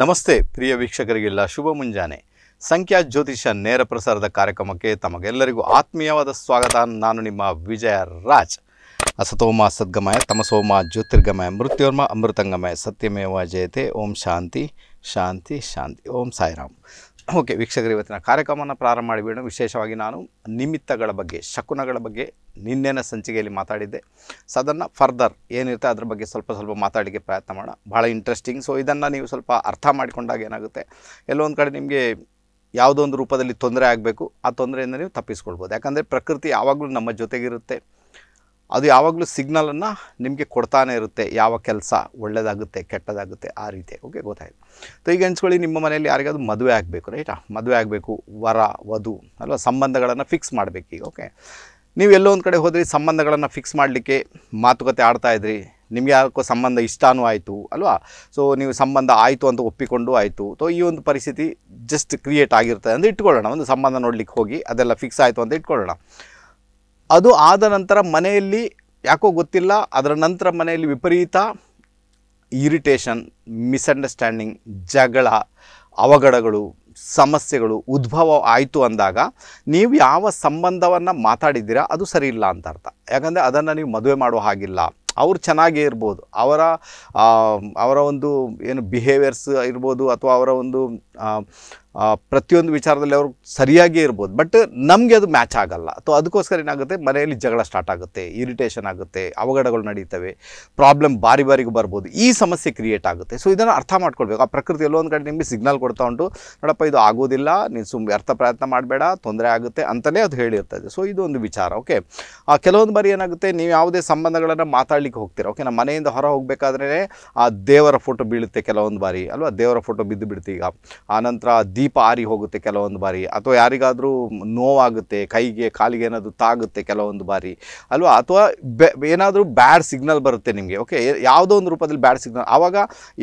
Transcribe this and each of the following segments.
ನಮಸ್ತೆ ಪ್ರಿಯ ವೀಕ್ಷಕರಿಗೆಲ್ಲ ಶುಭ ಮುಂಜಾನೆ ಸಂಖ್ಯಾ ಜ್ಯೋತಿಷ್ಯ ನೇರ ಪ್ರಸಾರದ ಕಾರ್ಯಕ್ರಮಕ್ಕೆ ತಮಗೆಲ್ಲರಿಗೂ ಆತ್ಮೀಯವಾದ ಸ್ವಾಗತ. ನಾನು ನಿಮ್ಮ ವಿಜಯ ರಾಜ್. ಅಸತೋಮ ಸದ್ಗಮಯ ತಮಸೋಮ ಜ್ಯೋತಿರ್ಗಮಯ ಮೃತ್ಯೋರ್ಮ ಅಮೃತಂಗಮಯ ಸತ್ಯಮೇವ ಜಯತೆ. ಓಂ ಶಾಂತಿ ಶಾಂತಿ ಶಾಂತಿ. ಓಂ ಸಾಯಿರಾಮ್. ಓಕೆ ವೀಕ್ಷಕರು, ಇವತ್ತಿನ ಕಾರ್ಯಕ್ರಮವನ್ನು ಪ್ರಾರಂಭ ಮಾಡಿಬಿಡೋಣ. ವಿಶೇಷವಾಗಿ ನಾನು ನಿಮಿತ್ತಗಳ ಬಗ್ಗೆ, ಶಕುನಗಳ ಬಗ್ಗೆ ನಿನ್ನೆನ ಸಂಚಿಕೆಯಲ್ಲಿ ಮಾತಾಡಿದ್ದೆ. ಸೊ ಅದನ್ನು ಫರ್ದರ್ ಏನಿರುತ್ತೆ ಅದ್ರ ಬಗ್ಗೆ ಸ್ವಲ್ಪ ಮಾತಾಡಲಿಕ್ಕೆ ಪ್ರಯತ್ನ ಮಾಡೋಣ. ಭಾಳ ಇಂಟ್ರೆಸ್ಟಿಂಗ್. ಸೊ ಇದನ್ನು ನೀವು ಸ್ವಲ್ಪ ಅರ್ಥ ಮಾಡಿಕೊಂಡಾಗ ಏನಾಗುತ್ತೆ, ಎಲ್ಲೊಂದು ಕಡೆ ನಿಮಗೆ ಯಾವುದೋ ಒಂದು ರೂಪದಲ್ಲಿ ತೊಂದರೆ ಆಗಬೇಕು, ಆ ತೊಂದರೆಯಿಂದ ನೀವು ತಪ್ಪಿಸ್ಕೊಳ್ಬೋದು. ಯಾಕಂದರೆ ಪ್ರಕೃತಿ ಯಾವಾಗಲೂ ನಮ್ಮ ಜೊತೆಗಿರುತ್ತೆ. ಅದು ಯಾವಾಗಲೂ ಸಿಗ್ನಲನ್ನು ನಿಮಗೆ ಕೊಡ್ತಾನೆ ಇರುತ್ತೆ. ಯಾವ ಕೆಲಸ ಒಳ್ಳೆಯದಾಗುತ್ತೆ, ಕೆಟ್ಟದಾಗುತ್ತೆ, ಆ ರೀತಿ. ಓಕೆ, ಗೊತ್ತಾಯಿತು. ಸೊ ಈಗ ಅನ್ಸ್ಕೊಳ್ಳಿ, ನಿಮ್ಮ ಮನೆಯಲ್ಲಿ ಯಾರಿಗಾದ್ರೂ ಮದುವೆ ಆಗಬೇಕು, ರೈಟಾ? ಮದುವೆ ಆಗಬೇಕು, ವರ ವಧು ಅಲ್ವಾ, ಸಂಬಂಧಗಳನ್ನು ಫಿಕ್ಸ್ ಮಾಡಬೇಕು ಈಗ. ಓಕೆ, ನೀವು ಎಲ್ಲೋ ಒಂದು ಕಡೆ ಹೋದ್ರಿ, ಸಂಬಂಧಗಳನ್ನು ಫಿಕ್ಸ್ ಮಾಡಲಿಕ್ಕೆ ಮಾತುಕತೆ ಆಡ್ತಾಯಿದ್ರಿ. ನಿಮಗೆ ಯಾಕೋ ಸಂಬಂಧ ಇಷ್ಟನೂ ಆಯಿತು ಅಲ್ವಾ. ಸೊ ನೀವು ಸಂಬಂಧ ಆಯಿತು ಅಂತ ಒಪ್ಪಿಕೊಂಡು ಆಯಿತು. ಸೊ ಈ ಒಂದು ಪರಿಸ್ಥಿತಿ ಜಸ್ಟ್ ಕ್ರಿಯೇಟ್ ಆಗಿರ್ತದೆ ಅಂದರೆ ಇಟ್ಕೊಳ್ಳೋಣ. ಒಂದು ಸಂಬಂಧ ನೋಡ್ಲಿಕ್ಕೆ ಹೋಗಿ ಅದೆಲ್ಲ ಫಿಕ್ಸ್ ಆಯಿತು ಅಂತ ಇಟ್ಕೊಳ್ಳೋಣ. ಅದು ಆದ ನಂತರ ಮನೆಯಲ್ಲಿ ಯಾಕೋ ಗೊತ್ತಿಲ್ಲ, ಅದರ ನಂತರ ಮನೆಯಲ್ಲಿ ವಿಪರೀತ ಇರಿಟೇಷನ್, ಮಿಸ್ಅಂಡರ್ಸ್ಟ್ಯಾಂಡಿಂಗ್, ಜಗಳ, ಅವಘಡಗಳು, ಸಮಸ್ಯೆಗಳು ಉದ್ಭವ ಆಯಿತು ಅಂದಾಗ ನೀವು ಯಾವ ಸಂಬಂಧವನ್ನು ಮಾತಾಡಿದ್ದೀರಾ ಅದು ಸರಿ ಇಲ್ಲ ಅಂತ ಅರ್ಥ. ಯಾಕಂದರೆ ಅದನ್ನು ನೀವು ಮದುವೆ ಮಾಡೋ ಹಾಗಿಲ್ಲ. ಅವ್ರು ಚೆನ್ನಾಗೇ ಇರ್ಬೋದು, ಅವರ ಒಂದು ಏನು ಬಿಹೇವಿಯರ್ಸ್ ಇರ್ಬೋದು, ಅಥವಾ ಅವರ ಒಂದು ಪ್ರತಿಯೊಂದು ವಿಚಾರದಲ್ಲಿ ಅವರು ಸರಿಯಾಗೇ ಇರ್ಬೋದು, ಬಟ್ ನಮಗೆ ಅದು ಮ್ಯಾಚ್ ಆಗೋಲ್ಲ. ಸೊ ಅದಕ್ಕೋಸ್ಕರ ಏನಾಗುತ್ತೆ, ಮನೆಯಲ್ಲಿ ಜಗಳ ಸ್ಟಾರ್ಟ್ ಆಗುತ್ತೆ, ಇರಿಟೇಷನ್ ಆಗುತ್ತೆ, ಅವಘಡಗಳು ನಡೀತವೆ, ಪ್ರಾಬ್ಲಮ್ ಬಾರಿ ಬಾರಿಗೂ ಬರ್ಬೋದು, ಈ ಸಮಸ್ಯೆ ಕ್ರಿಯೇಟ್ ಆಗುತ್ತೆ. ಸೊ ಇದನ್ನು ಅರ್ಥ ಮಾಡ್ಕೊಳ್ಬೇಕು. ಆ ಪ್ರಕೃತಿ ಎಲ್ಲೊಂದು ಕಡೆ ನಿಮಗೆ ಸಿಗ್ನಲ್ ಕೊಡ್ತಾ ಉಂಟು, ನೋಡಪ್ಪ ಇದು ಆಗೋದಿಲ್ಲ, ನೀನು ಸುಮ್ಮನೆ ಅರ್ಥ ಪ್ರಯತ್ನ ಮಾಡಬೇಡ, ತೊಂದರೆ ಆಗುತ್ತೆ ಅಂತಲೇ ಅದು ಹೇಳಿರ್ತದೆ. ಸೊ ಇದು ಒಂದು ವಿಚಾರ. ಓಕೆ, ಕೆಲವೊಂದು ಬಾರಿ ಏನಾಗುತ್ತೆ, ನೀವು ಯಾವುದೇ ಸಂಬಂಧಗಳನ್ನು ಮಾತಾಡ್ಲಿಕ್ಕೆ ಹೋಗ್ತೀರಾ. ಓಕೆ, ನಮ್ಮ ಮನೆಯಿಂದ ಹೊರ ಹೋಗಬೇಕಾದ್ರೆ ಆ ದೇವರ ಫೋಟೋ ಬೀಳುತ್ತೆ ಕೆಲವೊಂದು ಬಾರಿ ಅಲ್ವಾ. ದೇವರ ಫೋಟೋ ಬಿದ್ದು ಬಿಡುತ್ತೆ ಈಗ. ಆನಂತರ ದೀಪ ಆರಿ ಹೋಗುತ್ತೆ ಕೆಲವೊಂದು ಬಾರಿ, ಅಥವಾ ಯಾರಿಗಾದರೂ ನೋವಾಗುತ್ತೆ, ಕೈಗೆ ಕಾಲಿಗೆ ಏನಾದರೂ ತಾಗುತ್ತೆ ಕೆಲವೊಂದು ಬಾರಿ ಅಲ್ವಾ. ಅಥವಾ ಏನಾದರೂ ಬ್ಯಾಡ್ ಸಿಗ್ನಲ್ ಬರುತ್ತೆ ನಿಮಗೆ. ಓಕೆ, ಯಾವುದೋ ಒಂದು ರೂಪದಲ್ಲಿ ಬ್ಯಾಡ್ ಸಿಗ್ನಲ್. ಆವಾಗ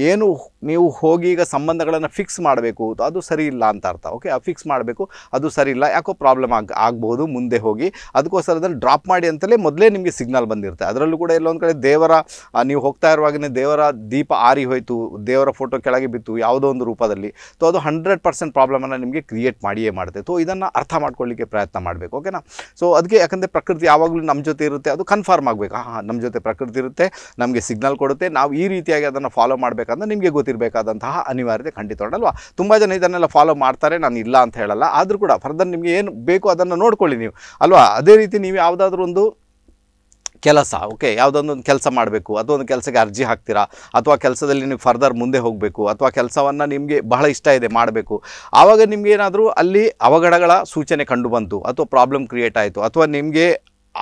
ಏನು ನೀವು ಹೋಗಿ ಈಗ ಸಂಬಂಧಗಳನ್ನು ಫಿಕ್ಸ್ ಮಾಡಬೇಕು, ಅದು ಸರಿ ಇಲ್ಲ ಅಂತ ಅರ್ಥ. ಓಕೆ, ಫಿಕ್ಸ್ ಮಾಡಬೇಕು, ಅದು ಸರಿ ಇಲ್ಲ, ಯಾಕೋ ಪ್ರಾಬ್ಲಮ್ ಆಗ್ಬೋದು ಮುಂದೆ ಹೋಗಿ. ಅದಕ್ಕೋಸ್ಕರ ಅದನ್ನು ಡ್ರಾಪ್ ಮಾಡಿ ಅಂತಲೇ ಮೊದಲೇ ನಿಮಗೆ ಸಿಗ್ನಲ್ ಬಂದಿರುತ್ತೆ. ಅದರಲ್ಲೂ ಕೂಡ ಎಲ್ಲೊಂದು ಕಡೆ ದೇವರ, ನೀವು ಹೋಗ್ತಾ ಇರುವಾಗಲೇ ದೇವರ ದೀಪ ಆರಿ ಹೋಯಿತು, ದೇವರ ಫೋಟೋ ಕೆಳಗೆ ಬಿತ್ತು ಯಾವುದೋ ಒಂದು ರೂಪದಲ್ಲಿ. ಸೊ ಅದು 100% ಪ್ರಾಬ್ಲಮನ್ನು ನಿಮಗೆ ಕ್ರಿಯೇಟ್ ಮಾಡಿಯೇ ಮಾಡುತ್ತೆ. ಸೊ ಇದನ್ನು ಅರ್ಥ ಮಾಡ್ಕೊಳ್ಳಿಕ್ಕೆ ಪ್ರಯತ್ನ ಮಾಡಬೇಕು. ಓಕೆನಾ. ಸೊ ಅದಕ್ಕೆ ಯಾಕಂದರೆ ಪ್ರಕೃತಿ ಯಾವಾಗಲೂ ನಮ್ಮ ಜೊತೆ ಇರುತ್ತೆ, ಅದು ಕನ್ಫರ್ಮ್ ಆಗಬೇಕು. ಹಾಂ, ನಮ್ಮ ಜೊತೆ ಪ್ರಕೃತಿ ಇರುತ್ತೆ, ನಮಗೆ ಸಿಗ್ನಲ್ ಕೊಡುತ್ತೆ, ನಾವು ಈ ರೀತಿಯಾಗಿ ಅದನ್ನು ಫಾಲೋ ಮಾಡಬೇಕಂದ್ರೆ ನಿಮಗೆ ಗೊತ್ತಿರಬೇಕಾದಂತಹ ಅನಿವಾರ್ಯತೆ ಖಂಡಿತ ಅಲ್ವಾ. ತುಂಬ ಜನ ಇದನ್ನೆಲ್ಲ ಫಾಲೋ ಮಾಡ್ತಾರೆ, ನಾನು ಇಲ್ಲ ಅಂತ ಹೇಳಲ್ಲ. ಆದರೂ ಕೂಡ ಫರ್ದರ್ ನಿಮಗೆ ಏನು ಬೇಕು ಅದನ್ನು ನೋಡ್ಕೊಳ್ಳಿ ನೀವು ಅಲ್ವಾ. ಅದೇ ರೀತಿ ನೀವು ಯಾವುದಾದ್ರೂ ಒಂದು ಕೆಲಸ, ಓಕೆ, ಯಾವುದೊಂದೊಂದು ಕೆಲಸ ಮಾಡಬೇಕು, ಅಥವಾ ಒಂದು ಕೆಲಸಕ್ಕೆ ಅರ್ಜಿ ಹಾಕ್ತೀರಾ, ಅಥವಾ ಕೆಲಸದಲ್ಲಿ ನೀವು ಫರ್ದರ್ ಮುಂದೆ ಹೋಗಬೇಕು, ಅಥವಾ ಕೆಲಸವನ್ನು ನಿಮಗೆ ಬಹಳ ಇಷ್ಟ ಇದೆ ಮಾಡಬೇಕು. ಆವಾಗ ನಿಮಗೇನಾದರೂ ಅಲ್ಲಿ ಅವಘಡಗಳ ಸೂಚನೆ ಕಂಡು ಬಂತು, ಅಥವಾ ಪ್ರಾಬ್ಲಮ್ ಕ್ರಿಯೇಟ್ ಆಯಿತು, ಅಥವಾ ನಿಮಗೆ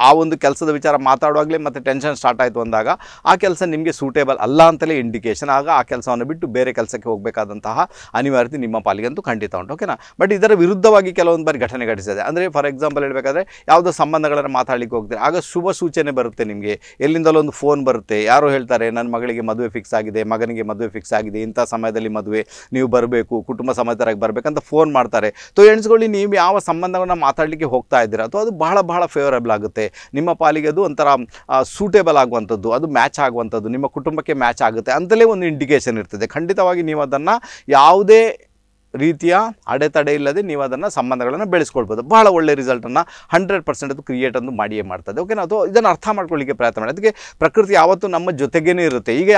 ಆ ಒಂದು ಕೆಲಸದ ವಿಚಾರ ಮಾತಾಡುವಾಗಲೇ ಮತ್ತು ಟೆನ್ಷನ್ ಸ್ಟಾರ್ಟ್ ಆಯಿತು ಅಂದಾಗ ಆ ಕೆಲಸ ನಿಮಗೆ ಸೂಟೇಬಲ್ ಅಲ್ಲ ಅಂತಲೇ ಇಂಡಿಕೇಷನ್. ಆಗ ಆ ಕೆಲಸವನ್ನು ಬಿಟ್ಟು ಬೇರೆ ಕೆಲಸಕ್ಕೆ ಹೋಗಬೇಕಾದಂತಹ ಅನಿವಾರ್ಯತೆ ನಿಮ್ಮ ಪಾಲಿಗಂತೂ ಖಂಡಿತ ಉಂಟು. ಓಕೆನಾ. ಬಟ್ ಇದರ ವಿರುದ್ಧವಾಗಿ ಕೆಲವೊಂದು ಬಾರಿ ಘಟನೆ ಘಟಿಸಿದೆ. ಅಂದರೆ ಫಾರ್ ಎಕ್ಸಾಂಪಲ್ ಹೇಳಬೇಕಾದ್ರೆ ಯಾವುದೋ ಸಂಬಂಧಗಳನ್ನು ಮಾತಾಡಲಿಕ್ಕೆ ಹೋಗ್ತೀರಿ, ಆಗ ಶುಭ ಸೂಚನೆ ಬರುತ್ತೆ ನಿಮಗೆ, ಎಲ್ಲಿಂದಲೊಂದು ಫೋನ್ ಬರುತ್ತೆ, ಯಾರೋ ಹೇಳ್ತಾರೆ ನನ್ನ ಮಗಳಿಗೆ ಮದುವೆ ಫಿಕ್ಸ್ ಆಗಿದೆ, ಮಗನಿಗೆ ಮದುವೆ ಫಿಕ್ಸ್ ಆಗಿದೆ, ಇಂಥ ಸಮಯದಲ್ಲಿ ಮದುವೆ, ನೀವು ಬರಬೇಕು, ಕುಟುಂಬ ಸಮೇತರಾಗಿ ಬರಬೇಕಂತ ಫೋನ್ ಮಾಡ್ತಾರೆ. ಸೊ ಎಣಿಸ್ಕೊಳ್ಳಿ, ನೀವು ಯಾವ ಸಂಬಂಧವನ್ನು ಮಾತಾಡಲಿಕ್ಕೆ ಹೋಗ್ತಾ ಇದ್ದೀರಾ ಅಥವಾ ಅದು ಬಹಳ ಬಹಳ ಫೇವರಬಲ್ ಆಗುತ್ತೆ ನಿಮ್ಮ ಪಾಲಿಗೆ. ಅದು ಒಂಥರ ಸೂಟೇಬಲ್ ಆಗುವಂಥದ್ದು, ಅದು ಮ್ಯಾಚ್ ಆಗುವಂಥದ್ದು, ನಿಮ್ಮ ಕುಟುಂಬಕ್ಕೆ ಮ್ಯಾಚ್ ಆಗುತ್ತೆ ಅಂತಲೇ ಒಂದು ಇಂಡಿಕೇಷನ್ ಇರ್ತದೆ. ಖಂಡಿತವಾಗಿ ನೀವು ಅದನ್ನು ಯಾವುದೇ ರೀತಿಯ ಅಡೆತಡೆ ಇಲ್ಲದೆ ನೀವು ಅದನ್ನು ಸಂಬಂಧಗಳನ್ನು ಬೆಳೆಸ್ಕೊಳ್ಬೋದು. ಬಹಳ ಒಳ್ಳೆಯ ರಿಸಲ್ಟನ್ನು 100% ಅದು ಕ್ರಿಯೇಟ್ ಅಂದು ಮಾಡಿಯೇ ಮಾಡ್ತದೆ. ಓಕೆನಾ. ಅಥವಾ ಇದನ್ನು ಅರ್ಥ ಮಾಡ್ಕೊಳ್ಳಿಕ್ಕೆ ಪ್ರಯತ್ನ ಮಾಡಿ. ಅದಕ್ಕೆ ಪ್ರಕೃತಿ ಯಾವತ್ತೂ ನಮ್ಮ ಜೊತೆಗೇ ಇರುತ್ತೆ. ಈಗ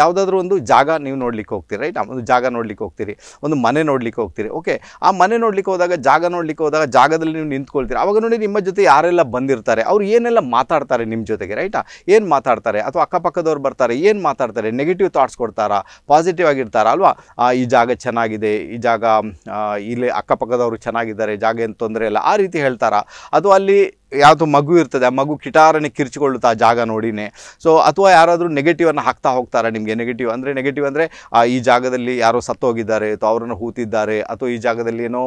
ಯಾವುದಾದ್ರೂ ಒಂದು ಜಾಗ ನೀವು ನೋಡಲಿಕ್ಕೆ ಹೋಗ್ತೀರಿ, ರೈಟ್? ಒಂದು ಜಾಗ ನೋಡಲಿಕ್ಕೆ ಹೋಗ್ತೀರಿ, ಒಂದು ಮನೆ ನೋಡಲಿಕ್ಕೆ ಹೋಗ್ತೀರಿ. ಓಕೆ, ಆ ಮನೆ ನೋಡಲಿಕ್ಕೆ ಹೋದಾಗ, ಜಾಗ ನೋಡಲಿಕ್ಕೆ ಹೋದಾಗ, ಜಾಗದಲ್ಲಿ ನೀವು ನಿಂತ್ಕೊಳ್ತೀರಿ. ಆವಾಗ ನೋಡಿ ನಿಮ್ಮ ಜೊತೆ ಯಾರೆಲ್ಲ ಬಂದಿರ್ತಾರೆ, ಅವ್ರು ಏನೆಲ್ಲ ಮಾತಾಡ್ತಾರೆ ನಿಮ್ಮ ಜೊತೆಗೆ, ರೈಟಾ? ಏನು ಮಾತಾಡ್ತಾರೆ, ಅಥವಾ ಅಕ್ಕಪಕ್ಕದವ್ರು ಬರ್ತಾರೆ ಏನು ಮಾತಾಡ್ತಾರೆ, ನೆಗೆಟಿವ್ ಥಾಟ್ಸ್ ಕೊಡ್ತಾರಾ, ಪಾಸಿಟಿವ್ ಆಗಿರ್ತಾರ ಅಲ್ವಾ? ಈ ಜಾಗ ಚೆನ್ನಾಗಿದೆ, ಈ ಜಾಗ ಇಲ್ಲಿ ಅಕ್ಕಪಕ್ಕದವರು ಚೆನ್ನಾಗಿದ್ದಾರೆ, ಜಾಗ ಏನು ತೊಂದರೆ ಇಲ್ಲ, ಆ ರೀತಿ ಹೇಳ್ತಾರಾ? ಅಥವಾ ಅಲ್ಲಿ ಯಾವುದೋ ಮಗು ಇರ್ತದೆ, ಆ ಮಗು ಕಿಟಾರನೆ ಕಿರ್ಚಿಕೊಳ್ಳುತ್ತಾ ಜಾಗ ನೋಡಿನೇ? ಸೊ ಅಥವಾ ಯಾರಾದರೂ ನೆಗೆಟಿವನ್ನು ಹಾಕ್ತಾ ಹೋಗ್ತಾರೆ ನಿಮಗೆ. ನೆಗೆಟಿವ್ ಅಂದರೆ ಈ ಜಾಗದಲ್ಲಿ ಯಾರೋ ಸತ್ತೋಗಿದ್ದಾರೆ, ಅಥವಾ ಅವರನ್ನು ಹೂತಿದ್ದಾರೆ, ಅಥವಾ ಈ ಜಾಗದಲ್ಲಿ ಏನೋ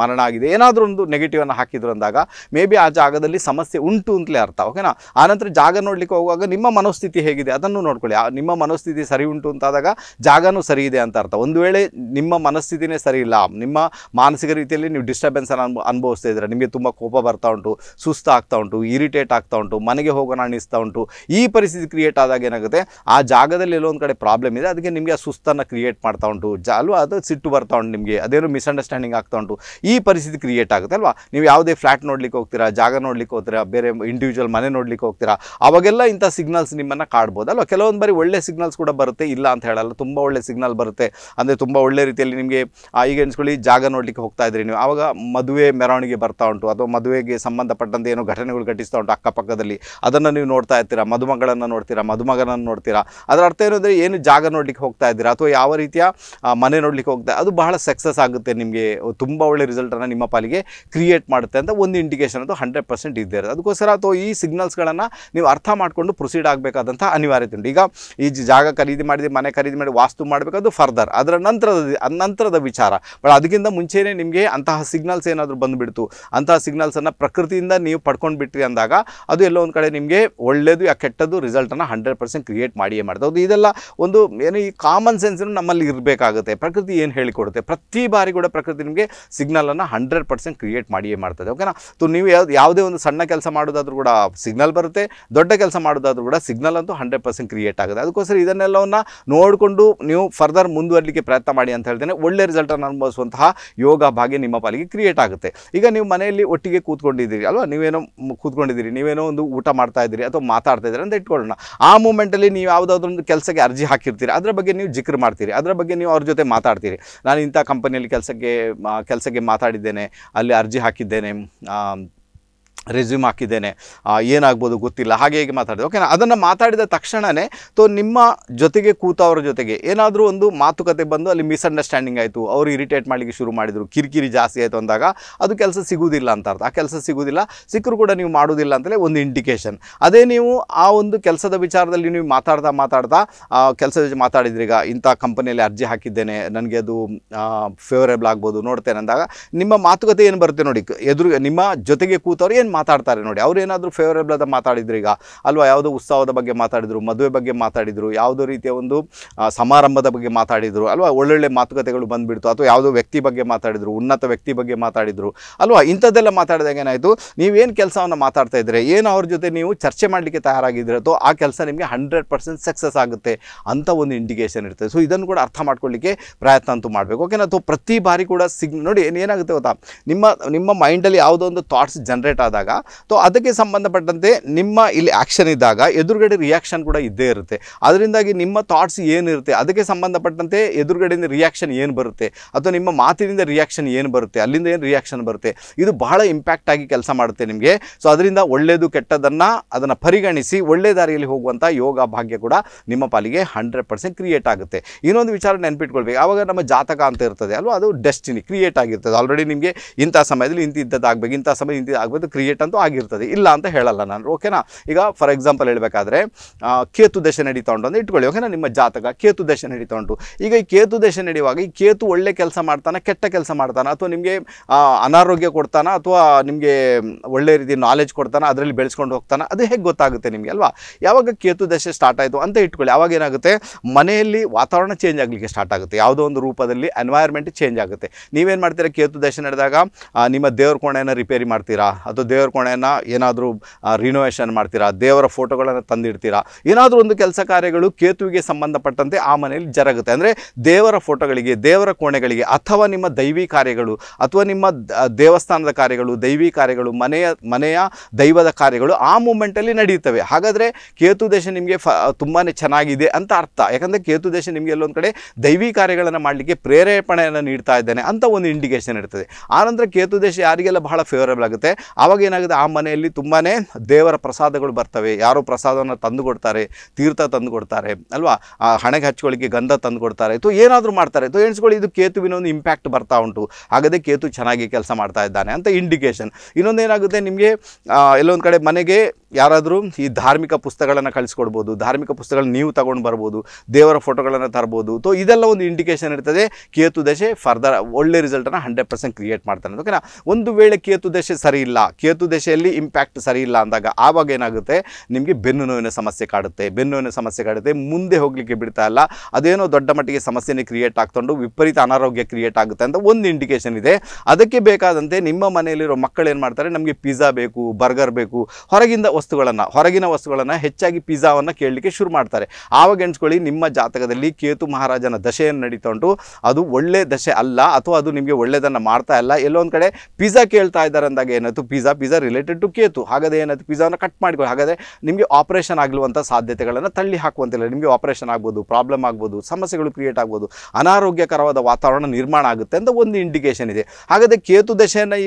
ಮರಣ ಆಗಿದೆ, ಏನಾದರೂ ಒಂದು ನೆಗೆಟಿವನ್ನು ಹಾಕಿದ್ರು ಅಂದಾಗ ಮೇ ಬಿ ಆ ಜಾಗದಲ್ಲಿ ಸಮಸ್ಯೆ ಉಂಟು ಅಂತಲೇ ಅರ್ಥ. ಓಕೆನಾ. ಆನಂತರ ಜಾಗ ನೋಡಲಿಕ್ಕೆ ಹೋಗುವಾಗ ನಿಮ್ಮ ಮನೋಸ್ಥಿತಿ ಹೇಗಿದೆ ಅದನ್ನು ನೋಡ್ಕೊಳ್ಳಿ. ನಿಮ್ಮ ಮನೋಸ್ಥಿತಿ ಸರಿ ಉಂಟು ಅಂತಾದಾಗ ಜಾಗನೂ ಸರಿ ಇದೆ ಅಂತ ಅರ್ಥ. ಒಂದು ವೇಳೆ ನಿಮ್ಮ ಮನಸ್ಥಿತಿನೇ ಸರಿ ಇಲ್ಲ, ನಿಮ್ಮ ಮಾನಸಿಕ ರೀತಿಯಲ್ಲಿ ನೀವು ಡಿಸ್ಟರ್ಬೆನ್ಸನ್ನು ಅನುಭವಿಸ್ತಾ ಇದ್ದೀರಾ, ನಿಮಗೆ ತುಂಬ ಕೋಪ ಬರ್ತಾ ಉಂಟು, ಸುಸ್ತ ಆಗ್ತಾ ಉಂಟು, ಇರಿಟೇಟ್ ಆಗ್ತಾ ಉಂಟು, ಮನೆಗೆ ಹೋಗೋಣ ಅನಿಸ್ತಾ ಉಂಟು. ಈ ಪರಿಸ್ಥಿತಿ ಕ್ರಿಯೇಟ್ ಆದಾಗ ಏನಾಗುತ್ತೆ, ಆ ಜಾಗದಲ್ಲಿ ಎಲ್ಲೋ ಒಂದು ಕಡೆ ಪ್ರಾಬ್ಲಮ್ ಇದೆ, ಅದಕ್ಕೆ ನಿಮಗೆ ಆ ಸುಸ್ತನ್ನು ಕ್ರಿಯೇಟ್ ಮಾಡ್ತಾ ಉಂಟು ಅಲ್ವಾ, ಅದು ಸಿಟ್ಟು ಬರ್ತಾ ಉಂಟು ನಿಮಗೆ, ಅದೇನೋ ಮಿಸ್ಅಂಡರ್ಸ್ಟ್ಯಾಂಡಿಂಗ್ ಆಗ್ತಾ ಉಂಟು. ಈ ಪರಿಸ್ಥಿತಿ ಕ್ರಿಯೇಟ್ ಆಗುತ್ತೆ ಅಲ್ವಾ. ನೀವು ಯಾವುದೇ ಫ್ಲ್ಯಾಟ್ ನೋಡ್ಲಿಕ್ಕೆ ಹೋಗ್ತೀರಾ, ಜಾಗ ನೋಡ್ಲಿಕ್ಕೆ ಹೋಗ್ತೀರಾ, ಬೇರೆ ಇಂಡಿವಿಜುವಲ್ ಮನೆ ನೋಡ್ಲಿಕ್ಕೆ ಹೋಗ್ತೀರಾ, ಅವಾಗೆಲ್ಲ ಇಂಥ ಸಿಗ್ನಲ್ಸ್ ನಿಮ್ಮನ್ನು ಕಾಡ್ಬೋದು ಅಲ್ವಾ. ಕೆಲವೊಂದು ಬಾರಿ ಒಳ್ಳೆ ಸಿಗ್ನಲ್ಸ್ ಕೂಡ ಬರುತ್ತೆ, ಇಲ್ಲ ಅಂತ ಹೇಳಲ್ಲ, ತುಂಬ ಒಳ್ಳೆ ಸಿಗ್ನಲ್ ಬರುತ್ತೆ, ಅಂದರೆ ತುಂಬ ಒಳ್ಳೆ ರೀತಿಯಲ್ಲಿ ನಿಮಗೆ ಈಗ ಎಣಿಸ್ಕೊಳ್ಳಿ ಜಾಗ ನೋಡ್ಲಿಕ್ಕೆ ಹೋಗ್ತಾ ಇದ್ರಿ ನೀವು, ಆವಾಗ ಮದುವೆ ಮೆರವಣಿಗೆ ಬರ್ತಾ ಉಂಟು ಅಥವಾ ಮದುವೆಗೆ ಸಂಬಂಧಪಟ್ಟಂತೆ ಏನೋ ಘಟನೆಗಳು ಘಟಿಸ್ತಾ ಉಂಟು ಅಕ್ಕಪಕ್ಕದಲ್ಲಿ, ಅದನ್ನು ನೀವು ನೋಡ್ತಾ ಇರ್ತೀರಾ, ಮದುಮಗಳನ್ನು ನೋಡ್ತೀರಾ, ಮದುಮಗನನ್ನು ನೋಡ್ತೀರಾ. ಅದರ ಅರ್ಥ ಏನಂದರೆ ಏನು ಜಾಗ ನೋಡ್ಲಿಕ್ಕೆ ಹೋಗ್ತಾ ಇದ್ದೀರಾ ಅಥವಾ ಯಾವ ರೀತಿಯ ಮನೆ ನೋಡ್ಲಿಕ್ಕೆ ಹೋಗ್ತಾ, ಅದು ಬಹಳ ಸಕ್ಸಸ್ ಆಗುತ್ತೆ ನಿಮಗೆ, ತುಂಬ ಒಳ್ಳೆ ರಿಸಲ್ಟನ್ನು ನಿಮ್ಮ ಪಾಲಿಗೆ ಕ್ರಿಯೇಟ್ ಮಾಡುತ್ತೆ ಅಂತ ಒಂದು ಇಂಡಿಕೇಷನ್ ಅದು 100% ಇದ್ದೇ ಇರೋದು. ಅದಕ್ಕೋಸ್ಕರ ಅಥವಾ ಈ ಸಿಗ್ನಲ್ಸ್ಗಳನ್ನು ನೀವು ಅರ್ಥ ಮಾಡಿಕೊಂಡು ಪ್ರೊಸೀಡ್ ಆಗಬೇಕಾದಂಥ ಅನಿವಾರ್ಯತೆ ಉಂಟು. ಈಗ ಈ ಜಾಗ ಖರೀದಿ ಮಾಡಿದ, ಮನೆ ಖರೀದಿ ಮಾಡಿ, ವಾಸ್ತು ಮಾಡಬೇಕಾದ್ರು ಫರ್ದರ್, ಅದರ ನಂತರದ ವಿಚಾರ. ಬಟ್ ಅದಕ್ಕಿಂತ ಮುಂಚೆಯೇ ನಿಮಗೆ ಅಂತಹ ಸಿಗ್ನಲ್ಸ್ ಏನಾದರೂ ಬಂದುಬಿಡ್ತು, ಅಂತಹ ಸಿಗ್ನಲ್ಸನ್ನು ಪ್ರಕೃತಿಯಿಂದ ನೀವು ಪಡ್ಕೊಂಡು ಬಿಟ್ರಿ ಅಂದಾಗ ಅದು ಎಲ್ಲೋ ಒಂದು ಕಡೆ ನಿಮಗೆ ಒಳ್ಳೆಯದು ಯಾ ಕೆಟ್ಟದ್ದು ರಿಸಲ್ಟನ್ನು 100% ಕ್ರಿಯೇಟ್ ಮಾಡಿಯೇ ಮಾಡ್ತದೆ. ಅದು ಇದೆಲ್ಲ ಒಂದು ಏನು ಈ ಕಾಮನ್ ಸೆನ್ಸನ್ನು ನಮ್ಮಲ್ಲಿ ಇರಬೇಕಾಗುತ್ತೆ. ಪ್ರಕೃತಿ ಏನು ಹೇಳಿಕೊಡುತ್ತೆ, ಪ್ರತಿ ಬಾರಿ ಕೂಡ ಪ್ರಕೃತಿ ನಿಮಗೆ ಸಿಗ್ನಲನ್ನು 100% ಕ್ರಿಯೇಟ್ ಮಾಡಿಯೇ ಮಾಡ್ತದೆ. ಓಕೆನಾ. ನೀವು ಯಾವುದೇ ಒಂದು ಸಣ್ಣ ಕೆಲಸ ಮಾಡೋದಾದರೂ ಕೂಡ ಸಿಗ್ನಲ್ ಬರುತ್ತೆ, ದೊಡ್ಡ ಕೆಲಸ ಮಾಡೋದಾದರೂ ಕೂಡ ಸಿಗ್ನಲ್ ಅಂತೂ 100% ಕ್ರಿಯೇಟ್ ಆಗುತ್ತೆ. ಅದಕ್ಕೋಸ್ಕರ ಇದನ್ನೆಲ್ಲವನ್ನು ನೋಡಿಕೊಂಡು ನೀವು ಫರ್ದರ್ ಮುಂದುವರಲಿಕ್ಕೆ ಪ್ರಯತ್ನ ಮಾಡಿ ಅಂತ ಹೇಳ್ತೇನೆ. ಒಳ್ಳೆ ರಿಸಲ್ಟನ್ನು ಅನುಭವಿಸುವಂತಹ ಯೋಗ ಭಾಗ್ಯ ನಿಮ್ಮ ಪಾಲಿಗೆ ಕ್ರಿಯೇಟ್ ಆಗುತ್ತೆ. ಈಗ ನೀವು ಮನೆಯಲ್ಲಿ ಒಟ್ಟಿಗೆ ಕೂತ್ಕೊಂಡಿದ್ದೀರಿ ಅಲ್ವಾ, ನೀವೇನೋ ಒಂದು ಊಟ ಮಾಡ್ತಾ ಇದ್ದೀರಿ ಅಥವಾ ಮಾತಾಡ್ತಾ ಇದ್ದೀರಿ ಅಂತ ಇಟ್ಕೊಳ್ಳೋಣ. ಆ ಮೂಮೆಂಟಲ್ಲಿ ನೀವು ಯಾವುದಾದ್ರೊಂದು ಕೆಲಸಕ್ಕೆ ಅರ್ಜಿ ಹಾಕಿರ್ತೀರಿ, ಅದರ ಬಗ್ಗೆ ನೀವು ಜಿಕ್ರ್ ಮಾಡ್ತೀರಿ, ಅದರ ಬಗ್ಗೆ ನೀವು ಅವ್ರ ಜೊತೆ ಮಾತಾಡ್ತೀರಿ. ನಾನು ಇಂಥ ಕಂಪನಿಯಲ್ಲಿ ಕೆಲಸಕ್ಕೆ ಮಾತಾಡಿದ್ದೇನೆ, ಅಲ್ಲಿ ಅರ್ಜಿ ಹಾಕಿದ್ದೇನೆ, ರೆಸ್ಯೂಮ್ ಹಾಕಿದ್ದೇನೆ, ಏನಾಗ್ಬೋದು ಗೊತ್ತಿಲ್ಲ, ಹಾಗೆ ಹೇಗೆ ಮಾತಾಡಿದೆ. ಓಕೆನಾ. ಅದನ್ನು ಮಾತಾಡಿದ ತಕ್ಷಣವೇ ನಿಮ್ಮ ಜೊತೆಗೆ ಕೂತವ್ರ ಜೊತೆಗೆ ಏನಾದರೂ ಒಂದು ಮಾತುಕತೆ ಬಂದು ಅಲ್ಲಿ ಮಿಸ್ಅಂಡರ್ಸ್ಟ್ಯಾಂಡಿಂಗ್ ಆಯಿತು, ಅವರು ಇರಿಟೇಟ್ ಮಾಡಲಿಕ್ಕೆ ಶುರು ಮಾಡಿದರು, ಕಿರಿಕಿರಿ ಜಾಸ್ತಿ ಆಯಿತು ಅಂದಾಗ ಅದು ಕೆಲಸ ಸಿಗುವುದಿಲ್ಲ ಅಂತ ಅರ್ಥ. ಆ ಕೆಲಸ ಸಿಗುವುದಿಲ್ಲ, ಸಿಕ್ಕರೂ ಕೂಡ ನೀವು ಮಾಡೋದಿಲ್ಲ ಅಂತಲೇ ಒಂದು ಇಂಡಿಕೇಷನ್. ಅದೇ ನೀವು ಆ ಒಂದು ಕೆಲಸದ ವಿಚಾರದಲ್ಲಿ ನೀವು ಮಾತಾಡ್ತಾ ಕೆಲಸದ ಜೊತೆ ಮಾತಾಡಿದ್ರೀಗ, ಇಂಥ ಕಂಪನಿಯಲ್ಲಿ ಅರ್ಜಿ ಹಾಕಿದ್ದೇನೆ, ನನಗೆ ಅದು ಫೇವರೇಬಲ್ ಆಗ್ಬೋದು ನೋಡ್ತೇನೆ ಅಂದಾಗ ನಿಮ್ಮ ಮಾತುಕತೆ ಏನು ಬರುತ್ತೆ ನೋಡಿ. ಎದುರು ನಿಮ್ಮ ಜೊತೆಗೆ ಕೂತವ್ರು ಏನು ಮಾತಾಡ್ತಾರೆ ನೋಡಿ, ಅವ್ರು ಏನಾದರೂ ಫೇವರೇಬಲ್ ಆದ ಮಾತಾಡಿದ್ರು ಈಗ ಅಲ್ವಾ, ಯಾವುದೋ ಉತ್ಸವದ ಬಗ್ಗೆ ಮಾತಾಡಿದರು, ಮದುವೆ ಬಗ್ಗೆ ಮಾತಾಡಿದರು, ಯಾವುದೋ ರೀತಿಯ ಒಂದು ಸಮಾರಂಭದ ಬಗ್ಗೆ ಮಾತಾಡಿದರು ಅಲ್ವಾ, ಒಳ್ಳೊಳ್ಳೆ ಮಾತುಕತೆಗಳು ಬಂದುಬಿಡ್ತು, ಅಥವಾ ಯಾವುದೋ ವ್ಯಕ್ತಿ ಬಗ್ಗೆ ಮಾತಾಡಿದರು, ಉನ್ನತ ವ್ಯಕ್ತಿ ಬಗ್ಗೆ ಮಾತಾಡಿದರು ಅಲ್ವಾ. ಇಂಥದ್ದೆಲ್ಲ ಮಾತಾಡಿದಾಗ ಏನಾಯಿತು, ನೀವೇನು ಕೆಲಸವನ್ನು ಮಾತಾಡ್ತಾ ಇದ್ದರೆ, ಏನು ಅವ್ರ ಜೊತೆ ನೀವು ಚರ್ಚೆ ಮಾಡಲಿಕ್ಕೆ ತಯಾರಾಗಿದ್ದರೆ ಅಥವಾ ಆ ಕೆಲಸ ನಿಮಗೆ 100% ಸಕ್ಸಸ್ ಆಗುತ್ತೆ ಅಂತ ಒಂದು ಇಂಡಿಕೇಷನ್ ಇರ್ತದೆ. ಸೊ ಇದನ್ನು ಕೂಡ ಅರ್ಥ ಮಾಡ್ಕೊಳ್ಳಿಕ್ಕೆ ಪ್ರಯತ್ನ ಅಂತೂ ಮಾಡಬೇಕು. ಓಕೆನಾ. ಅಥವಾ ಪ್ರತಿ ಬಾರಿ ಕೂಡ ನೋಡಿ ಏನಾಗುತ್ತೆ ಗೊತ್ತಾ, ನಿಮ್ಮ ಮೈಂಡಲ್ಲಿ ಯಾವುದೋ ಒಂದು ಥಾಟ್ಸ್ ಜನ್ರೇಟ್ ಆದ ಅದಕ್ಕೆ ಸಂಬಂಧಪಟ್ಟಂತೆ ನಿಮ್ಮ ಇಲ್ಲಿ ಆಕ್ಷನ್ ಇದ್ದಾಗ ಎದುರುಗಡೆ ರಿಯಾಕ್ಷನ್ ಕೂಡ ಇದ್ದೇ ಇರುತ್ತೆ. ಅದರಿಂದಾಗಿ ನಿಮ್ಮ ಥಾಟ್ಸ್ ಏನಿರುತ್ತೆ ಅದಕ್ಕೆ ಸಂಬಂಧಪಟ್ಟಂತೆ ಎದುರುಗಡೆಯಿಂದ ರಿಯಾಕ್ಷನ್ ಏನು ಬರುತ್ತೆ ಅಥವಾ ನಿಮ್ಮ ಮಾತಿನಿಂದ ರಿಯಾಕ್ಷನ್ ಏನು ಬರುತ್ತೆ, ಅಲ್ಲಿಂದ ಏನು ರಿಯಾಕ್ಷನ್ ಬರುತ್ತೆ, ಇದು ಬಹಳ ಇಂಪ್ಯಾಕ್ಟ್ ಆಗಿ ಕೆಲಸ ಮಾಡುತ್ತೆ ನಿಮಗೆ. ಸೊ ಅದರಿಂದ ಒಳ್ಳೆಯದು ಕೆಟ್ಟದನ್ನು ಅದನ್ನು ಪರಿಗಣಿಸಿ ಒಳ್ಳೆ ದಾರಿಯಲ್ಲಿ ಹೋಗುವಂಥ ಯೋಗ ಭಾಗ್ಯ ಕೂಡ ನಿಮ್ಮ ಪಾಲಿಗೆ 100% ಕ್ರಿಯೇಟ್ ಆಗುತ್ತೆ. ಇನ್ನೊಂದು ವಿಚಾರ ನೆನಪಿಟ್ಕೊಳ್ಬೇಕು, ಆವಾಗ ನಮ್ಮ ಜಾತಕ ಅಂತ ಇರ್ತದೆ ಅಲ್ವಾ, ಅದು ಡೆಸ್ಟಿನಿ ಕ್ರಿಯೇಟ್ ಆಗಿರ್ತದೆ. ಆಲ್ರೆಡಿ ನಿಮಗೆ ಇಂಥ ಸಮಯದಲ್ಲಿ ಇಂಥದ್ದಾಗಬೇಕು, ಇಂಥ ಸಮಯ ಇಂಥದ್ದಾಗಬೇಕು ಅಂತೂ ಆಗಿರ್ತದೆ, ಇಲ್ಲ ಅಂತ ಹೇಳಲ್ಲ ನಾನು. ಓಕೆನಾ. ಈಗ ಫಾರ್ ಎಕ್ಸಾಂಪಲ್ ಹೇಳಬೇಕಾದ್ರೆ ಕೇತು ದಶೆ ನಡೀತಾ ಉಂಟು ಅಂತ ಇಟ್ಕೊಳ್ಳಿ. ಓಕೆನಾ. ನಿಮ್ಮ ಜಾತಕ ಕೇತು ದಶೆ ನಡೀತಾ ಉಂಟು. ಈಗ ಈ ಕೇತು ದಶೆ ನಡೆಯುವಾಗ ಈ ಕೇತು ಒಳ್ಳೆ ಕೆಲಸ ಮಾಡ್ತಾನೆ, ಕೆಟ್ಟ ಕೆಲಸ ಮಾಡ್ತಾನೆ, ಅಥವಾ ನಿಮಗೆ ಅನಾರೋಗ್ಯ ಕೊಡ್ತಾನೆ, ಅಥವಾ ನಿಮಗೆ ಒಳ್ಳೆ ರೀತಿ ನಾಲೆಜ್ ಕೊಡ್ತಾನೆ, ಅದರಲ್ಲಿ ಬೆಳೆಸ್ಕೊಂಡು ಹೋಗ್ತಾನೆ, ಅದು ಹೇಗೆ ಗೊತ್ತಾಗುತ್ತೆ ನಿಮಗೆ ಅಲ್ವಾ. ಯಾವಾಗ ಕೇತು ದಶೆ ಸ್ಟಾರ್ಟ್ ಆಯಿತು ಅಂತ ಇಟ್ಕೊಳ್ಳಿ, ಆವಾಗ ಏನಾಗುತ್ತೆ, ಮನೆಯಲ್ಲಿ ವಾತಾವರಣ ಚೇಂಜ್ ಆಗಲಿಕ್ಕೆ ಸ್ಟಾರ್ಟ್ ಆಗುತ್ತೆ, ಯಾವುದೋ ಒಂದು ರೂಪದಲ್ಲಿ ಎನ್ವೈರ್ಮೆಂಟ್ ಚೇಂಜ್ ಆಗುತ್ತೆ. ನೀವೇನು ಮಾಡ್ತೀರಾ, ಕೇತು ದಶೆ ನಡೆದಾಗ ನಿಮ್ಮ ದೇವ್ರ ಕೋಣೆಯನ್ನು ರಿಪೇರಿ ಮಾಡ್ತೀರಾ, ಅಥವಾ ದೇವ್ರ ಕೋಣೆಯನ್ನು ಏನಾದರೂ ರಿನೋವೇಷನ್ ಮಾಡ್ತೀರಾ, ದೇವರ ಫೋಟೋಗಳನ್ನು ತಂದಿಡ್ತೀರಾ, ಏನಾದರೂ ಒಂದು ಕೆಲಸ ಕಾರ್ಯಗಳು ಕೇತುವಿಗೆ ಸಂಬಂಧಪಟ್ಟಂತೆ ಆ ಮನೆಯಲ್ಲಿ ಜರುಗುತ್ತೆ. ಅಂದರೆ ದೇವರ ಫೋಟೋಗಳಿಗೆ, ದೇವರ ಕೋಣೆಗಳಿಗೆ, ಅಥವಾ ನಿಮ್ಮ ದೈವಿ ಕಾರ್ಯಗಳು, ಅಥವಾ ನಿಮ್ಮ ದೇವಸ್ಥಾನದ ಕಾರ್ಯಗಳು, ದೈವಿ ಕಾರ್ಯಗಳು, ಮನೆಯ ದೈವದ ಕಾರ್ಯಗಳು ಆ ಮೂಮೆಂಟಲ್ಲಿ ನಡೆಯುತ್ತವೆ. ಹಾಗಾದರೆ ಕೇತು ದೇಶ ನಿಮಗೆ ತುಂಬಾ ಚೆನ್ನಾಗಿದೆ ಅಂತ ಅರ್ಥ. ಯಾಕಂದರೆ ಕೇತು ದೇಶ ನಿಮಗೆ ಎಲ್ಲೊಂದು ಕಡೆ ದೈವಿ ಕಾರ್ಯಗಳನ್ನು ಮಾಡಲಿಕ್ಕೆ ಪ್ರೇರೇಪಣೆಯನ್ನು ನೀಡ್ತಾ ಇದ್ದಾನೆ ಅಂತ ಒಂದು ಇಂಡಿಕೇಷನ್ ಇರ್ತದೆ. ಆನಂತರ ಕೇತು ದೇಶ ಯಾರಿಗೆಲ್ಲ ಬಹಳ ಫೇವರೇಬಲ್ ಆಗುತ್ತೆ, ಆವಾಗ ಏನಾಗುತ್ತೆ, ಆ ಮನೆಯಲ್ಲಿ ತುಂಬಾ ದೇವರ ಪ್ರಸಾದಗಳು ಬರ್ತವೆ, ಯಾರೋ ಪ್ರಸಾದವನ್ನು ತಂದು ಕೊಡ್ತಾರೆ, ತೀರ್ಥ ತಂದು ಕೊಡ್ತಾರೆ ಅಲ್ವಾ, ಹಣೆಗೆ ಹಚ್ಕೊಳ್ಳಿಕ್ಕೆ ಗಂಧ ತಂದು ಕೊಡ್ತಾರೆ, ಅಥವಾ ಏನಾದರೂ ಮಾಡ್ತಾರೆ. ಅಥವಾ ಎಣಿಸ್ಕೊಳ್ಳಿ, ಇದು ಕೇತುವಿನ ಒಂದು ಇಂಪ್ಯಾಕ್ಟ್ ಬರ್ತಾ ಉಂಟು, ಹಾಗಾದರೆ ಕೇತು ಚೆನ್ನಾಗಿ ಕೆಲಸ ಮಾಡ್ತಾ ಇದ್ದಾನೆ ಅಂತ ಇಂಡಿಕೇಷನ್. ಇನ್ನೊಂದೇನಾಗುತ್ತೆ, ನಿಮಗೆ ಎಲ್ಲೊಂದು ಕಡೆ ಮನೆಗೆ ಯಾರಾದರೂ ಈ ಧಾರ್ಮಿಕ ಪುಸ್ತಕಗಳನ್ನು ಕಳಿಸ್ಕೊಡ್ಬೋದು, ಧಾರ್ಮಿಕ ಪುಸ್ತಕಗಳನ್ನ ನೀವು ತಗೊಂಡು ಬರ್ಬೋದು, ದೇವರ ಫೋಟೋಗಳನ್ನು ತರ್ಬೋದು. ತೋ ಇದೆಲ್ಲ ಒಂದು ಇಂಡಿಕೇಷನ್ ಇರ್ತದೆ, ಕೇತು ದಶೆ ಫರ್ದರ್ ಒಳ್ಳೆ ರಿಸಲ್ಟನ್ನು 100% ಕ್ರಿಯೇಟ್ ಮಾಡ್ತಾನೆ. ಓಕೆನಾ. ಒಂದು ವೇಳೆ ಕೇತು ದಶೆ ಸರಿ ಇಲ್ಲ, ಕೇತು ಋತು ದಶೆಯಲ್ಲಿ ಇಂಪ್ಯಾಕ್ಟ್ ಸರಿ ಇಲ್ಲ ಅಂದಾಗ ಆವಾಗ ಏನಾಗುತ್ತೆ ನಿಮಗೆ ಬೆನ್ನು ನೋವಿನ ಸಮಸ್ಯೆ ಕಾಡುತ್ತೆ. ಬೆನ್ನು ನೋವಿನ ಸಮಸ್ಯೆ ಕಾಡುತ್ತೆ, ಮುಂದೆ ಹೋಗಲಿಕ್ಕೆ ಬಿಡ್ತಾ ಇಲ್ಲ, ಅದೇನೋ ದೊಡ್ಡ ಮಟ್ಟಿಗೆ ಸಮಸ್ಯೆನೇ ಕ್ರಿಯೇಟ್ ಆಗ್ಕೊಂಡು ವಿಪರೀತ ಅನಾರೋಗ್ಯ ಕ್ರಿಯೇಟ್ ಆಗುತ್ತೆ ಅಂತ ಒಂದು ಇಂಡಿಕೇಶನ್ ಇದೆ. ಅದಕ್ಕೆ ಬೇಕಾದಂತೆ ನಿಮ್ಮ ಮನೆಯಲ್ಲಿರೋ ಮಕ್ಕಳು ಏನು ಮಾಡ್ತಾರೆ, ನಮಗೆ ಪಿಜ್ಜಾ ಬೇಕು, ಬರ್ಗರ್ ಬೇಕು, ಹೊರಗಿನ ವಸ್ತುಗಳನ್ನು ಹೆಚ್ಚಾಗಿ ಪಿಜ್ಜಾವನ್ನು ಕೇಳಲಿಕ್ಕೆ ಶುರು ಮಾಡ್ತಾರೆ. ಆವಾಗ ಎಣಿಸ್ಕೊಳ್ಳಿ ನಿಮ್ಮ ಜಾತಕದಲ್ಲಿ ಕೇತು ಮಹಾರಾಜನ ದಶೆಯನ್ನು ನಡೀತಾ ಉಂಟು, ಅದು ಒಳ್ಳೆ ದಶೆ ಅಲ್ಲ ಅಥವಾ ಅದು ನಿಮಗೆ ಒಳ್ಳೆಯದನ್ನು ಮಾಡ್ತಾ ಇಲ್ಲ. ಎಲ್ಲೊಂದು ಕಡೆ ಪಿಜ್ಜಾ ಕೇಳ್ತಾ ಇದ್ದಾರೆ ಅಂದಾಗ ಏನಾಯ್ತು, ಪಿಜ್ಜಾ ರಿಲೇಟೆಡ್ ಟು ಕೇತು, ಹಾಗಾದರೆ ಏನಾಯ್ತು ಪಿಜ್ಜಾವನ್ನು ಕಟ್ ಮಾಡಿಕೊಳ್ಳಿ, ಹಾಗಾದರೆ ನಿಮಗೆ ಆಪರೇಷನ್ ಆಗಲುವಂಥ ಸಾಧ್ಯತೆಗಳನ್ನು ತಳ್ಳಿ ಹಾಕುವಂತಿಲ್ಲ, ನಿಮಗೆ ಆಪರೇಷನ್ ಆಗ್ಬೋದು, ಪ್ರಾಬ್ಲಮ್ ಆಗ್ಬೋದು, ಸಮಸ್ಯೆಗಳು ಕ್ರಿಯೇಟ್ ಆಗ್ಬೋದು, ಅನಾರೋಗ್ಯಕರವಾದ ವಾತಾವರಣ ನಿರ್ಮಾಣ ಆಗುತ್ತೆ ಅಂತ ಒಂದು ಇಂಡಿಕೇಶನ್ ಇದೆ. ಹಾಗಾದರೆ ಕೇತು ದಶೆಯನ್ನು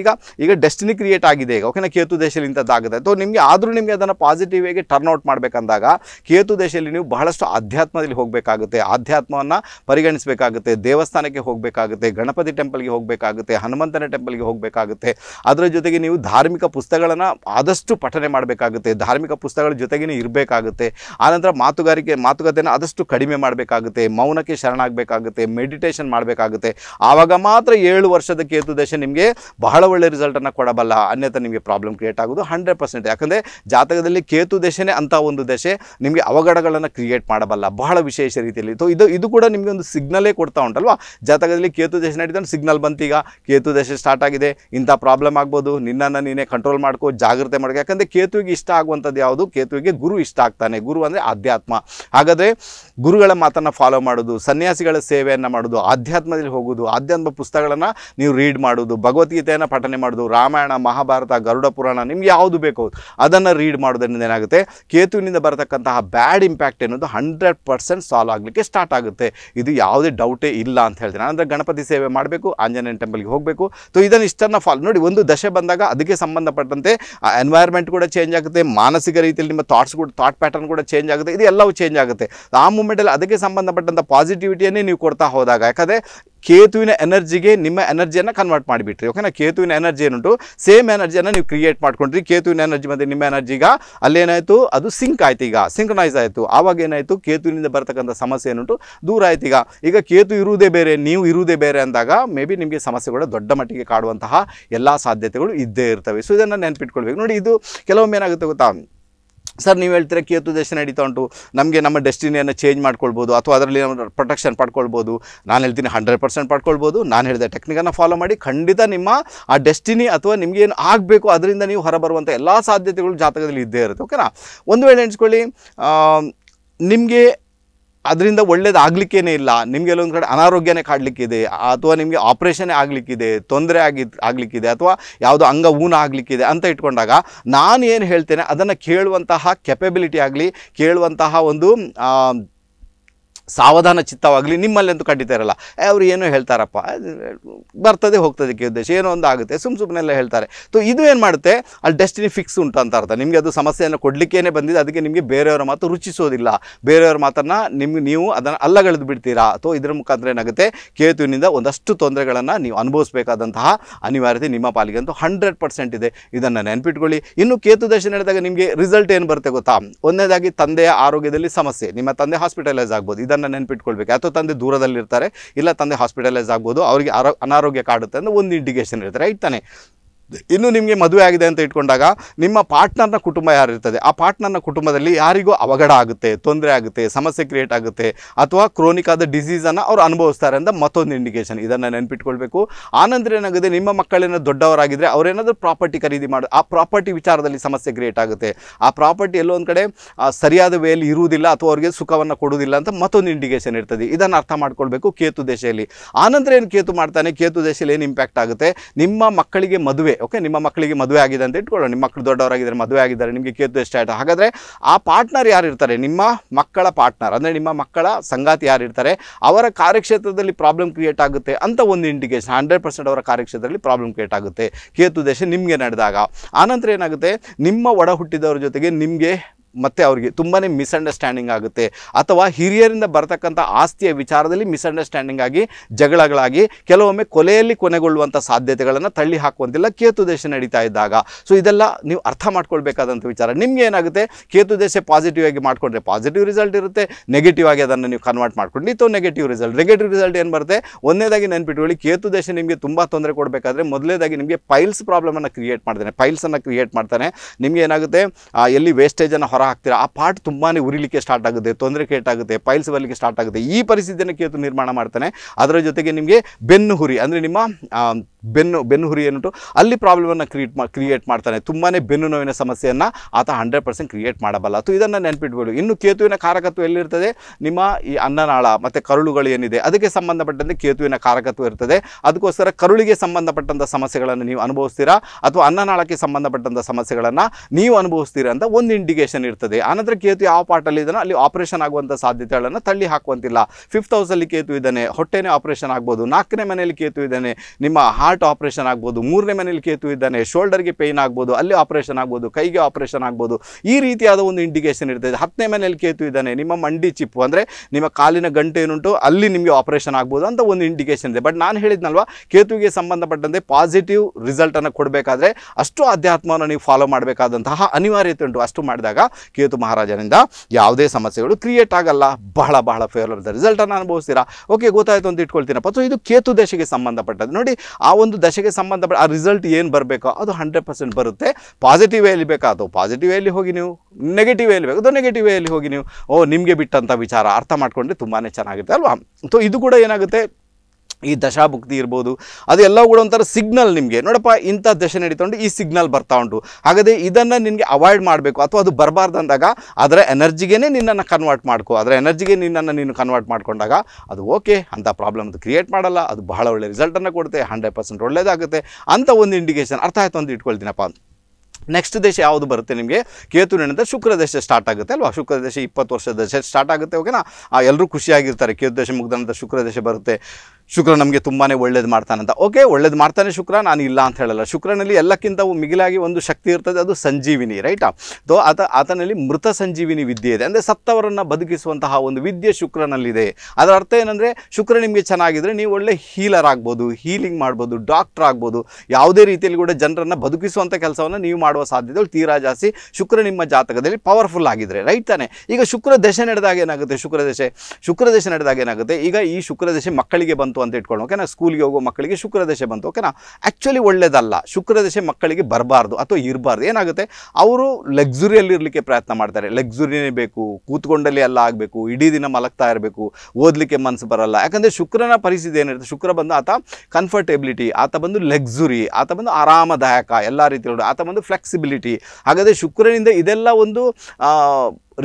ಈಗ ಡೆಸ್ಟಿನಿ ಕ್ರಿಯೇಟ್ ಆಗಿದೆ, ಈಗ ಓಕೆನಾ, ಕೇತು ದಶೆಯಲ್ಲಿ ಇಂಥದ್ದಾಗಿದೆ. ಸೊ ನಿಮಗೆ ಆದರೂ ನಿಮಗೆ ಅದನ್ನು ಪಾಸಿಟಿವ್ ಆಗಿ ಟರ್ನ್ಔಟ್ ಮಾಡಬೇಕಂದಾಗ ಕೇತು ದಶೆಯಲ್ಲಿ ನೀವು ಬಹಳಷ್ಟು ಆಧ್ಯಾತ್ಮದಲ್ಲಿ ಹೋಗಬೇಕಾಗುತ್ತೆ, ಆಧ್ಯಾತ್ಮವನ್ನು ಪರಿಗಣಿಸಬೇಕಾಗುತ್ತೆ, ದೇವಸ್ಥಾನಕ್ಕೆ ಹೋಗಬೇಕಾಗುತ್ತೆ, ಗಣಪತಿ ಟೆಂಪಲ್ಗೆ ಹೋಗಬೇಕಾಗುತ್ತೆ, ಹನುಮಂತನ ಟೆಂಪಲ್ಗೆ ಹೋಗಬೇಕಾಗುತ್ತೆ. ಅದರ ಜೊತೆಗೆ ನೀವು ಧಾರ್ಮಿಕ ಪುಸ್ತಕಗಳನ್ನು ಆದಷ್ಟು ಪಠನೆ ಮಾಡಬೇಕಾಗುತ್ತೆ, ಧಾರ್ಮಿಕ ಪುಸ್ತಕಗಳ ಜೊತೆಗೇ ಇರಬೇಕಾಗುತ್ತೆ. ಆನಂತರ ಮಾತುಕತೆಯನ್ನು ಆದಷ್ಟು ಕಡಿಮೆ ಮಾಡಬೇಕಾಗುತ್ತೆ, ಮೌನಕ್ಕೆ ಶರಣಾಗಬೇಕಾಗುತ್ತೆ, ಮೆಡಿಟೇಷನ್ ಮಾಡಬೇಕಾಗುತ್ತೆ. ಆವಾಗ ಮಾತ್ರ 7 ವರ್ಷದ ಕೇತು ದಶೆ ನಿಮಗೆ ಬಹಳ ಒಳ್ಳೆ ರಿಸಲ್ಟನ್ನು ಕೊಡಬಲ್ಲ, ಅನ್ಯಥಾ ನಿಮಗೆ ಪ್ರಾಬ್ಲಮ್ ಕ್ರಿಯೇಟ್ ಆಗೋದು 100%. ಯಾಕಂದರೆ ಜಾತಕದಲ್ಲಿ ಕೇತು ದಶೆನೇ ಅಂಥ ಒಂದು ದಶೆ, ನಿಮಗೆ ಅವಘಡಗಳನ್ನು ಕ್ರಿಯೇಟ್ ಮಾಡಬಲ್ಲ ಬಹಳ ವಿಶೇಷ ರೀತಿಯಲ್ಲಿ. ಸೊ ಇದು ಕೂಡ ನಿಮಗೆ ಒಂದು ಸಿಗ್ನಲೇ ಕೊಡ್ತಾ ಉಂಟಲ್ವಾ, ಜಾತಕದಲ್ಲಿ ಕೇತು ದಶೆ ನಡೀತಾನೆ ಸಿಗ್ನಲ್ ಬಂತೀಗ, ಕೇತು ದಶೆ ಸ್ಟಾರ್ಟ್ ಆಗಿದೆ, ಇಂಥ ಪ್ರಾಬ್ಲಮ್ ಆಗ್ಬೋದು, ನಿನ್ನನ್ನು ನೀನೇ ಕಂಟ್ರೋಲ್ ಮಾಡ್ಕೋ, ಜಾಗ್ರತೆ ಮಾಡ್ಕೋ. ಯಾಕಂದರೆ ಕೇತುವಿಗೆ ಇಷ್ಟ ಆಗುವಂಥದ್ದು ಯಾವುದು, ಕೇತುವಿಗೆ ಗುರು ಇಷ್ಟ ಆಗ್ತಾನೆ, ಗುರು ಅಂದರೆ ಆಧ್ಯಾತ್ಮ. ಹಾಗಾದರೆ ಗುರುಗಳ ಮಾತನ್ನು ಫಾಲೋ ಮಾಡೋದು, ಸನ್ಯಾಸಿಗಳ ಸೇವೆಯನ್ನು ಮಾಡೋದು, ಆಧ್ಯಾತ್ಮದಲ್ಲಿ ಹೋಗೋದು, ಆಧ್ಯಾತ್ಮ ಪುಸ್ತಕಗಳನ್ನು ನೀವು ರೀಡ್ ಮಾಡೋದು, ಭಗವದ್ಗೀತೆಯನ್ನು ಪಠನೆ ಮಾಡೋದು, ರಾಮಾಯಣ, ಮಹಾಭಾರತ, ಗರುಡ ಪುರಾಣ, ನಿಮ್ಗೆ ಯಾವುದು ಬೇಕು ಅದನ್ನು ರೀಡ್ ಮಾಡೋದ್ರಿಂದ ಏನಾಗುತ್ತೆ, ಕೇತುವಿನಿಂದ ಬರತಕ್ಕಂತಹ ಬ್ಯಾಡ್ ಇಂಪ್ಯಾಕ್ಟ್ ಅನ್ನೋದು 100% ಸಾಲ್ವ್ ಆಗಲಿಕ್ಕೆ ಸ್ಟಾರ್ಟ್ ಆಗುತ್ತೆ. ಇದು ಯಾವುದೇ ಡೌಟೇ ಇಲ್ಲ ಅಂತ ಹೇಳ್ತೀನಿ. ಅಂದರೆ ಗಣಪತಿ ಸೇವೆ ಮಾಡಬೇಕು, ಆಂಜನೇಯ ಟೆಂಪಲ್ಗೆ ಹೋಗಬೇಕು. ಸೊ ಇದನ್ನು ಇಷ್ಟನ್ನು ಫಾಲೋ ನೋಡಿ, ಒಂದು ದಶೆ ಬಂದಾಗ ಅದಕ್ಕೆ ಸಂಬಂಧಪಟ್ಟಂತೆ ಎನ್ವೈರ್ಮೆಂಟ್ ಕೂಡ ಚೇಂಜ್ ಆಗುತ್ತೆ, ಮಾನಸಿಕ ರೀತಿಯಲ್ಲಿ ನಿಮ್ಮ ಥಾಟ್ ಪ್ಯಾಟರ್ನ್ ಕೂಡ ಚೇಂಜ್ ಆಗುತ್ತೆ, ಇದು ಎಲ್ಲವೂ ಚೇಂಜ್ ಆಗುತ್ತೆ. ಆ ಮೂಮೆಂಟಲ್ಲಿ ಅದಕ್ಕೆ ಸಂಬಂಧಪಟ್ಟಂಥ ಪಾಸಿಟಿವಿಟಿಯನ್ನೇ ನೀವು ಕೊಡ್ತಾ ಹೋದಾಗ, ಯಾಕಂದರೆ ಕೇತುವಿನ ಎನರ್ಜಿಗೆ ನಿಮ್ಮ ಎನರ್ಜಿಯನ್ನು ಕನ್ವರ್ಟ್ ಮಾಡಿಬಿಟ್ರಿ, ಓಕೆನಾ. ಕೇತುವಿನ ಎನರ್ಜಿ ಏನುಂಟು, ಸೇಮ್ ಎನರ್ಜಿಯನ್ನು ನೀವು ಕ್ರಿಯೇಟ್ ಮಾಡ್ಕೊಂಡ್ರಿ, ಕೇತುವಿನ ಎನರ್ಜಿ ಮತ್ತು ನಿಮ್ಮ ಎನರ್ಜಿಗ ಅಲ್ಲೇನಾಯಿತು ಅದು ಸಿಂಕ್ ಆಯ್ತು, ಈಗ ಸಿಂಕ್ರನೈಸ್ ಆಯಿತು. ಆವಾಗ ಏನಾಯಿತು, ಕೇತುವಿನಿಂದ ಬರ್ತಕ್ಕಂಥ ಸಮಸ್ಯೆ ಏನುಂಟು ದೂರ ಆಯ್ತು. ಈಗ ಕೇತು ಇರುವುದೇ ಬೇರೆ, ನೀವು ಇರುವುದೇ ಬೇರೆ ಅಂದಾಗ ಮೇ ಬಿ ನಿಮಗೆ ಸಮಸ್ಯೆಗಳು ದೊಡ್ಡ ಮಟ್ಟಿಗೆ ಕಾಡುವಂತಹ ಎಲ್ಲ ಸಾಧ್ಯತೆಗಳು ಇದ್ದೇ ಇರ್ತವೆ. ಸೊ ಇದನ್ನು ನೆನಪಿಟ್ಕೊಳ್ಬೇಕು ನೋಡಿ. ಇದು ಕೆಲವೊಮ್ಮೆ ಏನಾಗುತ್ತೆ ಗೊತ್ತಾ, ಸರ್ ನೀವು ಹೇಳ್ತೀರ ಕೇತು ದಶೆ ನಡೀತಾ ಉಂಟು, ನಮಗೆ ನಮ್ಮ ಡೆಸ್ಟಿನಿಯನ್ನು ಚೇಂಜ್ ಮಾಡ್ಕೊಳ್ಬೋದು ಅಥವಾ ಅದರಲ್ಲಿ ನಮ್ಮ ಪ್ರೊಟೆಕ್ಷನ್ ಪಡ್ಕೊಳ್ಬೋದು. ನಾನು ಹೇಳ್ತೀನಿ 100% ಪಡ್ಕೊಳ್ಬೋದು. ನಾನು ಹೇಳಿದ ಟೆಕ್ನಿಕನ್ನು ಫಾಲೋ ಮಾಡಿ, ಖಂಡಿತ ನಿಮ್ಮ ಆ ಡೆಸ್ಟಿನಿ ಅಥವಾ ನಿಮಗೇನು ಆಗಬೇಕು ಅದರಿಂದ ನೀವು ಹೊರಬರುವಂಥ ಎಲ್ಲ ಸಾಧ್ಯತೆಗಳು ಜಾತಕದಲ್ಲಿ ಇದ್ದೇ ಇರುತ್ತೆ, ಓಕೆನಾ. ಒಂದು ವೇಳೆ ಎಣಿಸ್ಕೊಳ್ಳಿ ನಿಮಗೆ ಅದರಿಂದ ಒಳ್ಳೇದಾಗಲಿಕ್ಕೇನೇ ಇಲ್ಲ, ನಿಮಗೆ ಎಲ್ಲೊಂದು ಕಡೆ ಅನಾರೋಗ್ಯನೇ ಕಾಡಲಿಕ್ಕಿದೆ, ಅಥವಾ ನಿಮಗೆ ಆಪ್ರೇಷನ್ನೇ ಆಗಲಿಕ್ಕಿದೆ, ತೊಂದರೆ ಆಗಲಿಕ್ಕಿದೆ, ಅಥವಾ ಯಾವುದೋ ಅಂಗ ಊನ ಆಗಲಿಕ್ಕಿದೆ ಅಂತ ಇಟ್ಕೊಂಡಾಗ ನಾನು ಏನು ಹೇಳ್ತೇನೆ ಅದನ್ನು ಕೇಳುವಂತಹ ಕೆಪಬಿಲಿಟಿ ಆಗಲಿ, ಕೇಳುವಂತಹ ಒಂದು ಸಾವಧಾನ ಚಿತ್ತವಾಗಲಿ ನಿಮ್ಮಲ್ಲಂತೂ ಖಂಡಿತ ಇರಲ್ಲ. ಅವರು ಏನೋ ಹೇಳ್ತಾರಪ್ಪ, ಬರ್ತದೆ ಹೋಗ್ತದೆ ಕೇತು ದಶೆ, ಏನೋ ಒಂದು ಆಗುತ್ತೆ, ಸುಮ್ಮನೆಲ್ಲ ಹೇಳ್ತಾರೆ. ಸೊ ಇದು ಏನು ಮಾಡುತ್ತೆ, ಅಲ್ಲಿ ಡೆಸ್ಟಿನಿ ಫಿಕ್ಸ್ ಉಂಟು ಅಂತ ಅರ್ಥ. ನಿಮಗೆ ಅದು ಸಮಸ್ಯೆಯನ್ನು ಕೊಡಲಿಕ್ಕೇ ಬಂದಿದೆ, ಅದಕ್ಕೆ ನಿಮಗೆ ಬೇರೆಯವರ ಮಾತು ರುಚಿಸೋದಿಲ್ಲ, ಬೇರೆಯವ್ರ ಮಾತನ್ನು ನೀವು ಅದನ್ನು ಅಲ್ಲಗಳೆದು ಬಿಡ್ತೀರಾ. ಅಥವಾ ಇದರ ಮುಖಾಂತರ ಏನಾಗುತ್ತೆ, ಕೇತುವಿನಿಂದ ಒಂದಷ್ಟು ತೊಂದರೆಗಳನ್ನು ನೀವು ಅನುಭವಿಸಬೇಕಾದಂತಹ ಅನಿವಾರ್ಯತೆ ನಿಮ್ಮ ಪಾಲಿಗಂತೂ 100% ಇದೆ. ಇದನ್ನು ನೆನಪಿಟ್ಕೊಳ್ಳಿ. ಇನ್ನು ಕೇತು ದಶೆ ನಡೆದಾಗ ನಿಮಗೆ ರಿಸಲ್ಟ್ ಏನು ಬರುತ್ತೆ ಗೊತ್ತಾ, ಒಂದನೇದಾಗಿ ತಂದೆಯ ಆರೋಗ್ಯದಲ್ಲಿ ಸಮಸ್ಯೆ, ನಿಮ್ಮ ತಂದೆ ಹಾಸ್ಪಿಟಲೈಸ್ ಆಗ್ಬೋದು, ನೆನ್ಪಿಟ್ಕೊಳ್ಬೇಕು. ಅಥವಾ ತಂದೆ ದೂರದಲ್ಲಿರ್ತಾರೆ, ಇಲ್ಲ ತಂದೆ ಹಾಸ್ಪಿಟಲೈಸ್ ಆಗ್ಬೋದು, ಅವರಿಗೆ ಅನಾರೋಗ್ಯ ಕಾಡುತ್ತೆ ಅನ್ನೋ ಒಂದು ಇಂಡಿಕೇಶನ್ ಇರ್ತಾರೆ, ಇರ್ತಾನೆ. ಇನ್ನು ನಿಮಗೆ ಮದುವೆ ಆಗಿದೆ ಅಂತ ಇಟ್ಕೊಂಡಾಗ ನಿಮ್ಮ ಪಾರ್ಟ್ನರ್ನ ಕುಟುಂಬ ಯಾರಿರ್ತದೆ, ಆ ಪಾರ್ಟ್ನರ್ನ ಕುಟುಂಬದಲ್ಲಿ ಯಾರಿಗೂ ಅವಘಡ ಆಗುತ್ತೆ, ತೊಂದರೆ ಆಗುತ್ತೆ, ಸಮಸ್ಯೆ ಕ್ರಿಯೇಟ್ ಆಗುತ್ತೆ, ಅಥವಾ ಕ್ರೋನಿಕ್ ಆದ ಡಿಸೀಸನ್ನು ಅವ್ರು ಅನುಭವಿಸ್ತಾರೆ ಅಂತ ಮತ್ತೊಂದು ಇಂಡಿಕೇಶನ್. ಇದನ್ನು ನೆನಪಿಟ್ಕೊಳ್ಬೇಕು. ಆನಂತರ ಏನಾಗುತ್ತೆ, ನಿಮ್ಮ ಮಕ್ಕಳೇನೋ ದೊಡ್ಡವರಾಗಿದ್ದರೆ ಅವರೇನಾದರೂ ಪ್ರಾಪರ್ಟಿ ಖರೀದಿ ಮಾಡೋದು, ಆ ಪ್ರಾಪರ್ಟಿ ವಿಚಾರದಲ್ಲಿ ಸಮಸ್ಯೆ ಕ್ರಿಯೇಟ್ ಆಗುತ್ತೆ, ಆ ಪ್ರಾಪರ್ಟಿ ಎಲ್ಲೋ ಒಂದು ಕಡೆ ಸರಿಯಾದ ವೇಯಲ್ಲಿ ಇರುವುದಿಲ್ಲ ಅಥವಾ ಅವರಿಗೆ ಸುಖವನ್ನು ಕೊಡುವುದಿಲ್ಲ ಅಂತ ಮತ್ತೊಂದು ಇಂಡಿಕೇಶನ್ ಇರ್ತದೆ. ಇದನ್ನು ಅರ್ಥ ಮಾಡ್ಕೊಳ್ಬೇಕು ಕೇತು ದಶೆಯಲ್ಲಿ. ಆನಂತರ ಏನು ಕೇತು ಮಾಡ್ತಾನೆ, ಕೇತು ದಶೆಯಲ್ಲಿ ಏನು ಇಂಪ್ಯಾಕ್ಟ್ ಆಗುತ್ತೆ, ನಿಮ್ಮ ಮಕ್ಕಳಿಗೆ ಮದುವೆ, ಓಕೆ, ನಿಮ್ಮ ಮಕ್ಕಳಿಗೆ ಮದುವೆ ಆಗಿದೆ ಅಂತ ಇಟ್ಕೊಳ್ಳೋ, ನಿಮ್ಮ ಮಕ್ಕಳು ದೊಡ್ಡವರಾಗಿದ್ದಾರೆ, ಮದುವೆ ಆಗಿದ್ದಾರೆ, ನಿಮಗೆ ಕೇತು ದಶೆ ಆಯಿತು. ಹಾಗಾದರೆ ಆ ಪಾರ್ಟ್ನರ್ ಯಾರಿರ್ತಾರೆ, ನಿಮ್ಮ ಮಕ್ಕಳ ಪಾರ್ಟ್ನರ್ ಅಂದರೆ ನಿಮ್ಮ ಮಕ್ಕಳ ಸಂಗಾತಿ ಯಾರಿರ್ತಾರೆ, ಅವರ ಕಾರ್ಯಕ್ಷೇತ್ರದಲ್ಲಿ ಪ್ರಾಬ್ಲಮ್ ಕ್ರಿಯೇಟ್ ಆಗುತ್ತೆ ಅಂತ ಒಂದು ಇಂಡಿಕೇಶನ್. 100% ಅವರ ಕಾರ್ಯಕ್ಷೇತ್ರದಲ್ಲಿ ಪ್ರಾಬ್ಲಮ್ ಕ್ರಿಯೇಟ್ ಆಗುತ್ತೆ ಕೇತು ದಶೆ ನಿಮಗೆ ನಡೆದಾಗ. ಆನಂತರ ಏನಾಗುತ್ತೆ, ನಿಮ್ಮ ಒಡ ಹುಟ್ಟಿದವರ ಜೊತೆಗೆ ನಿಮಗೆ ಮತ್ತೆ ಅವರಿಗೆ ತುಂಬಾನೇ ಮಿಸ್ಅಂಡರ್‌ಸ್ಟ್ಯಾಂಡಿಂಗ್ ಆಗುತ್ತೆ ಅಥವಾ ಹಿರಿಯರಿಂದ ಬರತಕ್ಕಂತ ಆಸ್ತಿಯ ವಿಚಾರದಲ್ಲಿ ಮಿಸ್ಅಂಡರ್‌ಸ್ಟ್ಯಾಂಡಿಂಗ್ ಆಗಿ ಜಗಳಗಳಾಗಿ ಕೆಲವೊಮ್ಮೆ ಕೊಲೆಯಲ್ಲಿ ಕೊನೆಗೊಳ್ಳುವಂತ ಸಾಧ್ಯತೆಗಳನ್ನು ತಳ್ಳಿ ಹಾಕುವಂತಿಲ್ಲ ಕೇತು ದೇಶ ನಡೀತಾ ಇದ್ದಾಗ ಸೋ ಇದೆಲ್ಲ ನೀವು ಅರ್ಥ ಮಾಡಿಕೊಳ್ಳಬೇಕಾದಂತ ವಿಚಾರ ನಿಮಗೆ ಏನಾಗುತ್ತೆ ಕೇತು ದೇಶ ಪಾಸಿಟಿವ್ ಆಗಿ ಮಾಡ್ಕೊಂಡ್ರೆ ಪಾಸಿಟಿವ್ ರಿಸಲ್ಟ್ ಇರುತ್ತೆ ನೆಗೆಟಿವ್ ಆಗಿ ಅದನ್ನ ನೀವು ಕನ್ವರ್ಟ್ ಮಾಡ್ಕೊಂಡಿ ತೋ ನೆಗೆಟಿವ್ ರಿಸಲ್ಟ್ ಏನು ಬರುತ್ತೆ ಒಂದನೇದಾಗಿ ನೆನಪಿಟ್ಕೊಳ್ಳಿ ಕೇತು ದೇಶ ನಿಮಗೆ ತುಂಬಾ ತೊಂದರೆ ಕೊಡಬೇಕಾದ್ರೆ ಮೊದಲನೇದಾಗಿ ನಿಮಗೆ ಪೈಲ್ಸ್ ಪ್ರಾಬ್ಲಮ್ ಅನ್ನು ಕ್ರಿಯೇಟ್ ಮಾಡ್ತಾನೆ ಪೈಲ್ಸ್ ಅನ್ನು ಕ್ರಿಯೇಟ್ ಮಾಡ್ತಾನೆ ನಿಮಗೆ ಏನಾಗುತ್ತೆ ಎಲ್ಲಿ ವೇಸ್ಟೇಜ್ ಅನ್ನು ಹಾಕ್ತಿರಾ ಆ ಪಾರ್ಟ್ ತುಂಬಾನೇ ಉರಿಲಿಕ್ಕೆ ಸ್ಟಾರ್ಟ್ ಆಗುತ್ತೆ ತೊಂದರೆ ಕೇಟಾಗುತ್ತೆ ಪೈಲ್ಸ್ ಬರಲಿಕ್ಕೆ ಸ್ಟಾರ್ಟ್ ಆಗುತ್ತೆ ಈ ಪರಿಸ್ಥಿತಿಯನ್ನು ಕೇತು ನಿರ್ಮಾಣ ಮಾಡ್ತಾನೆ ಅದರ ಜೊತೆಗೆ ನಿಮಗೆ ಬೆನ್ನು ಹುರಿ ಅಂದ್ರೆ ನಿಮ್ಮ ಬೆನ್ನು ಹುರಿ ಏನುಂಟು ಅಲ್ಲಿ ಪ್ರಾಬ್ಲಮ್ ಅನ್ನು ಕ್ರಿಯೇಟ್ ಮಾಡ್ತಾನೆ ತುಂಬಾನೇ ಬೆನ್ನು ನೋವಿನ ಸಮಸ್ಯೆಯನ್ನು ಆತ 100% ಕ್ರಿಯೇಟ್ ಮಾಡಬಲ್ಲ ಅಥವಾ ಇದನ್ನ ನೆನಪಿಟ್ಕೊಳ್ಳಿ ಇನ್ನು ಕೇತುವಿನ ಕಾರಕತ್ವ ಎಲ್ಲಿ ಇರ್ತದೆ ನಿಮ್ಮ ಈ ಅನ್ನನಾಳ ಮತ್ತೆ ಕರುಳುಗಳು ಏನಿದೆ ಅದಕ್ಕೆ ಸಂಬಂಧಪಟ್ಟಂತೆ ಕೇತುವಿನ ಕಾರಕತ್ವ ಇರ್ತದೆ ಅದಕ್ಕೋಸ್ಕರ ಕರುಳಿಗೆ ಸಂಬಂಧಪಟ್ಟಂತ ಸಮಸ್ಯೆಗಳನ್ನು ನೀವು ಅನುಭವಿಸ್ತೀರಾ ಅಥವಾ ಅನ್ನನಾಳಕ್ಕೆ ಸಂಬಂಧಪಟ್ಟಂತ ಸಮಸ್ಯೆಗಳನ್ನು ನೀವು ಅನುಭವಿಸ್ತೀರಾ ಅಂತ ಒಂದು ಇಂಡಿಕೇಶನ್ ಇರ್ತದೆ ಆನಂತರ ಕೇತು ಯಾವ ಪಾರ್ಟ್ ಅಲ್ಲಿ ಇದನ್ನ ಅಲ್ಲಿ ಆಪರೇಷನ್ ಆಗುವಂತ ಸಾಧ್ಯತೆಗಳನ್ನು ತಳ್ಳಿ ಹಾಕುವಂತಿಲ್ಲ 5th ಹೌಸ್ ಅಲ್ಲಿ ಕೇತು ಇದ್ದಾನೆ ಹೊಟ್ಟೆನೇ ಆಪರೇಷನ್ ಆಗಬಹುದು 4ನೇ ಮನೆಯಲ್ಲಿ ಕೇತು ಇದ್ದಾನೆ ನಿಮ್ಮ हार्ट ऑपरेशन आगबहुदु 3ने मनेयल्लि केतु इद्दाने शोल्डर गे पेन आगबहुदु अल्लि ऑपरेशन आगबहुदु कैगे ऑपरेशन आगबहुदु ई रीतियाद ओंदु इंडिकेशन इरुत्तदे 10ने मनेयल्लि केतु इद्दाने निम्म मंडी चिप्पु अंद्रे निम्म कालिन गंटे एनुंटु अल्लि निमगे ऑपरेशन आगबहुदु अंत ओंदु इंडिकेशन इदे बट नानु हेळिदनल्वा केतुविगे संबंधपट्टंते पॉजिटिव रिसल्ट अन्नु कोडबेकाद्रे अष्टु आध्यात्मवन्न नीवु फॉलो माडबेकादंता अनिवार्यते उंटु अष्टु माडिदाग केतु महाराजनिंद यावुदे समस्येगळु क्रियेट ಆಗಲ್ಲ ಬಹಳ ಬಹಳ ಫೇವರ್ ರಿಸಲ್ಟ್ ಅನ್ನು ಅನುಭವಿಸ್ತೀರಾ ಓಕೆ ಗೊತ್ತಾಯಿತು ಅಂತ ಇಟ್ಕೊಳ್ತೀನಪ್ಪ ಸೋ ಇದು ಕೇತು ದೇಶಕ್ಕೆ ಸಂಬಂಧಪಟ್ಟದ್ದು ನೋಡಿ ಆ ಒಂದು ದಶೆಗೆ ಸಂಬಂಧಪಟ್ಟ ಆ ರಿಸಲ್ಟ್ ಏನು ಬರಬೇಕು ಅದು 100% ಬರುತ್ತೆ ಪಾಸಿಟಿವ್ ವೇಲಿ ಬೇಕಾದೋ ಪಾಸಿಟಿವ್ ವೇಲಿ ಹೋಗಿ ನೀವು ನೆಗೆಟಿವ್ ವೇಲಿ ಬೇಕಾದೋ ನೆಗೆಟಿವ್ ವೇಲಿ ಹೋಗಿ ನೀವು ಓ ನಿಮಗೆ ಬಿಟ್ಟಂತ ವಿಚಾರ ಅರ್ಥ ಮಾಡ್ಕೊಂಡ್ರೆ ತುಂಬಾನೇ ಚೆನ್ನಾಗಿರುತ್ತೆ ಅಲ್ವಾ ಸೋ ಇದು ಕೂಡ ಏನಾಗುತ್ತೆ ಈ ದಶಾಭುಕ್ತಿ ಇರಬಹುದು ಅದೆಲ್ಲವೂ ಕೂಡ ಒಂತರ ಸಿಗ್ನಲ್ ನಿಮಗೆ ನೋಡಪ್ಪ ಇಂತ ದಶೆ ನಡೀತೊಂಡು ಈ ಸಿಗ್ನಲ್ ಬರ್ತಾ ಉಂಟು ಹಾಗಾದ್ರೆ ಇದನ್ನ ನಿಮಗೆ ಅವಾಯ್ಡ್ ಮಾಡಬೇಕು ಅಥವಾ ಅದು ಬರಬಾರದು ಅಂದಾಗ ಅದರ ಎನರ್ಜಿಗೆನೇ ನಿನ್ನನ್ನ ಕನ್ವರ್ಟ್ ಮಾಡ್ಕೋ ಅದರ ಎನರ್ಜಿಗೆ ನಿನ್ನನ್ನ ನೀನು ಕನ್ವರ್ಟ್ ಮಾಡ್ಕೊಂಡಾಗ ಅದು ಓಕೆ ಅಂತ ಪ್ರಾಬ್ಲಮ್ ಅದು ಕ್ರಿಯೇಟ್ ಮಾಡಲ್ಲ ಅದು ಬಹಳ ಒಳ್ಳೆ ರಿಸಲ್ಟ್ ಅನ್ನು ಕೊಡುತ್ತೆ 100% ಒಳ್ಳೆದಾಗುತ್ತೆ ಅಂತ ಒಂದು ಇಂಡಿಕೇಶನ್ ಅರ್ಥ ಆಯ್ತು ಅಂತ ಇಟ್ಕೊಳ್ತೀನಪ್ಪ नेक्स्ट देश यावुदु बरुत्ते निमगे केतुविन नंतर शुक्र देश स्टार्ट आगुत्ते अल्वा शुक्र देश 20 वर्ष देश स्टार्ट आगुत्ते ओकेना एल्लरू खुशियागिर्तारे केतु देश मुगिद नंतर शुक्र देश बरुत्ते ಶುಕ್ರ ನಮಗೆ ತುಂಬಾನೇ ಒಳ್ಳೆಯದು ಮಾಡ್ತಾನೆ ಅಂತ ಓಕೆ ಒಳ್ಳೆಯದು ಮಾಡ್ತಾನೆ ಶುಕ್ರ ನಾನು ಇಲ್ಲ ಅಂತ ಹೇಳಲ್ಲ ಶುಕ್ರನಲ್ಲಿ ಎಲ್ಲಕ್ಕಿಂತ ಮಿಗಿಲಾಗಿ ಒಂದು ಶಕ್ತಿ ಇರ್ತದೆ ಅದು ಸಂಜೀವಿನಿ ರೈಟ್ ಸೋ ಆತನಲ್ಲಿ ಮೃತ ಸಂಜೀವಿನಿ ವಿದ್ಯೆ ಇದೆ ಅಂದ್ರೆ ಸತ್ತವರನ್ನ ಬದುಕಿಸುವಂತಹ ಒಂದು ವಿದ್ಯೆ ಶುಕ್ರನಲ್ಲಿ ಇದೆ ಅದರ ಅರ್ಥ ಏನಂದ್ರೆ ಶುಕ್ರ ನಿಮಗೆ ಚೆನ್ನಾಗಿದ್ರೆ ನೀವು ಒಳ್ಳೆ ಹೀಲರ್ ಆಗಬಹುದು ಹೀಲಿಂಗ್ ಮಾಡಬಹುದು ಡಾಕ್ಟರ್ ಆಗಬಹುದು ಯಾವುದೇ ರೀತಿಯಲ್ಲಿ ಕೂಡ ಜನರನ್ನ ಬದುಕಿಸುವಂತ ಕೆಲಸವನ್ನು ನೀವು ಮಾಡುವ ಸಾಧ್ಯತೆಗಳು ತೀರಾ ಜಾಸ್ತಿ ಶುಕ್ರ ನಿಮ್ಮ ಜಾತಕದಲ್ಲಿ ಪವರ್ಫುಲ್ ಆಗಿದ್ರೆ ರೈಟ್ ತಾನೆ ಈಗ ಶುಕ್ರ ದಶೆ ನಡೆದಾಗ ಏನಾಗುತ್ತೆ ಶುಕ್ರ ದಶೆ ನಡೆದಾಗ ಏನಾಗುತ್ತೆ ಈಗ ಈ ಶುಕ್ರ ದಶೆ ಮಕ್ಕಳಿಗೆ ಬಂತು ಅಂತ ಇಟ್ಕೊಳ್ಳೋಣ ಓಕೆನಾ ಸ್ಕೂಲ್ ಗೆ ಹೋಗೋ ಮಕ್ಕಳಿಗೆ ಶುಕ್ರ ದಶೆ ಬಂತು ಓಕೆನಾ ಆಕ್ಚುಲಿ ಒಳ್ಳೆದಲ್ಲ ಶುಕ್ರ ದಶೆ ಮಕ್ಕಳಿಗೆ ಬರಬಾರದು ಅಥವಾ ಇರಬಾರದು ಏನಾಗುತ್ತೆ ಅವರು ಲಕ್ಸುರಿಯಲ್ಲಿ ಇರಲಿಕ್ಕೆ ಪ್ರಯತ್ನ ಮಾಡ್ತಾರೆ ಲಕ್ಸುರಿನೇ ಬೇಕು ಕೂತ್ಕೊಂಡಲ್ಲಿ ಎಲ್ಲ ಆಗಬೇಕು ಇಡಿ ದಿನ ಮಲಗ್ತಾ ಇರಬೇಕು ಓದಲಿಕ್ಕೆ ಮನಸ್ಸು ಬರಲ್ಲ ಯಾಕಂದ್ರೆ ಶುಕ್ರನ ಪರಿಸ್ಥಿತಿ ಏನಿರುತ್ತೆ ಶುಕ್ರ ಬಂದು ಆತ ಕಂಫರ್ಟಬಿಲಿಟಿ ಆತ ಬಂದು ಲಕ್ಸುರಿ ಆತ ಬಂದು ಆರಾಮದಾಯಕ ಎಲ್ಲ ರೀತಿಯಲ್ಲಿ ಆತ ಬಂದು ಫ್ಲೆಕ್ಸಿಬಿಲಿಟಿ ಹಾಗಾದ್ರೆ ಶುಕ್ರನಿಂದ ಇದೆಲ್ಲ ಒಂದು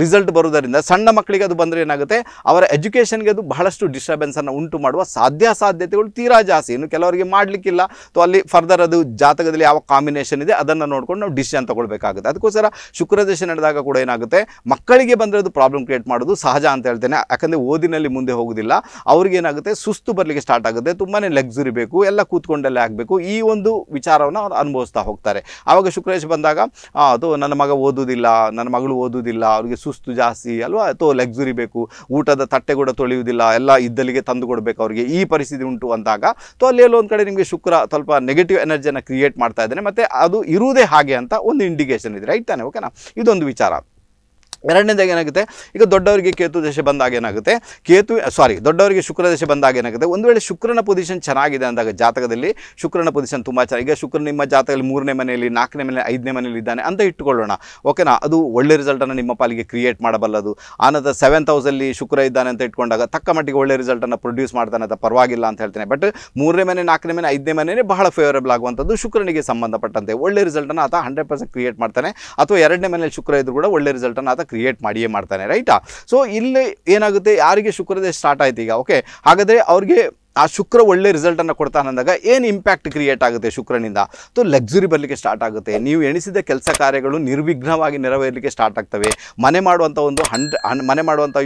ರಿಸಲ್ಟ್ ಬರುವುದರಿಂದ ಸಣ್ಣ ಮಕ್ಕಳಿಗೆ ಅದು ಬಂದರೆ ಏನಾಗುತ್ತೆ ಅವರ ಎಜುಕೇಷನ್ಗೆ ಅದು ಬಹಳಷ್ಟು ಡಿಸ್ಟರ್ಬೆನ್ಸ್ ಅನ್ನು ಉಂಟು ಮಾಡುವ ಸಾಧ್ಯತೆಗಳು ತೀರಾ ಜಾಸ್ತಿ ಇನ್ನು ಕೆಲವರಿಗೆ ಮಾಡಲಿಕ್ಕಿಲ್ಲ ತೋ ಅಲ್ಲಿ ಫರ್ದರ್ ಅದು ಜಾತಕದಲ್ಲಿ ಯಾವ ಕಾಂಬಿನೇಷನ್ ಇದೆ ಅದನ್ನು ನೋಡ್ಕೊಂಡು ನಾವು ಡಿಸಿಷನ್ ತಗೊಳ್ಬೇಕಾಗುತ್ತೆ ಅದಕ್ಕೋಸ್ಕರ ಶುಕ್ರ ದಶ ನಡೆದಾಗ ಕೂಡ ಏನಾಗುತ್ತೆ ಮಕ್ಕಳಿಗೆ ಬಂದರೆ ಅದು ಪ್ರಾಬ್ಲಮ್ ಕ್ರಿಯೇಟ್ ಮಾಡೋದು ಸಹಜ ಅಂತ ಹೇಳ್ತೇನೆ ಯಾಕಂದರೆ ಓದಿನಲ್ಲಿ ಮುಂದೆ ಹೋಗೋದಿಲ್ಲ ಅವ್ರಿಗೆ ಏನಾಗುತ್ತೆ ಸುಸ್ತು ಬರಲಿಕ್ಕೆ ಸ್ಟಾರ್ಟ್ ಆಗುತ್ತೆ ತುಂಬಾ ಲಕ್ಸುರಿ ಬೇಕು ಎಲ್ಲ ಕೂತ್ಕೊಂಡಲ್ಲೇ ಆಗಬೇಕು ಈ ಒಂದು ವಿಚಾರವನ್ನು ಅವ್ರು ಅನುಭವಿಸ್ತಾ ಹೋಗ್ತಾರೆ ಆವಾಗ ಶುಕ್ರ ದಶ ಬಂದಾಗ ಅದು ನನ್ನ ಮಗ ಓದೋದಿಲ್ಲ ನನ್ನ ಮಗಳು ಓದೋದಿಲ್ಲ ಅವ್ರಿಗೆ ಸುಸ್ತು ಜಾಸ್ತಿ ಅಲ್ವಾ ಅಥವಾ ಲಕ್ಸುರಿ ಬೇಕು ಊಟದ ತಟ್ಟೆ ಕೂಡ ತೊಳೆಯುವುದಿಲ್ಲ ಎಲ್ಲ ಇದ್ದಲ್ಲಿಗೆ ತಂದು ಕೊಡಬೇಕು ಅವರಿಗೆ ಈ ಪರಿಸ್ಥಿತಿ ಉಂಟು ಅಂದಾಗ ತೋ ಅಲ್ಲಿ ಎಲ್ಲೊಂದು ಕಡೆ ನಿಮಗೆ ಶುಕ್ರ ಸ್ವಲ್ಪ ನೆಗೆಟಿವ್ ಎನರ್ಜಿಯನ್ನು ಕ್ರಿಯೇಟ್ ಮಾಡ್ತಾ ಇದ್ದಾನೆ ಮತ್ತು ಅದು ಇರುವುದೇ ಹಾಗೆ ಅಂತ ಒಂದು ಇಂಡಿಕೇಶನ್ ಇದೆ ರೈಟ್ ತಾನೆ ಓಕೆನಾ ಇದೊಂದು ವಿಚಾರ ಎರಡನೇದಾಗಿ ಏನಾಗುತ್ತೆ ಈಗ ದೊಡ್ಡವರಿಗೆ ಕೇತು ದಶೆ ಬಂದಾಗ ಏನಾಗುತ್ತೆ ದೊಡ್ಡವರಿಗೆ ಶುಕ್ರ ದಶೆ ಬಂದಾಗ ಏನಾಗುತ್ತೆ ಒಂದು ವೇಳೆ ಶುಕ್ರನ ಪೊಸಿಷನ್ ಚೆನ್ನಾಗಿದೆ ಅಂದಾಗ ಜಾತಕದಲ್ಲಿ ಶುಕ್ರನ ಪೊಸಿಷನ್ ತುಂಬ ಚೆನ್ನಾಗಿ ಈಗ ಶುಕ್ರ ನಿಮ್ಮ ಜಾತಕದಲ್ಲಿ 3ನೇ ಮನೆಯಲ್ಲಿ 4ನೇ ಮನೆಯಲ್ಲಿ 5ನೇ ಮನೆಯಲ್ಲಿ ಇದ್ದಾನೆ ಅಂತ ಇಟ್ಟುಕೊಳ್ಳೋಣ ಓಕೆನಾ ಅದು ಒಳ್ಳೆ ರಿಸಲ್ಟನ್ನು ನಿಮ್ಮ ಪಾಲಿಗೆ ಕ್ರಿಯೇಟ್ ಮಾಡಬಲ್ಲದು ಆನಂತರ 7th ಹೌಸಲ್ಲಿ ಶುಕ್ರ ಇದ್ದಾನೆ ಅಂತ ಇಟ್ಕೊಂಡಾಗ ತಕ್ಕ ಮಟ್ಟಿಗೆ ಒಳ್ಳೆ ರಿಸಲ್ಟನ್ನು ಪ್ರೊಡ್ಯೂಸ್ ಮಾಡ್ತಾನೆ ಅಂತ ಪರವಾಗಿಲ್ಲ ಅಂತ ಹೇಳ್ತೇನೆ ಬಟ್ 3ನೇ ಮನೆ 4ನೇ ಮನೆ 5ನೇ ಮನೆಯೇ ಬಹಳ ಫೇವರಬಲ್ ಆಗುವಂಥದ್ದು ಶುಕ್ರನಿಗೆ ಸಂಬಂಧಪಟ್ಟಂತೆ ಒಳ್ಳೆ ರಿಸಲ್ಟನ್ನು ಆತ 100% ಕ್ರಿಯೇಟ್ ಮಾಡ್ತಾನೆ ಅಥವಾ 2ನೇ ಮನೆಯಲ್ಲಿ ಶುಕ್ರ ಇದ್ದರೂ ಕೂಡ ಒಳ್ಳೆ ರಿಸಲ್ಟನ್ನು ಆತ ಕ್ರಿಯೇಟ್ ಮಾಡಿಯೇ ಮಾಡ್ತಾನೆ ರೈಟಾ ಸೋ ಇಲ್ಲಿ ಏನಾಗುತ್ತೆ ಯಾರಿಗೆ ಶುಕ್ರದೇಶ ಸ್ಟಾರ್ಟ್ ಆಯ್ತು ಈಗ ಓಕೆ ಹಾಗಾದರೆ ಅವರಿಗೆ आ शुक्र ಒಳ್ಳೆ ರಿಸಲ್ಟ್ ಅನ್ನು ಕೊಡ್ತಾನೆ ಅಂದಾಗ ಏನು ಇಂಪ್ಯಾಕ್ಟ್ ಕ್ರಿಯೇಟ್ ಆಗುತ್ತೆ ಶುಕ್ರನಿಂದ? तो ಲಕ್ಸುರಿ ಬರಲಿಕ್ಕೆ ಸ್ಟಾರ್ಟ್ ಆಗುತ್ತೆ. ನೀವು ಎಣಿಸಿದ ಕೆಲಸ ಕಾರ್ಯಗಳು ನಿರ್ವಿಘ್ನವಾಗಿ ನೆರವೇರಲಿಕ್ಕೆ ಸ್ಟಾರ್ಟ್ ಆಗ್ತವೆ. ಮನೆ ಮಾಡುವಂತ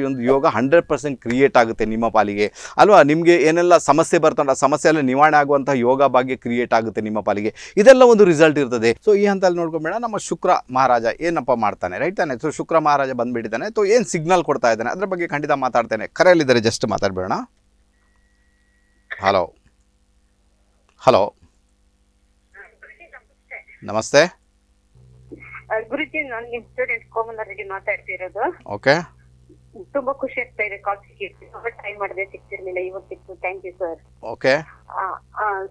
ಒಂದು ಯೋಗ 100% ಕ್ರಿಯೇಟ್ ಆಗುತ್ತೆ ನಿಮ್ಮ ಪಾಲಿಗೆ ಅಲ್ವಾ? ನಿಮಗೆ ಏನೆಲ್ಲ ಸಮಸ್ಯೆ ಬರ್ತಂತ ಆ ಸಮಸ್ಯೆ ಎಲ್ಲ ನಿವಾರಣೆ ಆಗುವಂತ ಯೋಗ ಭಾಗ್ಯ ಕ್ರಿಯೇಟ್ ಆಗುತ್ತೆ ನಿಮ್ಮ ಪಾಲಿಗೆ. ಇದೆಲ್ಲ ಒಂದು ರಿಸಲ್ಟ್ ಇರ್ತದೆ. ಸೋ ಈ ಹಂತದಲ್ಲಿ ನೋಡ್ಕೊಂಬೇಡ, ನಮ್ಮ ಶುಕ್ರ ಮಹಾರಾಜ ಏನಪ್ಪ ಮಾಡ್ತಾನೆ, ರೈಟ್ ತಾನೆ? ಸೋ ಶುಕ್ರ ಮಹಾರಾಜ ಬಂದ್ಬಿಟ್ಟಿದ್ದಾನೆ, तो ಏನು ಸಿಗ್ನಲ್ ಕೊಡ್ತಾ ಇದ್ದಾನೆ ಅದರ ಬಗ್ಗೆ ಖಂಡಿತ ಮಾತಾಡ್ತಾನೆ. ಕರೆಯಲ್ಲಿ ಇದ್ದಾರೆ, ಜಸ್ಟ್ ಮಾತಾಡಬೇಡ. हेलो हेलो नमस्ते गुरुजी, नानु स्टूडेंट कोमल रेड्डी ಮಾತಾಡ್ತಿರೋದು. ಓಕೆ, ತುಂಬಾ ಖುಷಿ ಆಗ್ತಾ ಇದೆ ಕಾಲ್ ಸಿಕ್ಕಿದೆ. ತುಂಬಾ ಟೈಮ್ ಮಾಡಿದೆ ಸಿಕ್ತಿರಲಿಲ್ಲ, ಇವತ್ತು ಸಿಕ್ತು. Thank you sir. Okay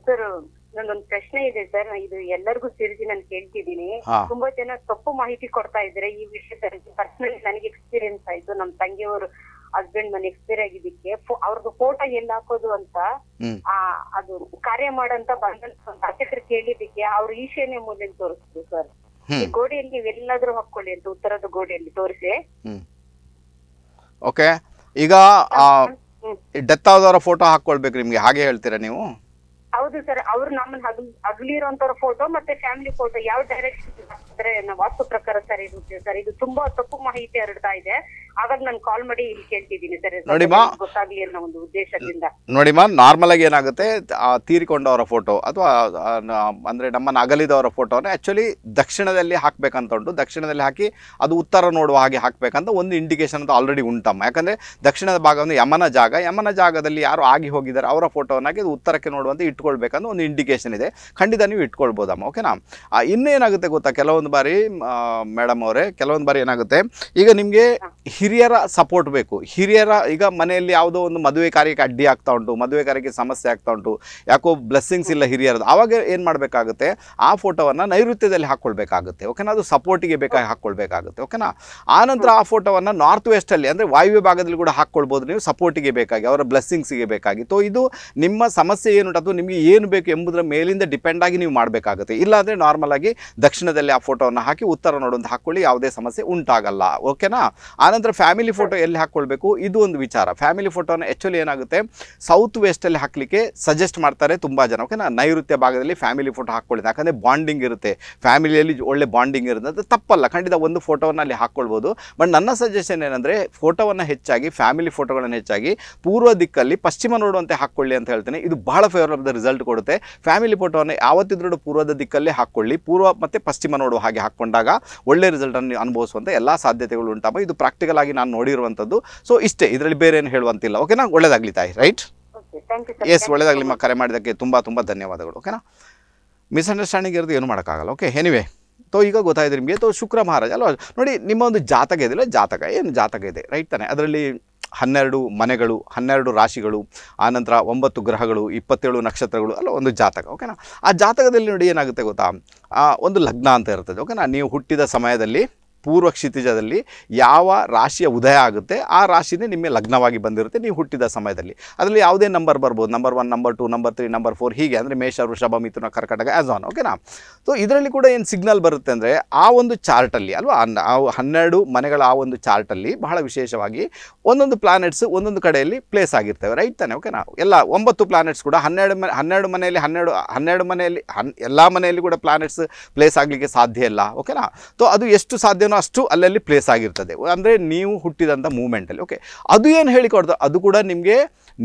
sir, ನನ್ನೊಂದು ಪ್ರಶ್ನೆ ಇದೆ ಸರ್. ಇದು ಎಲ್ಲರಿಗೂ ಸೇರಿಸಿ ನಾನು ಹೇಳ್ತಿದ್ದೀನಿ, ತುಂಬಾ ಜನ ತಪ್ಪು ಮಾಹಿತಿ ಕೊಡ್ತಾ ಇದ್ದಾರೆ ಈ ವಿಷಯದಲ್ಲಿ. ಪರ್ಸನಲಿ ನನಗೆ ಎಕ್ಸ್ಪೀರಿಯನ್ಸ್ ಆಯ್ತು. ನಮ್ಮ ತಂಗಿಯವರು ಹಸ್ಬೆಂಡ್ ಮನೆ ಎಕ್ಸ್ಪೈರ್ ಆಗಿದ್ದಕ್ಕೆ ಅವ್ರದ್ದು ಫೋಟೋ ಎಲ್ಲಿ ಹಾಕೋದು ಅಂತ ಅದು ಕಾರ್ಯ ಮಾಡಂತ ಅರ್ಚಕರು ಕೇಳಿದ್ದಕ್ಕೆ ಅವ್ರು ಈಶಾನ್ಯ ಮೂಲೆಯಲ್ಲಿ ತೋರಿಸಿದ್ರು ಸರ್. ಈ ಗೋಡೆಯಲ್ಲಿ ನೀವೆಲ್ಲಾದ್ರೂ ಹಾಕೊಳ್ಳಿ ಅಂತ ಉತ್ತರದ ಗೋಡೆಯಲ್ಲಿ ತೋರಿಸಿ. ಓಕೆ, ಈಗ ಡೆತ್ ಆದವರ ಫೋಟೋ ಹಾಕೊಳ್ಬೇಕು ನಿಮ್ಗೆ, ಹಾಗೆ ಹೇಳ್ತೀರಾ ನೀವು? ಹೌದು ಸರ್, ಅವ್ರು ನಮ್ಮನ್ನ ಅಗಲಿರೋಂಥವ್ರ ಫೋಟೋ ಮತ್ತೆ ಫ್ಯಾಮಿಲಿ ಫೋಟೋ ಯಾವ ಡೈರೆಕ್ಷನ್ ಹಾಕಿದ್ರೆ ವಾಸ್ತು ಪ್ರಕಾರ ಸರಿ ಇರುತ್ತೆ ಸರ್. ಇದು ತುಂಬಾ ತಪ್ಪು ಮಾಹಿತಿ ಹರಡ್ತಾ ಇದೆ. ಆವಾಗ ನಾನು ಕಾಲ್ ಮಾಡಿ ಇಲ್ಲಿ ಕೇಳ್ತಿದ್ದೀನಿ ಸರ್, ಗೊತ್ತಾಗ್ಲಿ ಅನ್ನೋ ಒಂದು ಉದ್ದೇಶದಿಂದ. ನೋಡಿಮ್ಮ, ನಾರ್ಮಲ್ ಆಗಿ ಏನಾಗುತ್ತೆ, ತೀರಿಕೊಂಡವರ ಫೋಟೋ ಅಥವಾ ಅಂದ್ರೆ ನಮ್ಮನ್ನ ಅಗಲಿದವರ ಫೋಟೋನ ಆಕ್ಚುಲಿ ದಕ್ಷಿಣದಲ್ಲಿ ಹಾಕ್ಬೇಕಂತ ಉಂಟು. ದಕ್ಷಿಣದಲ್ಲಿ ಹಾಕಿ ಅದು ಉತ್ತರ ನೋಡುವ ಹಾಗೆ ಹಾಕ್ಬೇಕಂತ ಒಂದು ಇಂಡಿಕೇಶನ್ ಅಂತ ಆಲ್ರೆಡಿ ಉಂಟಮ್ಮ. ಯಾಕಂದ್ರೆ ದಕ್ಷಿಣದ ಭಾಗ ಅಂದ್ರೆ ಯಮನ ಜಾಗ, ಯಮನ ಜಾಗದಲ್ಲಿ ಯಾರು ಆಗಿ ಹೋಗಿದ್ದಾರೆ ಅವರ ಫೋಟೋನ ಹಾಕಿ ಉತ್ತರಕ್ಕೆ ನೋಡುವಂತ ಇಟ್ಕೊಳ್ಬೇಕಂದ್ರೆ ಒಂದು ಇಂಡಿಕೇಶನ್ ಇದೆ. ಖಂಡಿತ ನೀವು ಇಟ್ಕೊಳ್ಬೋದಮ್ಮ. ಓಕೆನಾ? ಇನ್ನೇನಾಗುತ್ತೆ ಗೊತ್ತಾ, ಕೆಲವೊಂದು ಬಾರಿ ಮೇಡಮ್ ಅವರೇ, ಕೆಲವೊಂದು ಬಾರಿ ಏನಾಗುತ್ತೆ, ಈಗ ನಿಮಗೆ ಹಿರಿಯರ ಸಪೋರ್ಟ್ ಬೇಕು. ಹಿರಿಯರ ಈಗ ಮನೆಯಲ್ಲಿ ಯಾವುದೋ ಒಂದು ಮದುವೆ ಕಾರ್ಯಕ್ಕೆ ಅಡ್ಡಿ ಆಗ್ತಾ ಉಂಟು, ಮದುವೆ ಕಾರ್ಯಕ್ಕೆ ಸಮಸ್ಯೆ ಆಗ್ತಾ ಉಂಟು, ಯಾಕೋ ಬ್ಲೆಸ್ಸಿಂಗ್ಸ್ ಇಲ್ಲ ಹಿರಿಯರದು. ಆವಾಗ ಏನು ಮಾಡಬೇಕಾಗುತ್ತೆ, ಆ ಫೋಟೋವನ್ನು ನೈಋತ್ಯದಲ್ಲಿ ಹಾಕ್ಕೊಳ್ಬೇಕಾಗುತ್ತೆ. ಓಕೆನಾ? ಅದು ಸಪೋರ್ಟಿಗೆ ಬೇಕಾಗಿ ಹಾಕ್ಕೊಳ್ಬೇಕಾಗುತ್ತೆ. ಓಕೆನಾ? ಆನಂತರ ಆ ಫೋಟೋವನ್ನು ನಾರ್ತ್ ವೆಸ್ಟಲ್ಲಿ ಅಂದರೆ ವಾಯುವ್ಯ ಭಾಗದಲ್ಲಿ ಕೂಡ ಹಾಕ್ಕೊಳ್ಬೋದು ನೀವು, ಸಪೋರ್ಟಿಗೆ ಬೇಕಾಗಿ, ಅವರ ಬ್ಲೆಸ್ಸಿಂಗ್ಸಿಗೆ ಬೇಕಾಗಿ. ತೋ ಇದು ನಿಮ್ಮ ಸಮಸ್ಯೆ ಏನುಂಟು ಅದು ನಿಮಗೆ ಏನು ಬೇಕು ಎಂಬುದರ ಮೇಲಿಂದ ಡಿಪೆಂಡ್ ಆಗಿ ನೀವು ಮಾಡಬೇಕಾಗುತ್ತೆ. ಇಲ್ಲಾಂದರೆ ನಾರ್ಮಲ್ ಆಗಿ ದಕ್ಷಿಣದಲ್ಲಿ ಆ ಫೋಟೋವನ್ನು ಹಾಕಿ ಉತ್ತರ ನೋಡೋದು ಹಾಕ್ಕೊಳ್ಳಿ, ಯಾವುದೇ ಸಮಸ್ಯೆ ಉಂಟಾಗಲ್ಲ. ಓಕೆನಾ? ಆನಂತರ ಫ್ಯಾಮಿಲಿ ಫೋಟೋ ಎಲ್ಲಿ ಹಾಕ್ಕೊಳ್ಬೇಕು, ಇದು ಒಂದು ವಿಚಾರ. ಫ್ಯಾಮಿಲಿ ಫೋಟೋನ ಆ್ಯಕ್ಚುಲಿ ಏನಾಗುತ್ತೆ, ಸೌತ್ ವೆಸ್ಟಲ್ಲಿ ಹಾಕಲಿಕ್ಕೆ ಸಜೆಸ್ಟ್ ಮಾಡ್ತಾರೆ ತುಂಬ ಜನ. ಓಕೆನಾ? ನೈಋತ್ಯ ಭಾಗದಲ್ಲಿ ಫ್ಯಾಮಿಲಿ ಫೋಟೋ ಹಾಕ್ಕೊಳ್ಳಿ, ಯಾಕಂದರೆ ಬಾಂಡಿಂಗ್ ಇರುತ್ತೆ, ಫ್ಯಾಮಿಲಿಯಲ್ಲಿ ಒಳ್ಳೆ ಬಾಂಡಿಂಗ್ ಇರುತ್ತೆ ಅಂತ. ತಪ್ಪಲ್ಲ, ಖಂಡಿತ ಒಂದು ಫೋಟೋವನ್ನು ಅಲ್ಲಿ ಹಾಕ್ಕೊಳ್ಬೋದು. ಬಟ್ ನನ್ನ ಸಜೆಷನ್ ಏನಂದರೆ, ಫೋಟೋವನ್ನು ಹೆಚ್ಚಾಗಿ, ಫ್ಯಾಮಿಲಿ ಫೋಟೋಗಳನ್ನು ಹೆಚ್ಚಾಗಿ ಪೂರ್ವ ದಿಕ್ಕಲ್ಲಿ ಪಶ್ಚಿಮ ನೋಡುವಂತೆ ಹಾಕ್ಕೊಳ್ಳಿ ಅಂತ ಹೇಳ್ತೇನೆ. ಇದು ಬಹಳ ಫೇವರಬಲ್ ರಿಸಲ್ಟ್ ಕೊಡುತ್ತೆ. ಫ್ಯಾಮಿಲಿ ಫೋಟೋವನ್ನು ಯಾವತ್ತಿದ್ರೂ ಪೂರ್ವದ ದಿಕ್ಕಲ್ಲೇ ಹಾಕ್ಕೊಳ್ಳಿ, ಪೂರ್ವ ಮತ್ತು ಪಶ್ಚಿಮ ನೋಡುವ ಹಾಗೆ ಹಾಕ್ಕೊಂಡಾಗ ಒಳ್ಳೆ ರಿಸಲ್ಟನ್ನು ಅನುಭವಿಸುವಂಥ ಎಲ್ಲ ಸಾಧ್ಯತೆಗಳು ಉಂಟಮ್ಮ. ಇದು ಪ್ರಾಕ್ಟಿಕಲ್ ಆಗಿ ನಾನು ನೋಡಿರುವಂಥದ್ದು. ಸೊ ಇಷ್ಟೇ, ಇದರಲ್ಲಿ ಬೇರೆ ಏನು ಹೇಳುವಂತಿಲ್ಲ. ಓಕೆನಾ? ಒಳ್ಳೆಯದಾಗಲಿ ತಾಯಿ, ರೈಟ್? ಎಸ್, ಒಳ್ಳೆಯದಾಗಲಿ. ನಿಮ್ಮ ಕರೆ ಮಾಡಿದ್ದಕ್ಕೆ ತುಂಬ ತುಂಬ ಧನ್ಯವಾದಗಳು. ಓಕೆನಾ? ಮಿಸ್ಅಂಡರ್ಸ್ಟ್ಯಾಂಡಿಂಗ್ ಇರೋದು ಏನು ಮಾಡೋಕ್ಕಾಗಲ್ಲ. Okay, anyway. ತೋ ಈಗ ಗೊತ್ತಾಯಿತು ನಿಮಗೆ. ತೋ ಶುಕ್ರ ಮಹಾರಾಜ ಅಲ್ವಾ, ನೋಡಿ ನಿಮ್ಮ ಒಂದು ಜಾತಕ ಇದೆಯಲ್ಲ, ಜಾತಕ ಏನು ಜಾತಕ ಇದೆ, ರೈಟ್ ತಾನೆ? ಅದರಲ್ಲಿ 12 ಮನೆಗಳು, 12 ರಾಶಿಗಳು, ಆನಂತರ 9 ಗ್ರಹಗಳು, 27 ನಕ್ಷತ್ರಗಳು ಅಲ್ಲ ಒಂದು ಜಾತಕ. ಓಕೆನಾ? ಆ ಜಾತಕದಲ್ಲಿ ನೋಡಿ ಏನಾಗುತ್ತೆ ಗೊತ್ತಾ, ಒಂದು ಲಗ್ನ ಅಂತ ಇರ್ತದೆ. ಓಕೆನಾ? ನೀವು ಹುಟ್ಟಿದ ಸಮಯದಲ್ಲಿ ಪೂರ್ವ ಕ್ಷಿತಿಜದಲ್ಲಿ ಯಾವ ರಾಶಿಯ ಉದಯ ಆಗುತ್ತೆ ಆ ರಾಶಿನೇ ನಿಮಗೆ ಲಗ್ನವಾಗಿ ಬಂದಿರುತ್ತೆ ನೀವು ಹುಟ್ಟಿದ ಸಮಯದಲ್ಲಿ. ಅದರಲ್ಲಿ ಯಾವುದೇ ನಂಬರ್ ಬರ್ಬೋದು, ನಂಬರ್ 1, ನಂಬರ್ 2, ನಂಬರ್ 3, ನಂಬರ್ 4 ಹೀಗೆ, ಅಂದರೆ ಮೇಷ, ವೃಷಭ, ಮಿಥುನ, ಕರ್ಕಟಕ, ಆ್ಯಸಾನ್. ಓಕೆನಾ? ಸೊ ಇದರಲ್ಲಿ ಕೂಡ ಏನು ಸಿಗ್ನಲ್ ಬರುತ್ತೆ ಅಂದರೆ, ಆ ಒಂದು ಚಾರ್ಟಲ್ಲಿ ಅಲ್ವಾ, 12 ಮನೆಗಳ ಆ ಒಂದು ಚಾರ್ಟಲ್ಲಿ ಬಹಳ ವಿಶೇಷವಾಗಿ ಒಂದೊಂದು ಪ್ಲಾನೆಟ್ಸ್ ಒಂದೊಂದು ಕಡೆಯಲ್ಲಿ ಪ್ಲೇಸ್ ಆಗಿರ್ತವೆ, ರೈಟ್ ತಾನೆ? ಓಕೆನಾ? ಎಲ್ಲ 9 ಪ್ಲಾನೆಟ್ಸ್ ಕೂಡ 12 ಮನೆಯಲ್ಲಿ ಹನ್ನೆರಡು ಮನೆಯಲ್ಲಿ ಎಲ್ಲ ಮನೆಯಲ್ಲಿ ಕೂಡ ಪ್ಲಾನೆಟ್ಸ್ ಪ್ಲೇಸ್ ಆಗಲಿಕ್ಕೆ ಸಾಧ್ಯ ಇಲ್ಲ. ಓಕೆನಾ? ಸೊ ಅದು ಎಷ್ಟು ಸಾಧ್ಯನೋ ಅಷ್ಟು ಅಲ್ಲಲ್ಲಿ ಪ್ಲೇಸ್ ಆಗಿರ್ತದೆ, ಅಂದರೆ ನೀವು ಹುಟ್ಟಿದಂಥ ಮೂಮೆಂಟಲ್ಲಿ. ಓಕೆ, ಅದು ಏನು ಹೇಳಿಕೊಡ್ತಾರೆ, ಅದು ಕೂಡ ನಿಮಗೆ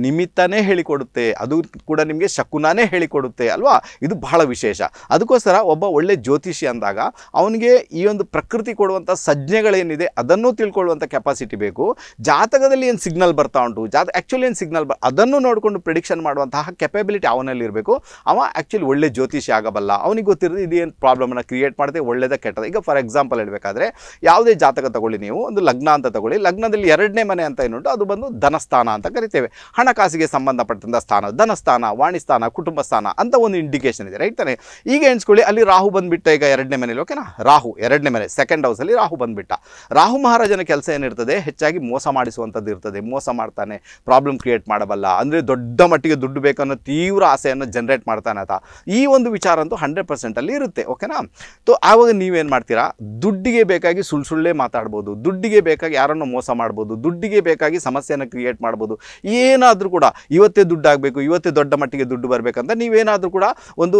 ನಿಮಿತ್ತನೇ ಹೇಳಿಕೊಡುತ್ತೆ, ಅದು ಕೂಡ ನಿಮಗೆ ಶಕುನನೇ ಹೇಳಿಕೊಡುತ್ತೆ ಅಲ್ವಾ? ಇದು ಬಹಳ ವಿಶೇಷ. ಅದಕ್ಕೋಸ್ಕರ ಒಬ್ಬ ಒಳ್ಳೆ ಜ್ಯೋತಿಷಿ ಅಂದಾಗ ಅವನಿಗೆ ಈ ಒಂದು ಪ್ರಕೃತಿ ಕೊಡುವಂಥ ಸಂಜ್ಞೆಗಳೇನಿದೆ ಅದನ್ನು ತಿಳ್ಕೊಳ್ಳುವಂಥ ಕೆಪಾಸಿಟಿ ಬೇಕು. ಜಾತಕದಲ್ಲಿ ಏನು ಸಿಗ್ನಲ್ ಬರ್ತಾ ಉಂಟು, ಆ್ಯಕ್ಚುಲಿ ಏನು ಸಿಗ್ನಲ್ ಅದನ್ನು ನೋಡಿಕೊಂಡು ಪ್ರಿಡಿಕ್ಷನ್ ಮಾಡುವಂತಹ ಕೆಪಬಿಲಿಟಿ ಅವನಲ್ಲಿರಬೇಕು. ಅವ ಆ್ಯಕ್ಚುಲಿ ಒಳ್ಳೆ ಜ್ಯೋತಿಷಿ ಆಗಬಲ್ಲ, ಅವನಿಗೆ ಗೊತ್ತಿರೋದು ಇದೇನು ಪ್ರಾಬ್ಲಮನ್ನು ಕ್ರಿಯೇಟ್ ಮಾಡಿದೆ, ಒಳ್ಳೆಯದ ಕೆಟ್ಟದ. ಈಗ ಫಾರ್ ಎಕ್ಸಾಂಪಲ್ ಹೇಳಬೇಕಾದ್ರೆ, ಯಾವುದೇ ಜಾತಕ ತಗೊಳ್ಳಿ ನೀವು, ಒಂದು ಲಗ್ನ ಅಂತ ತಗೊಳ್ಳಿ, ಲಗ್ನದಲ್ಲಿ 2ನೇ ಮನೆ ಅಂತ ಏನುಂಟು ಅದು ಬಂದು ಧನಸ್ಥಾನ ಅಂತ ಕರಿತೇವೆ, ಹಣಕಾಸಿಗೆ ಸಂಬಂಧಪಟ್ಟಂಥ ಸ್ಥಾನ, ಧನಸ್ಥಾನ, ವಾಣಿಸ್ಥಾನ, ಕುಟುಂಬ ಸ್ಥಾನ ಅಂತ ಒಂದು ಇಂಡಿಕೇಶನ್ ಇದೆ, ರೈಟ್ ತಾನೆ? ಈಗ ಎಣಿಸ್ಕೊಳ್ಳಿ, ಅಲ್ಲಿ ರಾಹು ಬಂದುಬಿಟ್ಟ ಈಗ 2ನೇ ಮನೇಲಿ. ಓಕೆನಾ? ರಾಹು 2ನೇ ಮನೆ ಸೆಕೆಂಡ್ ಹೌಸಲ್ಲಿ ರಾಹು ಬಂದುಬಿಟ್ಟ. ರಾಹು ಮಹಾರಾಜನ ಕೆಲಸ ಏನಿರ್ತದೆ, ಹೆಚ್ಚಾಗಿ ಮೋಸ ಮಾಡಿಸುವಂಥದ್ದು ಇರ್ತದೆ, ಮೋಸ ಮಾಡ್ತಾನೆ, ಪ್ರಾಬ್ಲಮ್ ಕ್ರಿಯೇಟ್ ಮಾಡಬಲ್ಲ, ಅಂದರೆ ದೊಡ್ಡ ಮಟ್ಟಿಗೆ ದುಡ್ಡು ಬೇಕನ್ನೋ ತೀವ್ರ ಆಸೆಯನ್ನು ಜನರೇಟ್ ಮಾಡ್ತಾನೆ ಆತ. ಈ ಒಂದು ವಿಚಾರ ಅಂತೂ 100% ಅಲ್ಲಿ ಇರುತ್ತೆ. ಓಕೆನಾ? ತೋ ಆವಾಗ ನೀವೇನು ಮಾಡ್ತೀರಾ, ದುಡ್ಡಿಗೆ ಬೇಕು बेकागी ಸುಳ್ಸುಳ್ಳೆ ಮಾತಾಡಬಹುದು ದುಡ್ಡಿಗೆ बेकागी ಯಾರನ್ನು ಮೋಸ ಮಾಡಬಹುದು ದುಡ್ಡಿಗೆ बेकागी ಸಮಸ್ಯೆಯನ್ನು ಕ್ರಿಯೇಟ್ ಮಾಡಬಹುದು ಏನಾದರೂ ಕೂಡ ಇವತ್ತೇ ದುಡ್ಡು ಆಗಬೇಕು ಇವತ್ತೇ ದೊಡ್ಡ ಮಟ್ಟಿಗೆ ದುಡ್ಡು ಬರಬೇಕು ಅಂತ ನೀವು ಏನಾದರೂ ಕೂಡ ಒಂದು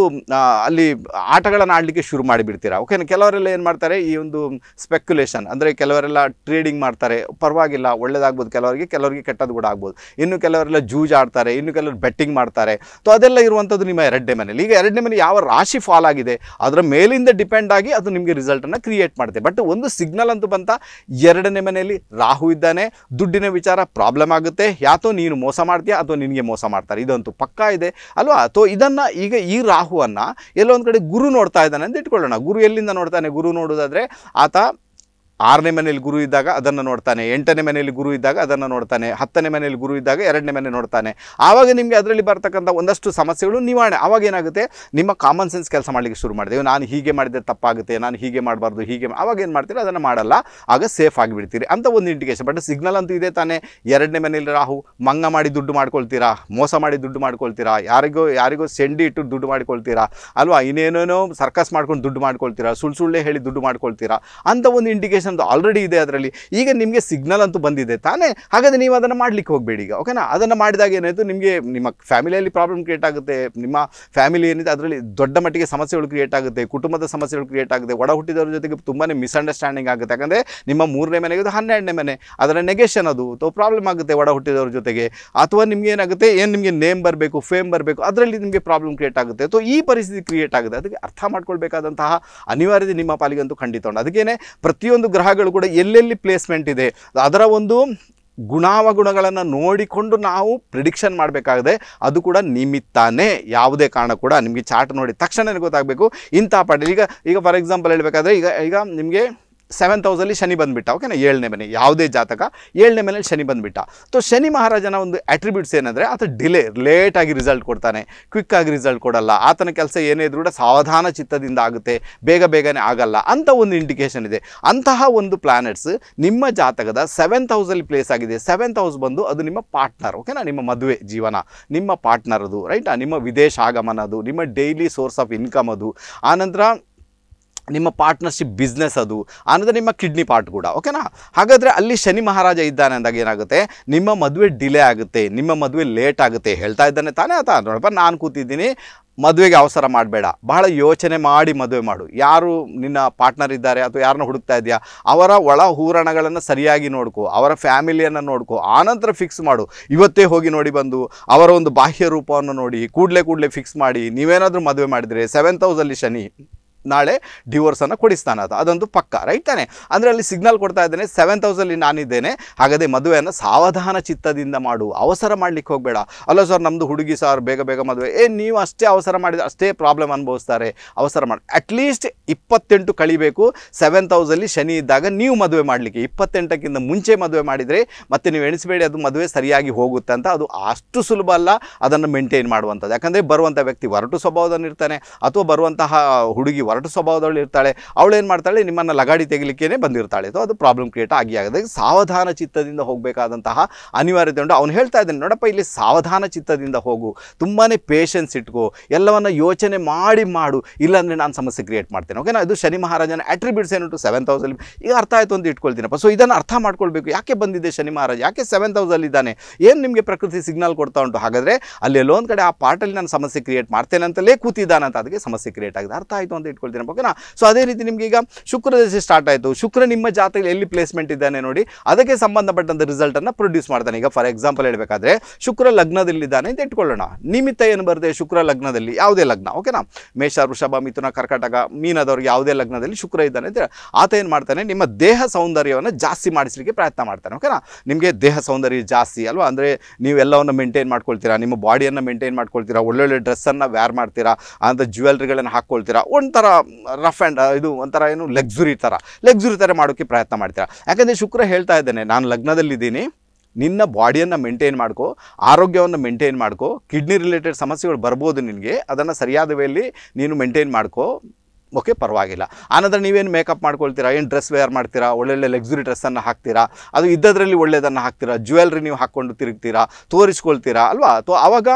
ಅಲ್ಲಿ ಆಟಗಳನ್ನು ಆಡಲಿಕ್ಕೆ ಶುರು ಮಾಡಿ ಬಿಡ್ತೀರಾ ಓಕೆನಾ ಕೆಲವರೆಲ್ಲ ಏನು ಮಾಡ್ತಾರೆ ಈ ಒಂದು ಸ್ಪೆಕ್ಯುಲೇಷನ್ ಅಂದ್ರೆ ಕೆಲವರೆಲ್ಲ ಟ್ರೇಡಿಂಗ್ ಮಾಡ್ತಾರೆ ಪರವಾಗಿಲ್ಲ ಒಳ್ಳೆದಾಗಬಹುದು ಕೆಲವರಿಗೆ ಕೆಟ್ಟದ್ದು ಕೂಡ ಆಗಬಹುದು ಇನ್ನು ಕೆಲವರೆಲ್ಲ ಜೂಜ್ ಆಡ್ತಾರೆ ಇನ್ನು ಕೆಲವರು ಬೆಟ್ಟಿಂಗ್ ಮಾಡ್ತಾರೆ ಸೋ ಅದೆಲ್ಲ ಇರುವಂತದ್ದು ನಿಮ್ಮ ಎರಡನೇ ಮನೆಯಲ್ಲಿ ಈಗ ಎರಡನೇ ಮನೆ ಯಾವ ರಾಶಿ ಫಾಲ್ ಆಗಿದೆ ಅದರ ಮೇಲಿಂದ ಡಿಪೆಂಡ್ ಆಗಿ ಅದು ನಿಮಗೆ ರಿಸಲ್ಟ್ ಅನ್ನು ಕ್ರಿಯೇಟ್ ಮಾಡುತ್ತೆ ಬಟ್ ಒಂದು ಸಿಗ್ನಲ್ ಅಂತ ಬಂತ ಎರಡನೇ ಮನೆಯಲ್ಲಿ ರಾಹು ಇದ್ದಾನೆ ದುಡ್ಡಿನ ವಿಚಾರ ಪ್ರಾಬ್ಲಮ್ ಆಗುತ್ತೆ ಯಾತೋ ನೀನು ಮೋಸ ಮಾಡ್ತೀಯಾ ಅಥವಾ ನಿನಗೆ ಮೋಸ ಮಾಡ್ತಾರೆ ಇದಂತೂ ಪಕ್ಕಾ ಇದೆ ಅಲ್ವಾ ಸೋ ಇದನ್ನ ಈಗ ಈ ರಾಹುವನ್ನ ಎಲ್ಲೋ ಒಂದು ಕಡೆ ಗುರು ನೋಡ್ತಾ ಇದ್ದಾನೆ ಅಂತ ಇಟ್ಕೊಳ್ಳೋಣ ಗುರು ಎಲ್ಲಿಂದ ನೋಡ್ತಾನೆ ಗುರು ನೋಡೋದಾದ್ರೆ ಆತ आरने मनेल गुरु नोड़ताने एंटने मनेल गुरु नोड़ताने हत्तने मनेल गुरु एरडने मने नोड़ताने आवाग निम्गे अदरल्लि बरतक्कंत ओंदष्टु समस्येगळु निवारणೆ आवाग ಏನಾಗುತ್ತೆ ನಿಮ್ಮ ಕಾಮನ್ ಸೆನ್ಸ್ ಕೆಲಸ ಮಾಡಲಿಕ್ಕೆ ಶುರು ಮಾಡ್ತೀವಿ ನಾನು ಹೀಗೆ ಮಾಡಿದ್ರೆ ತಪ್ಪಾಗುತ್ತೆ ನಾನು ಹೀಗೆ ಮಾಡಬಾರದು ಹೀಗೆ ಆವಾಗ ಏನು ಮಾಡ್ತೀರಾ ಅದನ್ನ ಮಾಡಲ್ಲ ಆಗ ಸೇಫ್ ಆಗಿ ಬಿಡ್ತೀರಿ ಅಂತ ಒಂದು ಇಂಡಿಕೇಶನ್ ಬಟ್ ಸಿಗ್ನಲ್ ಅಂತ ಇದೆ ತಾನೆ ಎರಡನೇ ಮನೆಯಲ್ಲಿ ರಾಹು ಮಂಗ ಮಾಡಿ ದುಡ್ಡು ಮಾಡ್ಕೊಳ್ತೀರಾ ಮೋಸ ಮಾಡಿ ದುಡ್ಡು ಮಾಡ್ಕೊಳ್ತೀರಾ ಯಾರಿಗೋ ಸೆಂಡಿ ಇಟ್ಟು ದುಡ್ಡು ಮಾಡ್ಕೊಳ್ತೀರಾ ಅಲ್ವಾ ಇನ್ನೇನೇನೋ ಸರ್ಕಸ್ ಮಾಡ್ಕೊಂಡು ದುಡ್ಡು ಮಾಡ್ಕೊಳ್ತೀರಾ ಸುಳ್ಸುಳ್ಳೆ ಹೇಳಿ ದುಡ್ಡು ಮಾಡ್ಕೊಳ್ತೀರಾ ಅಂತ ಒಂದು ಇಂಡಿಕೇಶನ್ ಆಲ್ರೆಡಿ ಇದೆ ಅದರಲ್ಲಿ ಈಗ ನಿಮಗೆ ಸಿಗ್ನಲ್ ಅಂತೂ ಬಂದಿದೆ ತಾನೇ ಹಾಗಾದ್ರೆ ನೀವು ಅದನ್ನ ಮಾಡ್ಲಿಕ್ಕೆ ಹೋಗಬೇಡಿ ಈಗ ಓಕೆನಾ ಅದನ್ನ ಮಾಡಿದಾಗ ಏನಾಯ್ತು ನಿಮಗೆ ನಿಮ್ಮ ಫ್ಯಾಮಿಲಿಯಲ್ಲಿ ಪ್ರಾಬ್ಲಮ್ ಕ್ರಿಯೇಟ್ ಆಗುತ್ತೆ ನಿಮ್ಮ ಫ್ಯಾಮಿಲಿ ಏನಿದೆ ಅದರಲ್ಲಿ ದೊಡ್ಡ ಮಟ್ಟಿಗೆ ಸಮಸ್ಯೆಗಳು ಕ್ರಿಯೇಟ್ ಆಗುತ್ತೆ ಕುಟುಂಬದ ಸಮಸ್ಯೆಗಳು ಕ್ರಿಯೇಟ್ ಆಗುತ್ತೆ ಒಡ ಹುಟ್ಟಿದವರ ಜೊತೆಗೆ ತುಂಬಾನೇ ಮಿಸ್ ಅಂಡರ್ಸ್ಟ್ಯಾಂಡಿಂಗ್ ಆಗುತ್ತೆ ಯಾಕಂದ್ರೆ ನಿಮ್ಮ ಮೂರನೇ ಮನೆಗೆ ಅದು 12ನೇ ಮನೆ ಅದರ ನೆಗೆಷನ್ ಅದು ತೋ ಪ್ರಾಬ್ಲಮ್ ಆಗುತ್ತೆ ಒಡ ಹುಟ್ಟಿದವರ ಜೊತೆಗೆ ಅಥವಾ ನಿಮಗೆ ಏನಾಗುತ್ತೆ ನಿಮಗೆ ನೇಮ್ ಬರಬೇಕು ಫೇಮ್ ಬರಬೇಕು ಅದರಲ್ಲಿ ನಿಮಗೆ ಪ್ರಾಬ್ಲಮ್ ಕ್ರಿಯೇಟ್ ಆಗುತ್ತೆ ತೋ ಈ ಪರಿಸ್ಥಿತಿ ಕ್ರಿಯೇಟ್ ಆಗುತ್ತೆ ಅದಕ್ಕೆ ಅರ್ಥ ಮಾಡ್ಕೊಳ್ಳಬೇಕಾದಂತ ಅನಿವಾರ್ಯತೆ ನಿಮ್ಮ ಪಾಲಿಗಂತೂ ಖಂಡಿತ ಉಂಟು ಅದಕ್ಕೇನೆ ಪ್ರತಿಯೊಂದು ಗ್ರಹಗಳು ಕೂಡ ಎಲ್ಲೆಲ್ಲಿ ಪ್ಲೇಸ್ಮೆಂಟ್ ಇದೆ ಅದರ ಒಂದು ಗುಣಾವಗುಣಗಳನ್ನು ನೋಡಿಕೊಂಡು ನಾವು ಪ್ರೆಡಿಕ್ಷನ್ ಮಾಡಬೇಕಾಗಿದೆ ಅದು ಕೂಡ ನಿಮಿತ್ತಾನೆ ಯಾವುದೇ ಕಾರಣ ಕೂಡ ನಿಮಗೆ ಚಾರ್ಟ್ ನೋಡಿ ತಕ್ಷಣನೇ ಗೊತ್ತಾಗಬೇಕು ಇಂತ ಪಾಠ ಈಗ ಫಾರ್ ಎಕ್ಸಾಂಪಲ್ ಹೇಳಬೇಕಾದ್ರೆ ಈಗ ನಿಮಗೆ 7000 ಅಲ್ಲಿ ಶನಿ ಬಂದ್ಬಿಟ್ಟ ಓಕೆನಾ 7ನೇ ಮನೆ ಯಾವುದೇ ಜಾತಕ 7ನೇ ಮನೆಯಲ್ಲಿ ಶನಿ ಬಂದ್ಬಿಟ್ಟ ಸೋ ಶನಿ ಮಹಾರಾಜನ ಒಂದು ಅಟ್ರಿಬ್ಯೂಟ್ಸ್ ಏನಂದ್ರೆ ಆತ ಡಿಲೇ ಲೇಟ್ ಆಗಿ ರಿಸಲ್ಟ್ ಕೊಡ್ತಾನೆ ಕ್ವಿಕ್ ಆಗಿ ರಿಸಲ್ಟ್ ಕೊಡಲ್ಲ ಆತನ ಕೆಲಸ ಏನೇ ಇದ್ರೂ ಕೂಡ ಸಾವಧಾನ ಚಿತ್ತದಿಂದ ಆಗುತ್ತೆ ಬೇಗನೆ ಆಗಲ್ಲ ಅಂತ ಒಂದು ಇಂಡಿಕೇಶನ್ ಇದೆ ಅಂತಹ ಒಂದು ಪ್ಲಾನೆಟ್ಸ್ ನಿಮ್ಮ ಜಾತಕದ 7000 ಅಲ್ಲಿ ಪ್ಲೇಸ್ ಆಗಿದೆ 7000 ಬಂದು ಅದು ನಿಮ್ಮ ಪಾರ್ಟ್ನರ್ ಓಕೆನಾ ನಿಮ್ಮ ಮದುವೆ ಜೀವನ ನಿಮ್ಮ ಪಾರ್ಟ್ನರ್ ಅದು ರೈಟ್ ನಿಮ್ಮ ವಿದೇಶ ಆಗಮನ ಅದು ನಿಮ್ಮ ಡೈಲಿ ಸೋರ್ಸ್ ಆಫ್ ಇನ್ಕಮ್ ಅದು ಆನಂತರ ನಿಮ್ಮ ಪಾರ್ಟ್ನರ್‌ಶಿಪ್ ಬಿಸ್ನೆಸ್ ಅದು ಆನಂತರ ನಿಮ್ಮ ಕಿಡ್ನಿ ಪಾರ್ಟ್ ಕೂಡ ಓಕೆನಾ ಹಾಗಾದ್ರೆ ಅಲ್ಲಿ ಶನಿ ಮಹಾರಾಜ ಇದ್ದಾನೆ ಅಂದಾಗ ಏನಾಗುತ್ತೆ ನಿಮ್ಮ ಮದುವೆ ಡಿಲೇ ಆಗುತ್ತೆ ನಿಮ್ಮ ಮದುವೆ ಲೇಟ್ ಆಗುತ್ತೆ ಹೇಳ್ತಾ ಇದ್ದಾನೆ ತಾನೇ ಆತ ನೋಡಪ್ಪ ನಾನು ಕೂತಿದ್ದೀನಿ ಮದುವೆಗೆ ಅವಸರ ಮಾಡಬೇಡ ಬಹಳ ಯೋಚನೆ ಮಾಡಿ ಮದುವೆ ಮಾಡು ಯಾರು ನಿನ್ನ ಪಾರ್ಟ್ನರ್ ಇದ್ದಾರೆ ಅಥವಾ ಯಾರನ್ನ ಹುಡುಕ್ತಾ ಇದ್ದೀಯಾ ಅವರ ಒಳ ಹೂರಣಗಳನ್ನು ಸರಿಯಾಗಿ ನೋಡ್ಕೋ ಅವರ ಫ್ಯಾಮಿಲಿಯನ್ನು ನೋಡ್ಕೋ ಆನಂತರ ಫಿಕ್ಸ್ ಮಾಡು ಇವತ್ತೇ ಹೋಗಿ ನೋಡಿ ಬಂದು ಅವರ ಒಂದು ಬಾಹ್ಯ ರೂಪವನ್ನು ನೋಡಿ ಕೂಡಲೇ ಫಿಕ್ಸ್ ಮಾಡಿ ನೀವೇನಾದರೂ ಮದುವೆ ಮಾಡಿದ್ರೆ 7000 ಅಲ್ಲಿ ಶನಿ ನಾಳೆ ಡಿವೋರ್ಸ್ ಅನ್ನು ಕೊಡಿಸ್ತಾನೆ ಅದು ಅದಂತೂ ಪಕ್ಕಾ ರೈಟ್ ತಾನೆ ಅಂದ್ರೆ ಅಲ್ಲಿ ಸಿಗ್ನಲ್ ಕೊಡ್ತಾ ಇದ್ದಾನೆ 7000 ಅಲ್ಲಿ ನಾನು ಇದ್ದೇನೆ ಹಾಗಾದ್ರೆ ಮದುವೆಯನ್ನು ಸಾವಧಾನ ಚಿತ್ತದಿಂದ ಮಾಡು ಅವಸರ ಮಾಡಲಿಕ್ಕೆ ಹೋಗಬೇಡ ಅಲ್ಲ ಸರ್ ನಮ್ಮದು ಹುಡುಗಿ ಸರ್ ಬೇಗ ಮದುವೆ ನೀವು ಅಷ್ಟೇ ಅವಸರ ಮಾಡಿದ್ರೆ ಅಷ್ಟೇ ಪ್ರಾಬ್ಲಮ್ ಅನುಭವಿಸ್ತಾರೆ ಅವಸರ ಮಾಡಿ ಅಟ್ಲೀಸ್ಟ್ 28 ಕಳಿಬೇಕು 7000 ಅಲ್ಲಿ ಶನಿ ಇದ್ದಾಗ ನೀವು ಮದುವೆ ಮಾಡಲಿಕ್ಕೆ 28ಕ್ಕಿಂತ ಮುಂಚೆ ಮದುವೆ ಮಾಡಿದರೆ ಮತ್ತೆ ನೀವು ಎಣಿಸಬೇಡಿ ಅದು ಮದುವೆ ಸರಿಯಾಗಿ ಹೋಗುತ್ತೆ ಅಂತ ಅದು ಅಷ್ಟು ಸುಲಭ ಅಲ್ಲ ಅದನ್ನು ಮೇಂಟೈನ್ ಮಾಡುವಂತದ್ದು ಯಾಕಂದ್ರೆ ಬರುವಂತ ವ್ಯಕ್ತಿ ಹೊರಟು ಸ್ವಭಾವದವನು ಇರ್ತಾನೆ ಅಥವಾ ಬರುವಂತಹ ಹುಡುಗಿ ಹೊರಟು ಸ್ವಭಾವದವಳು ಇರ್ತಾಳೆ ಅವಳು ಏನು ಮಾಡ್ತಾಳೆ ನಿಮ್ಮನ್ನ ಲಗಾಡಿ ತೆಗಿಲಿಕ್ಕೇನೆ ಬಂದಿರ್ತಾಳೆ ಸೋ ಅದು ಪ್ರಾಬ್ಲಮ್ ಕ್ರಿಯೇಟ್ ಆಗಿದೆ ಸಾವಧಾನ ಚಿತ್ತದಿಂದ ಹೋಗಬೇಕಾದಂತಹ ಅನಿವಾರ್ಯತೆ ಉಂಟು ಅವನು ಹೇಳ್ತಾ ಇದ್ದಾನೆ ನೋಡಪ್ಪ ಇಲ್ಲಿ ಸಾವಧಾನ ಚಿತ್ತದಿಂದ ಹೋಗು ತುಂಬಾನೇ ಪೇಷನ್ಸ್ ಇಟ್ಕೋ ಎಲ್ಲವನ್ನ ಯೋಚನೆ ಮಾಡಿ ಮಾಡು ಇಲ್ಲಾಂದ್ರೆ ನಾನು ಸಮಸ್ಯೆ ಕ್ರಿಯೇಟ್ ಮಾಡ್ತೇನೆ ಓಕೆನಾ ಇದು ಶನಿ ಮಹಾರಾಜನ ಅಟ್ರಿಬ್ಯೂಟ್ಸ್ ಏನುಂಟು 7000 ಈಗ ಅರ್ಥ ಆಯಿತು ಅಂತ ಇಟ್ಕೊಳ್ತೀನಪ್ಪ ಸೋ ಇದನ್ನು ಅರ್ಥ ಮಾಡ್ಕೊಳ್ಬೇಕು ಯಾಕೆ ಬಂದಿದೆ ಶನಿ ಮಹಾರಾಜ ಯಾಕೆ 7000 ಇದ್ದಾನೆ ಏನು ನಿಮಗೆ ಪ್ರಕೃತಿ ಸಿಗ್ನಲ್ ಕೊಡ್ತಾ ಉಂಟು ಹಾಗಾದ್ರೆ ಅಲ್ಲಿ ಎಲ್ಲೋ ಒಂದು ಕಡೆ ಆ ಪಾರ್ಟಲ್ಲಿ ನಾನು ಸಮಸ್ಯೆ ಕ್ರಿಯೇಟ್ ಮಾಡ್ತೇನೆ ಅಂತಲೇ ಕೂತಿದ್ದಾನೆ ಅಂತ ಅದಕ್ಕೆ ಸಮಸ್ಯೆ ಕ್ರಿಯೇಟ್ ಆಗಿದೆ ಅರ್ಥ ಆಯಿತು ಅಂತ ಓಕೆನಾ ಸೋ ಅದೇ ರೀತಿ ನಿಮಗೆ ಈಗ ಶುಕ್ರ ದಶೆ ಸ್ಟಾರ್ಟ್ ಆಯಿತು ಶುಕ್ರ ನಿಮ್ಮ ಜಾತಕದಲ್ಲಿ ಎಲ್ಲಿ ಪ್ಲೇಸ್ಮೆಂಟ್ ಇದ್ದಾನೆ ನೋಡಿ ಅದಕ್ಕೆ ಸಂಬಂಧಪಟ್ಟಂತ ರಿಸಲ್ಟ್ ಅನ್ನು ಪ್ರೊಡ್ಯೂಸ್ ಮಾಡ್ತಾನೆ ಈಗ ಫಾರ್ ಎಕ್ಸಾಂಪಲ್ ಹೇಳಬೇಕಾದ್ರೆ ಶುಕ್ರ ಲಗ್ನದಲ್ಲಿ ಇದ್ದಾನೆ ಅಂತ ಇಟ್ಕೊಳ್ಳೋಣ ನಿಮಿತ್ತ ಏನು ಬರುತ್ತೆ ಶುಕ್ರ ಲಗ್ನದಲ್ಲಿ ಯಾವುದೇ ಲಗ್ನ ಓಕೆನಾ ಮೇಷ ವೃಷಭ ಮಿಥುನ ಕರ್ಕಾಟಕ ಮೀನದವರಿಗೆ ಯಾವುದೇ ಲಗ್ನದಲ್ಲಿ ಶುಕ್ರ ಇದ್ದಾನೆ ಅಂತ ಆತ ಏನು ಮಾಡ್ತಾನೆ ನಿಮ್ಮ ದೇಹ ಸೌಂದರ್ಯವನ್ನು ಜಾಸ್ತಿ ಮಾಡಿಸಲಿಕ್ಕೆ ಪ್ರಯತ್ನ ಮಾಡ್ತಾನೆ ಓಕೆನಾ ನಿಮಗೆ ದೇಹ ಸೌಂದರ್ಯ ಜಾಸ್ತಿ ಅಲ್ವಾ ಅಂದರೆ ನೀವೆಲ್ಲವನ್ನು ಮೇಂಟೈನ್ ಮಾಡ್ಕೊಳ್ತೀರಾ ನಿಮ್ಮ ಬಾಡಿಯನ್ನು ಮೇಂಟೈನ್ ಮಾಡ್ಕೊಳ್ತೀರಾ ಒಳ್ಳೊಳ್ಳೆ ಡ್ರೆಸ್ಸನ್ನು ವ್ಯಾರ್ ಮಾಡ್ತೀರಾ ಅಂತ ಜ್ಯುವೆಲ್ರಿಗಳನ್ನು ಹಾಕ್ಕೊಳ್ತೀರಾ ಒಂಥರ ರಫ್ ಆ್ಯಂಡ್ ಇದು ಒಂಥರ ಏನು ಲಗ್ಸುರಿ ಥರ ಮಾಡೋಕ್ಕೆ ಪ್ರಯತ್ನ ಮಾಡ್ತೀರಾ ಯಾಕಂದರೆ ಶುಕ್ರ ಹೇಳ್ತಾ ಇದ್ದಾನೆ ನಾನು ಲಗ್ನದಲ್ಲಿದ್ದೀನಿ ನಿನ್ನ ಬಾಡಿಯನ್ನು ಮೇಂಟೈನ್ ಮಾಡ್ಕೋ ಆರೋಗ್ಯವನ್ನು ಮೇಂಟೈನ್ ಮಾಡ್ಕೋ ಕಿಡ್ನಿ ರಿಲೇಟೆಡ್ ಸಮಸ್ಯೆಗಳು ಬರ್ಬೋದು ನಿನಗೆ ಅದನ್ನು ಸರಿಯಾದ ವೇಯಲ್ಲಿ ನೀನು ಮೇಂಟೈನ್ ಮಾಡ್ಕೋ ಓಕೆ ಪರವಾಗಿಲ್ಲ ಆನಂತರ ನೀವೇನು ಮೇಕಪ್ ಮಾಡ್ಕೊಳ್ತೀರಾ ಏನು ಡ್ರೆಸ್ ವೇರ್ ಮಾಡ್ತೀರಾ ಒಳ್ಳೊಳ್ಳೆ ಲಕ್ಸುರಿ ಡ್ರೆಸ್ಸನ್ನು ಹಾಕ್ತೀರಾ ಅದು ಇದ್ದದ್ರಲ್ಲಿ ಒಳ್ಳೆಯದನ್ನು ಹಾಕ್ತೀರಾ ಜ್ಯುವೆಲ್ರಿ ನೀವು ಹಾಕ್ಕೊಂಡು ತಿರುಗ್ತೀರಾ ತೋರಿಸ್ಕೊಳ್ತೀರಾ ಅಲ್ವಾ ಆವಾಗ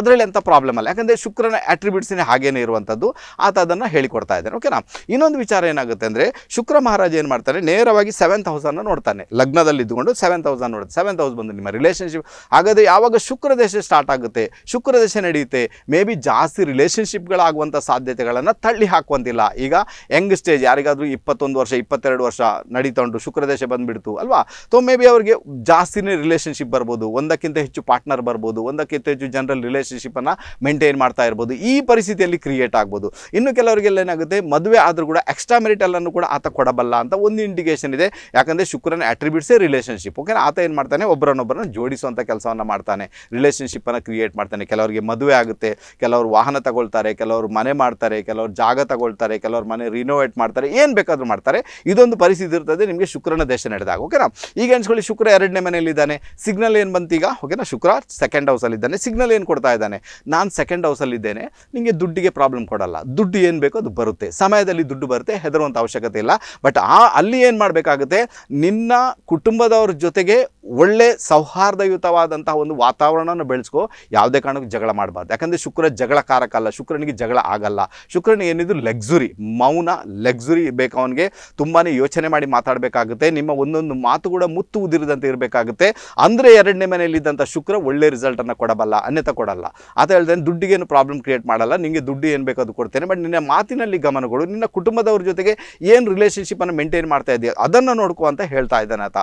ಅದರಲ್ಲಿ ಅಂತ ಪ್ರಾಬ್ಲಮ್ ಅಲ್ಲ, ಯಾಕಂದ್ರೆ ಶುಕ್ರನ ಅಟ್ರಿಬ್ಯೂಟ್ಸ್ ಹಾಗೇನೇ ಇರುವಂತದ್ದು, ಆತ ಅದನ್ನ ಹೇಳಿಕೊಡ್ತಾ ಇದ್ದಾನೆ. ಓಕೆನಾ. ಇನ್ನೊಂದು ವಿಚಾರ ಏನಾಗುತ್ತೆ ಅಂದ್ರೆ, ಶುಕ್ರ ಮಹಾರಾಜ ಏನು ಮಾಡ್ತಾರೆ, ನೇರವಾಗಿ 7th ಹೌಸ್ ಅನ್ನು ನೋಡ್ತಾನೆ. ಲಗ್ನದಲ್ಲಿ ಇದ್ದುಕೊಂಡು 7th ಹೌಸ್ ಅನ್ನು ನೋಡುತ್ತೆ. 7th ಹೌಸ್ ಬಂದು ನಿಮ್ಮ ರಿಲೇಶನ್ಶಿಪ್. ಹಾಗಾದ್ರೆ ಯಾವಾಗ ಶುಕ್ರ ದೇಶ ಸ್ಟಾರ್ಟ್ ಆಗುತ್ತೆ, ಶುಕ್ರ ದೇಶ ನಡೆಯುತ್ತೆ, ಮೇ ಬಿ ಜಾಸ್ತಿ ರಿಲೇಶನ್ಶಿಪ್ಗಳಾಗುವಂಥ ಸಾಧ್ಯತೆಗಳನ್ನು ತಳ್ಳಿ ಹಾಕುವಂತಿಲ್ಲ. ಈಗ ಯಂಗ್ ಸ್ಟೇಜ್ ಯಾರಿಗಾದರೂ 21 ವರ್ಷ 22 ವರ್ಷ ನಡೀತೊಂಡು ಶುಕ್ರ ದೇಶ ಬಂದುಬಿಡ್ತು ಅಲ್ವಾ, ತೊ ಮೇ ಬಿ ಅವರಿಗೆ ಜಾಸ್ತಿನೇ ರಿಲೇಷನ್ಶಿಪ್ ಬರ್ಬೋದು, ಒಂದಕ್ಕಿಂತ ಹೆಚ್ಚು ಪಾರ್ಟ್ನರ್ ಬರ್ಬೋದು, ಒಂದಕ್ಕಿಂತ ಹೆಚ್ಚು ಜನರಲ್ ರಿಲೇಷನ್ಶಿಪ್ಪನ್ನು ಮೇಂಟೈನ್ ಮಾಡ್ತಾ ಇರ್ಬೋದು. ಈ ಪರಿಸ್ಥಿತಿಯಲ್ಲಿ ಕ್ರಿಯೇಟ್ ಆಗ್ಬೋದು. ಇನ್ನು ಕೆಲವರಿಗೆಲ್ಲ ಏನಾಗುತ್ತೆ, ಮದುವೆ ಆದರೂ ಕೂಡ ಎಕ್ಸ್ಟ್ರಾ ಮೆರಿಟಲನ್ನು ಕೂಡ ಆತ ಕೊಡಬಲ್ಲ ಅಂತ ಒಂದು ಇಂಡಿಕೇಷನ್ ಇದೆ. ಯಾಕಂದರೆ ಶುಕ್ರನ ಅಟ್ರಿಬ್ಯೂಟ್ಸೇ ರಿಲೇಷನ್ಶಿಪ್. ಓಕೆ, ಆತ ಏನು ಮಾಡ್ತಾನೆ, ಒಬ್ಬರನ್ನೊಬ್ಬರನ್ನ ಜೋಡಿಸುವಂಥ ಕೆಲಸವನ್ನು ಮಾಡ್ತಾನೆ, ರಿಲೇಷನ್ಶಿಪ್ಪನ್ನು ಕ್ರಿಯೇಟ್ ಮಾಡ್ತಾನೆ. ಕೆಲವರಿಗೆ ಮದುವೆ ಆಗುತ್ತೆ, ಕೆಲವರು ವಾಹನ ತಗೊಳ್ತಾರೆ, ಕೆಲವರು ಮನೆ ಮಾಡ್ತಾರೆ, ಕೆಲವರು ಜಾಗ ತಗೊಳ್ತಾರೆ, ಕೆಲವರು ಮನೆ ರಿನೋವೇಟ್ ಮಾಡ್ತಾರೆ, ಏನು ಬೇಕಾದರೂ ಮಾಡ್ತಾರೆ. ಇದೊಂದು ಪರಿಸ್ಥಿತಿ ಇರ್ತದೆ ನಿಮಗೆ ಶುಕ್ರನ ದೇಶ ನಡೆದಾಗ. ಓಕೆನಾ. ಈಗ ಅನ್ಸ್ಕೊಳ್ಳಿ ಶುಕ್ರ 2ನೇ ಮನೆಯಲ್ಲಿದ್ದಾನೆ, ಸಿಗ್ನಲ್ ಏನು ಬಂತು ಈಗ. ಓಕೆನಾ, ಶುಕ್ರ 2nd ಹೌಸಲ್ಲಿದ್ದಾನೆ, ಸಿಗ್ನಲ್ ಏನು ಕೊಡ್ತಾ ಇದ್ದಾನೆ, ನಾನು 2nd ಹೌಸಲ್ಲಿದ್ದೇನೆ, ನಿಮಗೆ ದುಡ್ಡಿಗೆ ಪ್ರಾಬ್ಲಮ್ ಕೊಡಲ್ಲ, ದುಡ್ಡು ಏನು ಬೇಕೋ ಅದು ಬರುತ್ತೆ, ಸಮಯದಲ್ಲಿ ದುಡ್ಡು ಬರುತ್ತೆ, ಹೆದರುವಂಥ ಅವಶ್ಯಕತೆ ಇಲ್ಲ. ಬಟ್ ಅಲ್ಲಿ ಏನು ಮಾಡಬೇಕಾಗುತ್ತೆ, ನಿನ್ನ ಕುಟುಂಬದವ್ರ ಜೊತೆಗೆ ಒಳ್ಳೆ ಸೌಹಾರ್ದಯುತವಾದಂಥ ಒಂದು ವಾತಾವರಣವನ್ನು ಬೆಳೆಸ್ಕೋ. ಯಾವುದೇ ಕಾರಣಕ್ಕೂ ಜಗಳ ಮಾಡಬಾರ್ದು, ಯಾಕಂದರೆ ಶುಕ್ರ ಜಗಳ ಕಾರಕ ಅಲ್ಲ, ಶುಕ್ರನಿಗೆ ಜಗಳ ಆಗಲ್ಲ. ಶುಕ್ರನಿಗೆ ಏನಿದ್ರು ಲಗ್ಸುರಿ, ಮೌನ ಲಗ್ಸುರಿ ಬೇಕು ಅವನಿಗೆ. ತುಂಬಾ ಯೋಚನೆ ಮಾಡಿ ಮಾತಾಡಬೇಕಾಗುತ್ತೆ, ನಿಮ್ಮ ಒಂದೊಂದು ಮಾತು ಕೂಡ ಮುತ್ತು ಉದಿರದಂತೆ ಇರಬೇಕಾಗುತ್ತೆ. ಅಂದರೆ 2ನೇ ಮನೆಯಲ್ಲಿದ್ದಂಥ ಶುಕ್ರ ಒಳ್ಳೆ ರಿಸಲ್ಟನ್ನು ಕೊಡಬಲ್ಲ, ಅನ್ಯತಾ ಕೊಡಲ್ಲ. ಆತ ಹೇಳ್ದೇನೆ ದುಡ್ಡಿಗೇನು ಪ್ರಾಬ್ಲಮ್ ಕ್ರಿಯೇಟ್ ಮಾಡಲ್ಲ, ನಿಮಗೆ ದುಡ್ಡು ಏನು ಬೇಕು ಅದು ಕೊಡ್ತೇನೆ, ಬಟ್ ನಿನ್ನ ಮಾತಿನಲ್ಲಿ ಗಮನಗಳು, ನಿನ್ನ ಕುಟುಂಬದವ್ರ ಜೊತೆಗೆ ಏನು ರಿಲೇಷನ್ಶಿಪ್ಪನ್ನು ಮೇಂಟೈನ್ ಮಾಡ್ತಾ ಇದೆಯಾ ಅದನ್ನು ನೋಡ್ಕೋ ಅಂತ ಹೇಳ್ತಾ ಇದ್ದಾನೆ ಆತ.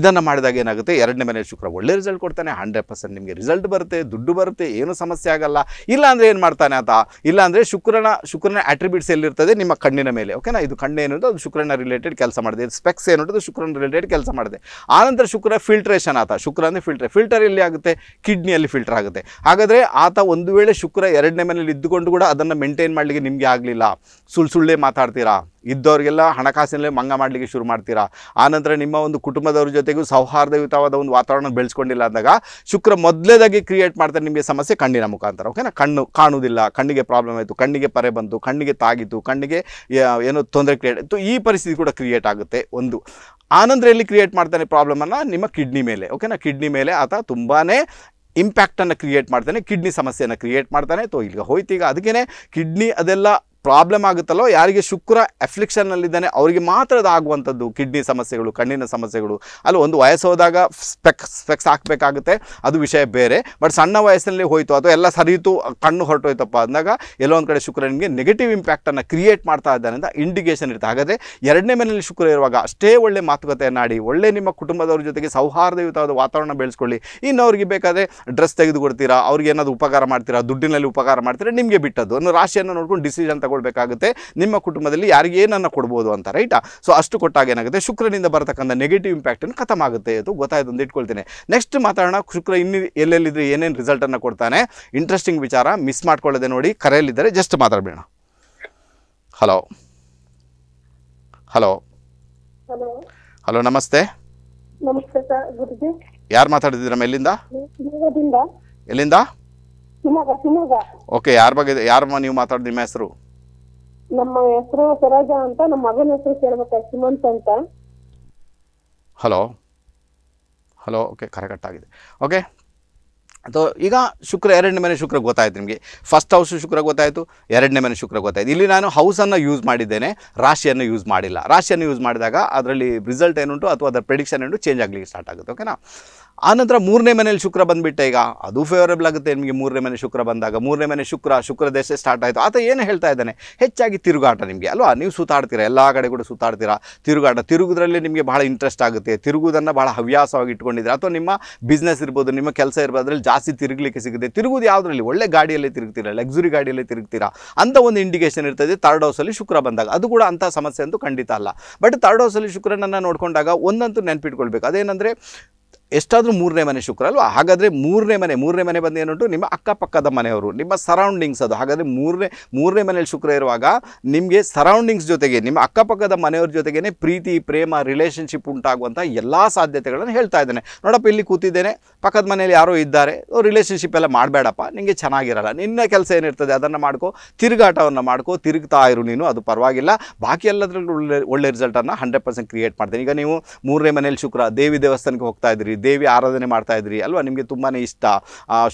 ಇದನ್ನು ಮಾಡಿದಾಗ ಏನಾಗುತ್ತೆ, 2ನೇ ಮನೆಯಲ್ಲಿ ಶುಕ್ರ ಒಳ್ಳೆ ರಿಸಲ್ಟ್ ಕೊಡ್ತಾನೆ, 100% ನಿಮಗೆ ರಿಸಲ್ಟ್ ಬರುತ್ತೆ, ದುಡ್ಡು ಬರುತ್ತೆ, ಏನು ಸಮಸ್ಯೆ ಆಗಲ್ಲ. ಇಲ್ಲ ಅಂದರೆ ಏನು ಮಾಡ್ತಾನೆ ಆತ, ಇಲ್ಲ ಅಂದರೆ ಶುಕ್ರನ ಅಟ್ರಿಬ್ಯೂಟ್ಸ್ ಎಲ್ಲಿರ್ತದೆ, ನಿಮ್ಮ ಕಣ್ಣಿನ ಮೇಲೆ. ಓಕೆನಾ, ಇದು ಕಣ್ಣೇನು ಅದು ಶುಕ್ರನ ರಿಲೇಟೆಡ್ ಕೆಲಸ ಮಾಡಿದೆ, ಸ್ಪೆಕ್ಸ್ ಏನು ಅದು ಶುಕ್ರನ ರಿಲೇಟೆಡ್ ಕೆಲಸ ಮಾಡಿದೆ. ಆನಂತರ ಶುಕ್ರ ಫಿಲ್ಟ್ರೇಷನ್, ಆತ ಶುಕ್ರ ಅಂದರೆ ಫಿಲ್ಟರ್ ಎಲ್ಲಿ ಆಗುತ್ತೆ, ಕಿಡ್ನಿಯಲ್ಲಿ ಫಿಲ್ಟರ್ ಆಗುತ್ತೆ. ಹಾಗಾದರೆ ಆತ ಒಂದು ವೇಳೆ ಶುಕ್ರ 2ನೇ ಮನೆಯಲ್ಲಿ ಇದ್ದುಕೊಂಡು ಕೂಡ ಅದನ್ನು ಮೇಂಟೈನ್ ಮಾಡಲಿಕ್ಕೆ ನಿಮಗೆ ಆಗಲಿಲ್ಲ, ಸುಳ್ಳುಸುಳ್ಳೇ ಮಾತಾಡ್ತೀರಾ, ಇದ್ದವ್ರಿಗೆಲ್ಲ ಹಣಕಾಸಿನಲ್ಲೇ ಮಂಗ ಮಾಡಲಿಕ್ಕೆ ಶುರು ಮಾಡ್ತೀರಾ, ಆನಂತರ ನಿಮ್ಮ ಒಂದು ಕುಟುಂಬದವ್ರ ಜೊತೆಗೂ ಸೌಹಾರ್ದಯುತವಾದ ಒಂದು ವಾತಾವರಣ ಬೆಳೆಸ್ಕೊಂಡಿಲ್ಲ ಅಂದಾಗ ಶುಕ್ರ ಮೊದಲೇದಾಗಿ ಕ್ರಿಯೇಟ್ ಮಾಡ್ತಾರೆ ನಿಮಗೆ ಸಮಸ್ಯೆ ಕಣ್ಣಿನ ಮುಖಾಂತರ. ಓಕೆನಾ, ಕಣ್ಣು ಕಾಣುವುದಿಲ್ಲ, ಕಣ್ಣಿಗೆ ಪ್ರಾಬ್ಲಮ್ ಆಯಿತು, ಕಣ್ಣಿಗೆ ಪರೆ ಬಂತು, ಕಣ್ಣಿಗೆ ತಾಗಿತು, ಕಣ್ಣಿಗೆ ಏನೋ ತೊಂದರೆ ಕ್ರಿಯೇಟ್ ಆಯಿತು, ಈ ಪರಿಸ್ಥಿತಿ ಕೂಡ ಕ್ರಿಯೇಟ್ ಆಗುತ್ತೆ. ಒಂದು ಆನಂತರ ಎಲ್ಲಿ ಕ್ರಿಯೇಟ್ ಮಾಡ್ತಾನೆ ಪ್ರಾಬ್ಲಮನ್ನು, ನಿಮ್ಮ ಕಿಡ್ನಿ ಮೇಲೆ. ಓಕೆನಾ, ಕಿಡ್ನಿ ಮೇಲೆ ಆತ ತುಂಬಾ ಇಂಪ್ಯಾಕ್ಟನ್ನು ಕ್ರಿಯೇಟ್ ಮಾಡ್ತಾನೆ, ಕಿಡ್ನಿ ಸಮಸ್ಯೆಯನ್ನು ಕ್ರಿಯೇಟ್ ಮಾಡ್ತಾನೆ. ಈಗ ಹೋಯ್ತೀಗ ಅದಕ್ಕೇ ಕಿಡ್ನಿ ಅದೆಲ್ಲ ಪ್ರಾಬ್ಲಮ್ ಆಗುತ್ತಲ್ಲೋ, ಯಾರಿಗೆ ಶುಕ್ರ ಅಫ್ಲಿಕ್ಷನ್ನಲ್ಲಿದ್ದಾನೆ ಅವರಿಗೆ ಮಾತ್ರ ಆಗುವಂಥದ್ದು ಕಿಡ್ನಿ ಸಮಸ್ಯೆಗಳು, ಕಣ್ಣಿನ ಸಮಸ್ಯೆಗಳು. ಅಲ್ಲಿ ಒಂದು ವಯಸ್ಸೋದಾಗ ಸ್ಪೆಕ್ಸ್ ಹಾಕಬೇಕಾಗುತ್ತೆ, ಅದು ವಿಷಯ ಬೇರೆ. ಬಟ್ ಸಣ್ಣ ವಯಸ್ಸಿನಲ್ಲಿ ಹೋಯಿತು ಅಥವಾ ಎಲ್ಲ ಸರಿಯಿತು, ಕಣ್ಣು ಹೊರಟೋಯ್ತಪ್ಪ ಅಂದಾಗ ಎಲ್ಲೋ ಒಂದು ಕಡೆ ಶುಕ್ರ ನಿಮಗೆ ನೆಗೆಟಿವ್ ಇಂಪ್ಯಾಕ್ಟನ್ನು ಕ್ರಿಯೇಟ್ ಮಾಡ್ತಾ ಇದ್ದಾನೆ ಅಂತ ಇಂಡಿಕೇಷನ್ ಇರುತ್ತೆ. ಹಾಗಾದರೆ 2ನೇ ಮನೆಯಲ್ಲಿ ಶುಕ್ರ ಇರುವಾಗ ಅಷ್ಟೇ ಒಳ್ಳೆ ಮಾತುಕತೆಯನ್ನು ಆಡಿ, ಒಳ್ಳೆ ನಿಮ್ಮ ಕುಟುಂಬದವ್ರ ಜೊತೆಗೆ ಸೌಹಾರ್ದಯುತವಾದ ವಾತಾವರಣ ಬೆಳೆಸ್ಕೊಳ್ಳಿ. ಇನ್ನು ಅವ್ರಿಗೆ ಬೇಕಾದರೆ ಡ್ರೆಸ್ ತೆಗೆದುಕೊಡ್ತೀರಾ, ಅವ್ರಿಗೆ ಏನಾದರೂ ಉಪಕಾರ ಮಾಡ್ತೀರಾ, ದುಡ್ಡಿನಲ್ಲಿ ಉಪಕಾರ ಮಾಡ್ತೀರಾ, ನಿಮಗೆ ಬಿಟ್ಟದ್ದು ಅನ್ನೋ ರಾಶಿಯನ್ನು ನೋಡ್ಕೊಂಡು ಡಿಸಿಷನ್ ಬೇಕಾಗುತ್ತೆ. ನಿಮ್ಮ ಕುಟುಂಬದಲ್ಲಿ ಯಾರಿಗೆ ಏನನ್ನ ಕೊಡಬಹುದು ಅಂತ, ರೈಟಾ. ಸೊ ಅಷ್ಟು ಕೊಟ್ಟಾಗ ಏನಾಗುತ್ತೆ, ಶುಕ್ರನಿಂದ ಬರತಕ್ಕಂಥ ನೆಗೆಟಿವ್ ಇಂಪ್ಯಾಕ್ಟ್ ಅನ್ನು ಖತಮ್ ಆಗುತ್ತೆ. ಅದು ಗೊತ್ತಾಯ್ತು ಅಂತ ಇಟ್ಕೊಳ್ತೇನೆ. ನೆಕ್ಸ್ಟ್ ಮಾತಾಡೋಣ, ಶುಕ್ರ ಇನ್ನು ಎಲ್ಲೆಲ್ಲಿದ್ರೆ ಏನೇನು ರಿಸಲ್ಟ್ ಅನ್ನು ಕೊಡ್ತಾನೆ, ಇಂಟ್ರೆಸ್ಟಿಂಗ್ ವಿಚಾರ. ಮಿಸ್ ಮಾಡ್ಕೊಳ್ಳದೆ ನೋಡಿ, ಕರೆಯಲ್ಲಿದ್ದರೆ ಜಸ್ಟ್ ಮಾತಾಡಬೇಡ. ಹಲೋ ಹಲೋ ಹಲೋ, ನಮಸ್ತೆ. ಯಾರು ಮಾತಾಡ್ತಿದ್ದೀರಾ? ಎಲ್ಲಿಂದ? ಓಕೆ, ಯಾರ ಬಗ್ಗೆ, ಯಾರಮ್ಮ ನೀವು ಮಾತಾಡೋದು, ನಿಮ್ಮ ಹೆಸರು? ನಮ್ಮ ಹೆಸರು ಸರೋಜ ಅಂತ, ನಮ್ಮ ಮಗನ ಹೆಸರು ಕೇಳಬೇಕು, ಸುಮಂತ್ ಅಂತ. ಹಲೋ ಹಲೋ, ಓಕೆ, ಕರೆಕ್ಟ್ ಆಗಿದೆ. ಓಕೆ, ಅಥವಾ ಈಗ ಶುಕ್ರ 2ನೇ ಮನೆ ಶುಕ್ರ ಗೊತ್ತಾಯಿತು ನಿಮಗೆ. 1st ಹೌಸ್ ಶುಕ್ರ ಗೊತ್ತಾಯಿತು, 2ನೇ ಮನೆ ಶುಕ್ರ ಗೊತ್ತಾಯಿತು. ಇಲ್ಲಿ ನಾನು ಹೌಸನ್ನು ಯೂಸ್ ಮಾಡಿದ್ದೇನೆ, ರಾಶಿಯನ್ನು ಯೂಸ್ ಮಾಡಿಲ್ಲ. ರಾಶಿಯನ್ನು ಯೂಸ್ ಮಾಡಿದಾಗ ಅದರಲ್ಲಿ ರಿಸಲ್ಟ್ ಏನುಂಟು ಅಥವಾ ಅದರ ಪ್ರೆಡಿಕ್ಷನ್ ಏನುಂಟು ಚೇಂಜ್ ಆಗಲಿಕ್ಕೆ ಸ್ಟಾರ್ಟ್ ಆಗುತ್ತೆ. ಓಕೆನಾ. ಆನಂತರ 3ನೇ ಮನೇಲಿ ಶುಕ್ರ ಬಂದುಬಿಟ್ಟೆ, ಈಗ ಅದು ಫೇವರೇಬಲ್ ಆಗುತ್ತೆ ನಿಮಗೆ. 3ನೇ ಮನೆ ಶುಕ್ರ ಬಂದಾಗ 3ನೇ ಮನೆ ಶುಕ್ರ ದೇಶ ಸ್ಟಾರ್ಟ್ ಆಯಿತು. ಆತ ಏನು ಹೇಳ್ತಾ ಇದ್ದಾನೆ, ಹೆಚ್ಚಾಗಿ ತಿರುಗಾಟ ನಿಮಗೆ ಅಲ್ವಾ, ನೀವು ಸುತ್ತಾಡ್ತೀರಾ, ಎಲ್ಲ ಕಡೆ ಕೂಡ ಸುತ್ತಾಡ್ತೀರಾ, ತಿರುಗೋದ್ರಲ್ಲಿ ನಿಮಗೆ ಬಹಳ ಇಂಟ್ರೆಸ್ಟ್ ಆಗುತ್ತೆ, ತಿರುಗೋದನ್ನು ಬಹಳ ಹವ್ಯಾಸವಾಗಿ ಇಟ್ಕೊಂಡಿದ್ದೀರಾ. ಅಥವಾ ನಿಮ್ಮ ಬಿಸ್ನೆಸ್ ಇರ್ಬೋದು, ನಿಮ್ಮ ಕೆಲಸ ಇರ್ಬೋದು, ಅದರಲ್ಲಿ ಜಾಸ್ತಿ ತಿರುಗಲಿಕ್ಕೆ ಸಿಗುತ್ತೆ. ತಿರುಗೋದು ಯಾವುದರಲ್ಲಿ, ಒಳ್ಳೆ ಗಾಡಿಯಲ್ಲಿ ತಿರುಗ್ತೀರಾ, ಲಕ್ಸುರಿ ಗಾಡಿಯಲ್ಲಿ ತಿರುಗ್ತೀರಾ ಅಂತ ಒಂದು ಇಂಡಿಕೇಷನ್ ಇರ್ತದೆ 3rd ಹೌಸಲ್ಲಿ ಶುಕ್ರ ಬಂದಾಗ. ಅದು ಕೂಡ ಅಂಥ ಸಮಸ್ಯೆ ಅಂತೂ ಖಂಡಿತ ಅಲ್ಲ. ಬಟ್ 3rd ಹೌಸಲ್ಲಿ ಶುಕ್ರನನ್ನು ನೋಡಿಕೊಂಡಾಗ ಒಂದಂತೂ ನೆನಪಿಟ್ಕೊಳ್ಬೇಕು, ಅದೇನೆಂದರೆ ಎಷ್ಟಾದರೂ 3ನೇ ಮನೆ ಶುಕ್ರ ಅಲ್ವಾ. ಹಾಗಾದರೆ 3ನೇ ಮನೆ ಬಂದು ಏನುಂಟು, ನಿಮ್ಮ ಅಕ್ಕಪಕ್ಕದ ಮನೆಯವರು, ನಿಮ್ಮ ಸರೌಂಡಿಂಗ್ಸ್. ಅದು ಹಾಗಾದರೆ 3ನೇ ಮನೇಲಿ ಶುಕ್ರ ಇರುವಾಗ ನಿಮಗೆ ಸರೌಂಡಿಂಗ್ಸ್ ಜೊತೆಗೆ, ನಿಮ್ಮ ಅಕ್ಕಪಕ್ಕದ ಮನೆಯವ್ರ ಜೊತೆಗೇ ಪ್ರೀತಿ ಪ್ರೇಮ ರಿಲೇಷನ್ಶಿಪ್ ಉಂಟಾಗುವಂಥ ಎಲ್ಲ ಸಾಧ್ಯತೆಗಳನ್ನು ಹೇಳ್ತಾ ಇದ್ದಾನೆ. ನೋಡಪ್ಪ, ಇಲ್ಲಿ ಕೂತಿದ್ದೇನೆ, ಪಕ್ಕದ ಮನೆಯಲ್ಲಿ ಯಾರೋ ಇದ್ದಾರೆ, ರಿಲೇಷನ್ಶಿಪ್ ಎಲ್ಲ ಮಾಡಬೇಡಪ್ಪ, ನಿಮಗೆ ಚೆನ್ನಾಗಿರಲ್ಲ, ನಿನ್ನ ಕೆಲಸ ಏನಿರ್ತದೆ ಅದನ್ನು ಮಾಡ್ಕೋ, ತಿರುಗಾಟವನ್ನು ಮಾಡ್ಕೋ, ತಿರುಗ್ತಾ ಇರು ನೀನು, ಅದು ಪರವಾಗಿಲ್ಲ. ಬಾಕಿ ಎಲ್ಲದರಲ್ಲೂ ಒಳ್ಳೆ ರಿಸಲ್ಟನ್ನು 100% ಕ್ರಿಯೇಟ್ ಮಾಡ್ತೀನಿ. ಈಗ ನೀವು 3ನೇ ಮನೇಲಿ ಶುಕ್ರ ದೇವಿ ದೇವಸ್ಥಾನಕ್ಕೆ ಹೋಗ್ತಾ ಇದ್ದೀರಿ, ಇದ್ರಿ, ದೇವಿ ಆರಾಧನೆ ಮಾಡ್ತಾ ಇದ್ರಿ ಅಲ್ವಾ, ನಿಮಗೆ ತುಂಬಾನೇ ಇಷ್ಟ,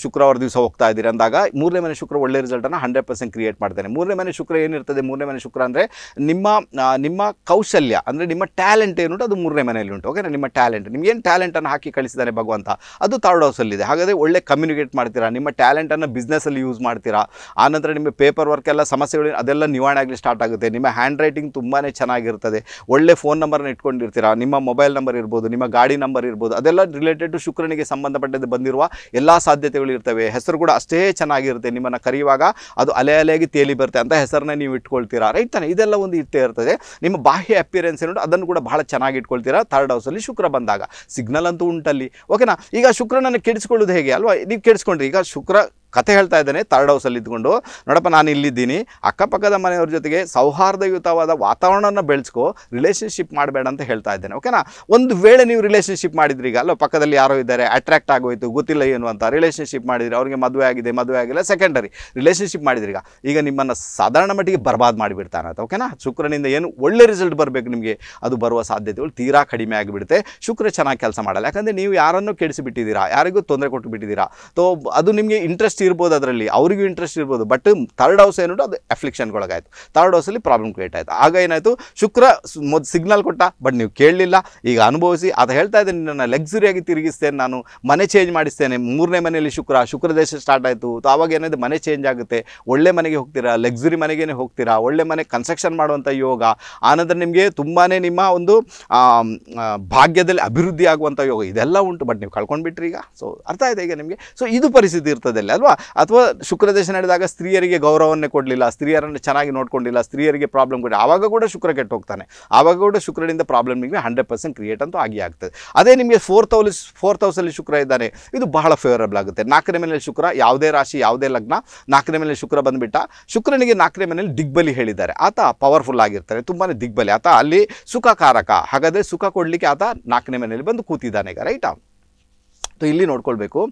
ಶುಕ್ರವಾರ ದಿವಸ ಹೋಗ್ತಾ ಇದ್ದೀರಿ ಅಂದಾಗ ಮೂರನೇ ಮನೆ ಶುಕ್ರ ಒಳ್ಳೆ ರಿಸಲ್ಟ್ ಅನ್ನು 100% ಕ್ರಿಯೇಟ್ ಮಾಡ್ತಾನೆ. ಮೂರನೇ ಮನೆ ಶುಕ್ರ ಏನಿರ್ತದೆ, ಮೂರನೇ ಮನೆ ಶುಕ್ರ ಅಂದರೆ ನಿಮ್ಮ ನಿಮ್ಮ ಕೌಶಲ್ಯ ಅಂದರೆ ನಿಮ್ಮ ಟ್ಯಾಲೆಂಟ್ ಏನುಂಟು ಅದು ಮೂರನೇ ಮನೆಯಲ್ಲಿ ಉಂಟು. ಓಕೆನಾ, ನಿಮ್ಮ ಟ್ಯಾಲೆಂಟ್, ನಿಮಗೇನು ಟ್ಯಾಲೆಂಟನ್ನು ಹಾಕಿ ಕಳಿಸಿದ್ದಾನೆ ಭಗವಂತ ಅದು ಥರ್ಡ್ ಹೌಸಲ್ಲಿದೆ. ಹಾಗಾದರೆ ಒಳ್ಳೆ ಕಮ್ಯುನಿಕೇಟ್ ಮಾಡ್ತೀರಾ, ನಿಮ್ಮ ಟ್ಯಾಲೆಂಟನ್ನು ಬಿಸ್ನೆಸ್ಸಲ್ಲಿ ಯೂಸ್ ಮಾಡ್ತೀರಾ, ಆನಂತರ ನಿಮ್ಮ ಪೇಪರ್ ವರ್ಕ್ ಎಲ್ಲ ಸಮಸ್ಯೆಗಳು ಅದೆಲ್ಲ ನಿವಾರಣೆ ಆಗಲಿ ಸ್ಟಾರ್ಟ್ ಆಗುತ್ತೆ. ನಿಮ್ಮ ಹ್ಯಾಂಡ್ ರೈಟಿಂಗ್ ತುಂಬಾ ಚೆನ್ನಾಗಿರ್ತದೆ, ಒಳ್ಳೆ ಫೋನ್ ನಂಬರ್ನ ಇಟ್ಕೊಂಡಿರ್ತೀರಾ, ನಿಮ್ಮ ಮೊಬೈಲ್ ನಂಬರ್ ಇರ್ಬೋದು, ನಿಮ್ಮ ಗಾಡಿ ನಂಬರ್ ಇರ್ಬೋದು, ಅದೆಲ್ಲ ರಿಲೇಟೆಡ್ ಟು ಶುಕ್ರನಿಗೆ ಸಂಬಂಧಪಟ್ಟದ್ದು ಬಂದಿರುವ ಎಲ್ಲ ಸಾಧ್ಯತೆಗಳು ಇರ್ತವೆ. ಹೆಸರು ಕೂಡ ಅಷ್ಟೇ ಚೆನ್ನಾಗಿರುತ್ತೆ, ನಿಮ್ಮನ್ನು ಕರೆಯುವಾಗ ಅದು ಅಲೆ ಅಲೆಯಾಗಿ ತೇಲಿ ಬರುತ್ತೆ ಅಂತ ಹೆಸರನ್ನ ನೀವು ಇಟ್ಕೊಳ್ತೀರಾ, ರೈಟ್ ತಾನೆ? ಇದೆಲ್ಲ ಒಂದು ಇರ್ತೇ ಇರ್ತದೆ. ನಿಮ್ಮ ಬಾಹ್ಯ ಅಪಿಯರೆನ್ಸ್ ಏನು ಅದನ್ನು ಕೂಡ ಬಹಳ ಚೆನ್ನಾಗಿ ಇಟ್ಕೊಳ್ತೀರಾ ಥರ್ಡ್ ಹೌಸಲ್ಲಿ ಶುಕ್ರ ಬಂದಾಗ, ಸಿಗ್ನಲ್ ಅಂತೂ ಉಂಟಲ್ಲಿ. ಓಕೆನಾ, ಈಗ ಶುಕ್ರನನ್ನು ಕೆಡಿಸ್ಕೊಳ್ಳೋದು ಹೇಗೆ ಅಲ್ವಾ, ನೀವು ಕೆಡಿಸ್ಕೊಂಡ್ರಿ. ಈಗ ಶುಕ್ರ ಕತೆ ಹೇಳ್ತಾ ಇದ್ದಾನೆ ಥರ್ಡ್ ಹೌಸಲ್ಲಿ ಇದ್ಕೊಂಡು, ನೋಡಪ್ಪ ನಾನು ಇಲ್ಲಿದ್ದೀನಿ, ಅಕ್ಕಪಕ್ಕದ ಮನೆಯವ್ರ ಜೊತೆಗೆ ಸೌಹಾರ್ದಯುತವಾದ ವಾತಾವರಣನ ಬೆಳೆಸ್ಕೋ, ರಿಲೇಷನ್ಶಿಪ್ ಮಾಡಬೇಡ ಅಂತ ಹೇಳ್ತಾ ಇದ್ದಾನೆ. ಓಕೆನಾ, ಒಂದು ವೇಳೆ ನೀವು ರಿಲೇಷನ್ಶಿಪ್ ಮಾಡಿದ್ರಿ ಈಗ ಅಲ್ಲ, ಪಕ್ಕದಲ್ಲಿ ಯಾರೋ ಇದ್ದಾರೆ, ಅಟ್ರಾಕ್ಟ್ ಆಗೋಯಿತು, ಗೊತ್ತಿಲ್ಲ ಏನು ಅಂತ ರಿಲೇಷನ್ಶಿಪ್ ಮಾಡಿದ್ರಿ, ಅವ್ರಿಗೆ ಮದುವೆ ಆಗಿದೆ, ಮದುವೆ ಆಗಿಲ್ಲ, ಸೆಕೆಂಡರಿ ರಿಲೇಷನ್ಶಿಪ್ ಮಾಡಿದ್ರಿ. ಈಗ ನಿಮ್ಮನ್ನು ಸಾಧಾರಣ ಮಟ್ಟಿಗೆ ಬರ್ಬಾದ್ ಮಾಡಿಬಿಡ್ತಾನೆ. ಓಕೆನಾ, ಶುಕ್ರನಿಂದ ಏನು ಒಳ್ಳೆ ರಿಸಲ್ಟ್ ಬರಬೇಕು ನಿಮಗೆ ಅದು ಬರುವ ಸಾಧ್ಯತೆಗಳು ತೀರಾ ಕಡಿಮೆ ಆಗಿಬಿಡುತ್ತೆ. ಶುಕ್ರ ಚೆನ್ನಾಗಿ ಕೆಲಸ ಮಾಡಲ್ಲ, ಯಾಕಂದರೆ ನೀವು ಯಾರನ್ನೂ ಕೆಡಿಸಿಬಿಟ್ಟಿದ್ದೀರಾ, ಯಾರಿಗೂ ತೊಂದರೆ ಕೊಟ್ಟುಬಿಟ್ಟಿದ್ದೀರಾ. ತೋ ಅದು ನಿಮಗೆ ಇಂಟ್ರೆಸ್ಟ್ ಇರ್ಬೋದು, ಅದರಲ್ಲಿ ಅವರಿಗೂ ಇಂಟ್ರೆಸ್ಟ್ ಇರ್ಬೋದು, ಬಟ್ ಥರ್ಡ್ ಹೌಸ್ ಏನುಂಟು ಅದು ಅಫ್ಲಿಕ್ಷನ್ಗೊಳಗಾಯಿತು, ಥರ್ಡ್ ಹೌಸಲ್ಲಿ ಪ್ರಾಬ್ಲಮ್ ಕ್ರಿಯೇಟ್ ಆಯಿತು. ಆಗ ಏನಾಯಿತು, ಶುಕ್ರ ಮೊದಲು ಸಿಗ್ನಲ್ ಕೊಟ್ಟ ಬಟ್ ನೀವು ಕೇಳಲಿಲ್ಲ, ಈಗ ಅನುಭವಿಸಿ. ಅದು ಹೇಳ್ತಾ ಇದ್ದೀನಿ, ನನ್ನ ಲಕ್ಸುರಿಯಾಗಿ ತಿರುಗಿಸ್ತೇನೆ, ನಾನು ಮನೆ ಚೇಂಜ್ ಮಾಡಿಸ್ತೇನೆ. ಮೂರನೇ ಮನೆಯಲ್ಲಿ ಶುಕ್ರ ದೇಶ ಸ್ಟಾರ್ಟ್ ಆಯಿತು, ಆವಾಗ ಏನಾಯಿತು, ಮನೆ ಚೇಂಜ್ ಆಗುತ್ತೆ, ಒಳ್ಳೆ ಮನೆಗೆ ಹೋಗ್ತೀರಾ, ಲಕ್ಸುರಿ ಮನೆಗೇ ಹೋಗ್ತೀರಾ, ಒಳ್ಳೆ ಮನೆ ಕನ್ಸ್ಟ್ರಕ್ಷನ್ ಮಾಡುವಂಥ ಯೋಗ. ಆನಂತರ ನಿಮಗೆ ತುಂಬಾ ನಿಮ್ಮ ಒಂದು ಭಾಗ್ಯದಲ್ಲಿ ಅಭಿವೃದ್ಧಿ ಆಗುವಂಥ ಯೋಗ ಇದೆಲ್ಲ ಉಂಟು, ಬಟ್ ನೀವು ಕಳ್ಕೊಂಡ್ಬಿಟ್ರಿ ಈಗ. ಸೊ ಅರ್ಥ ಆಯಿತು ಈಗ ನಿಮಗೆ. ಸೊ ಇದು ಪರಿಸ್ಥಿತಿ ಇರ್ತದೆ ಅಲ್ವಾ. ಅಥವಾ ಶುಕ್ರದೇಶ ನಡೆದಾಗ ಸ್ತ್ರೀಯರಿಗೆ ಗೌರವವನ್ನೇ ಕೊಡಲಿಲ್ಲ, ಸ್ತ್ರೀಯರನ್ನು ಚೆನ್ನಾಗಿ ನೋಡ್ಕೊಂಡಿಲ್ಲ, ಸ್ತ್ರೀಯರಿಗೆ ಪ್ರಾಬ್ಲಮ್ ಕೊಡಿ, ಆವಾಗ ಕೂಡ ಶುಕ್ರ ಕೆಟ್ಟು ಹೋಗ್ತಾನೆ, ಆವಾಗ ಕೂಡ ಶುಕ್ರನಿಂದ ಪ್ರಾಬ್ಲಮ್ ನಿಮಗೆ 100% ಕ್ರಿಯೇಟ್ ಅಂತೂ ಆಗಿ ಆಗ್ತದೆ. ಅದೇ ನಿಮಗೆ ಫೋರ್ತ್ ಹೌಸಲ್ಲಿ ಶುಕ್ರ ಇದ್ದಾನೆ, ಇದು ಬಹಳ ಫೇವರಬಲ್ ಆಗುತ್ತೆ. ನಾಲ್ಕನೇ ಮನೆಯಲ್ಲಿ ಶುಕ್ರ, ಯಾವುದೇ ರಾಶಿ ಯಾವುದೇ ಲಗ್ನ ನಾಲ್ಕನೇ ಮನೆಯಲ್ಲಿ ಶುಕ್ರ ಬಂದುಬಿಟ್ಟ, ಶುಕ್ರನಿಗೆ ನಾಲ್ಕನೇ ಮನೆಯಲ್ಲಿ ದಿಗ್ಬಲಿ ಹೇಳಿದ್ದಾರೆ, ಆತ ಪವರ್ಫುಲ್ ಆಗಿರ್ತಾರೆ, ತುಂಬಾ ದಿಗ್ಬಲಿ, ಆತ ಅಲ್ಲಿ ಸುಖಕಾರಕ. ಹಾಗಾದರೆ ಸುಖ ಕೊಡಲಿಕ್ಕೆ ಆತ ನಾಲ್ಕನೇ ಮನೆಯಲ್ಲಿ ಬಂದು ಕೂತಿದ್ದಾನೆ ಈಗ, ರೈಟಾ? ಇಲ್ಲಿ ನೋಡ್ಕೊಳ್ಬೇಕು,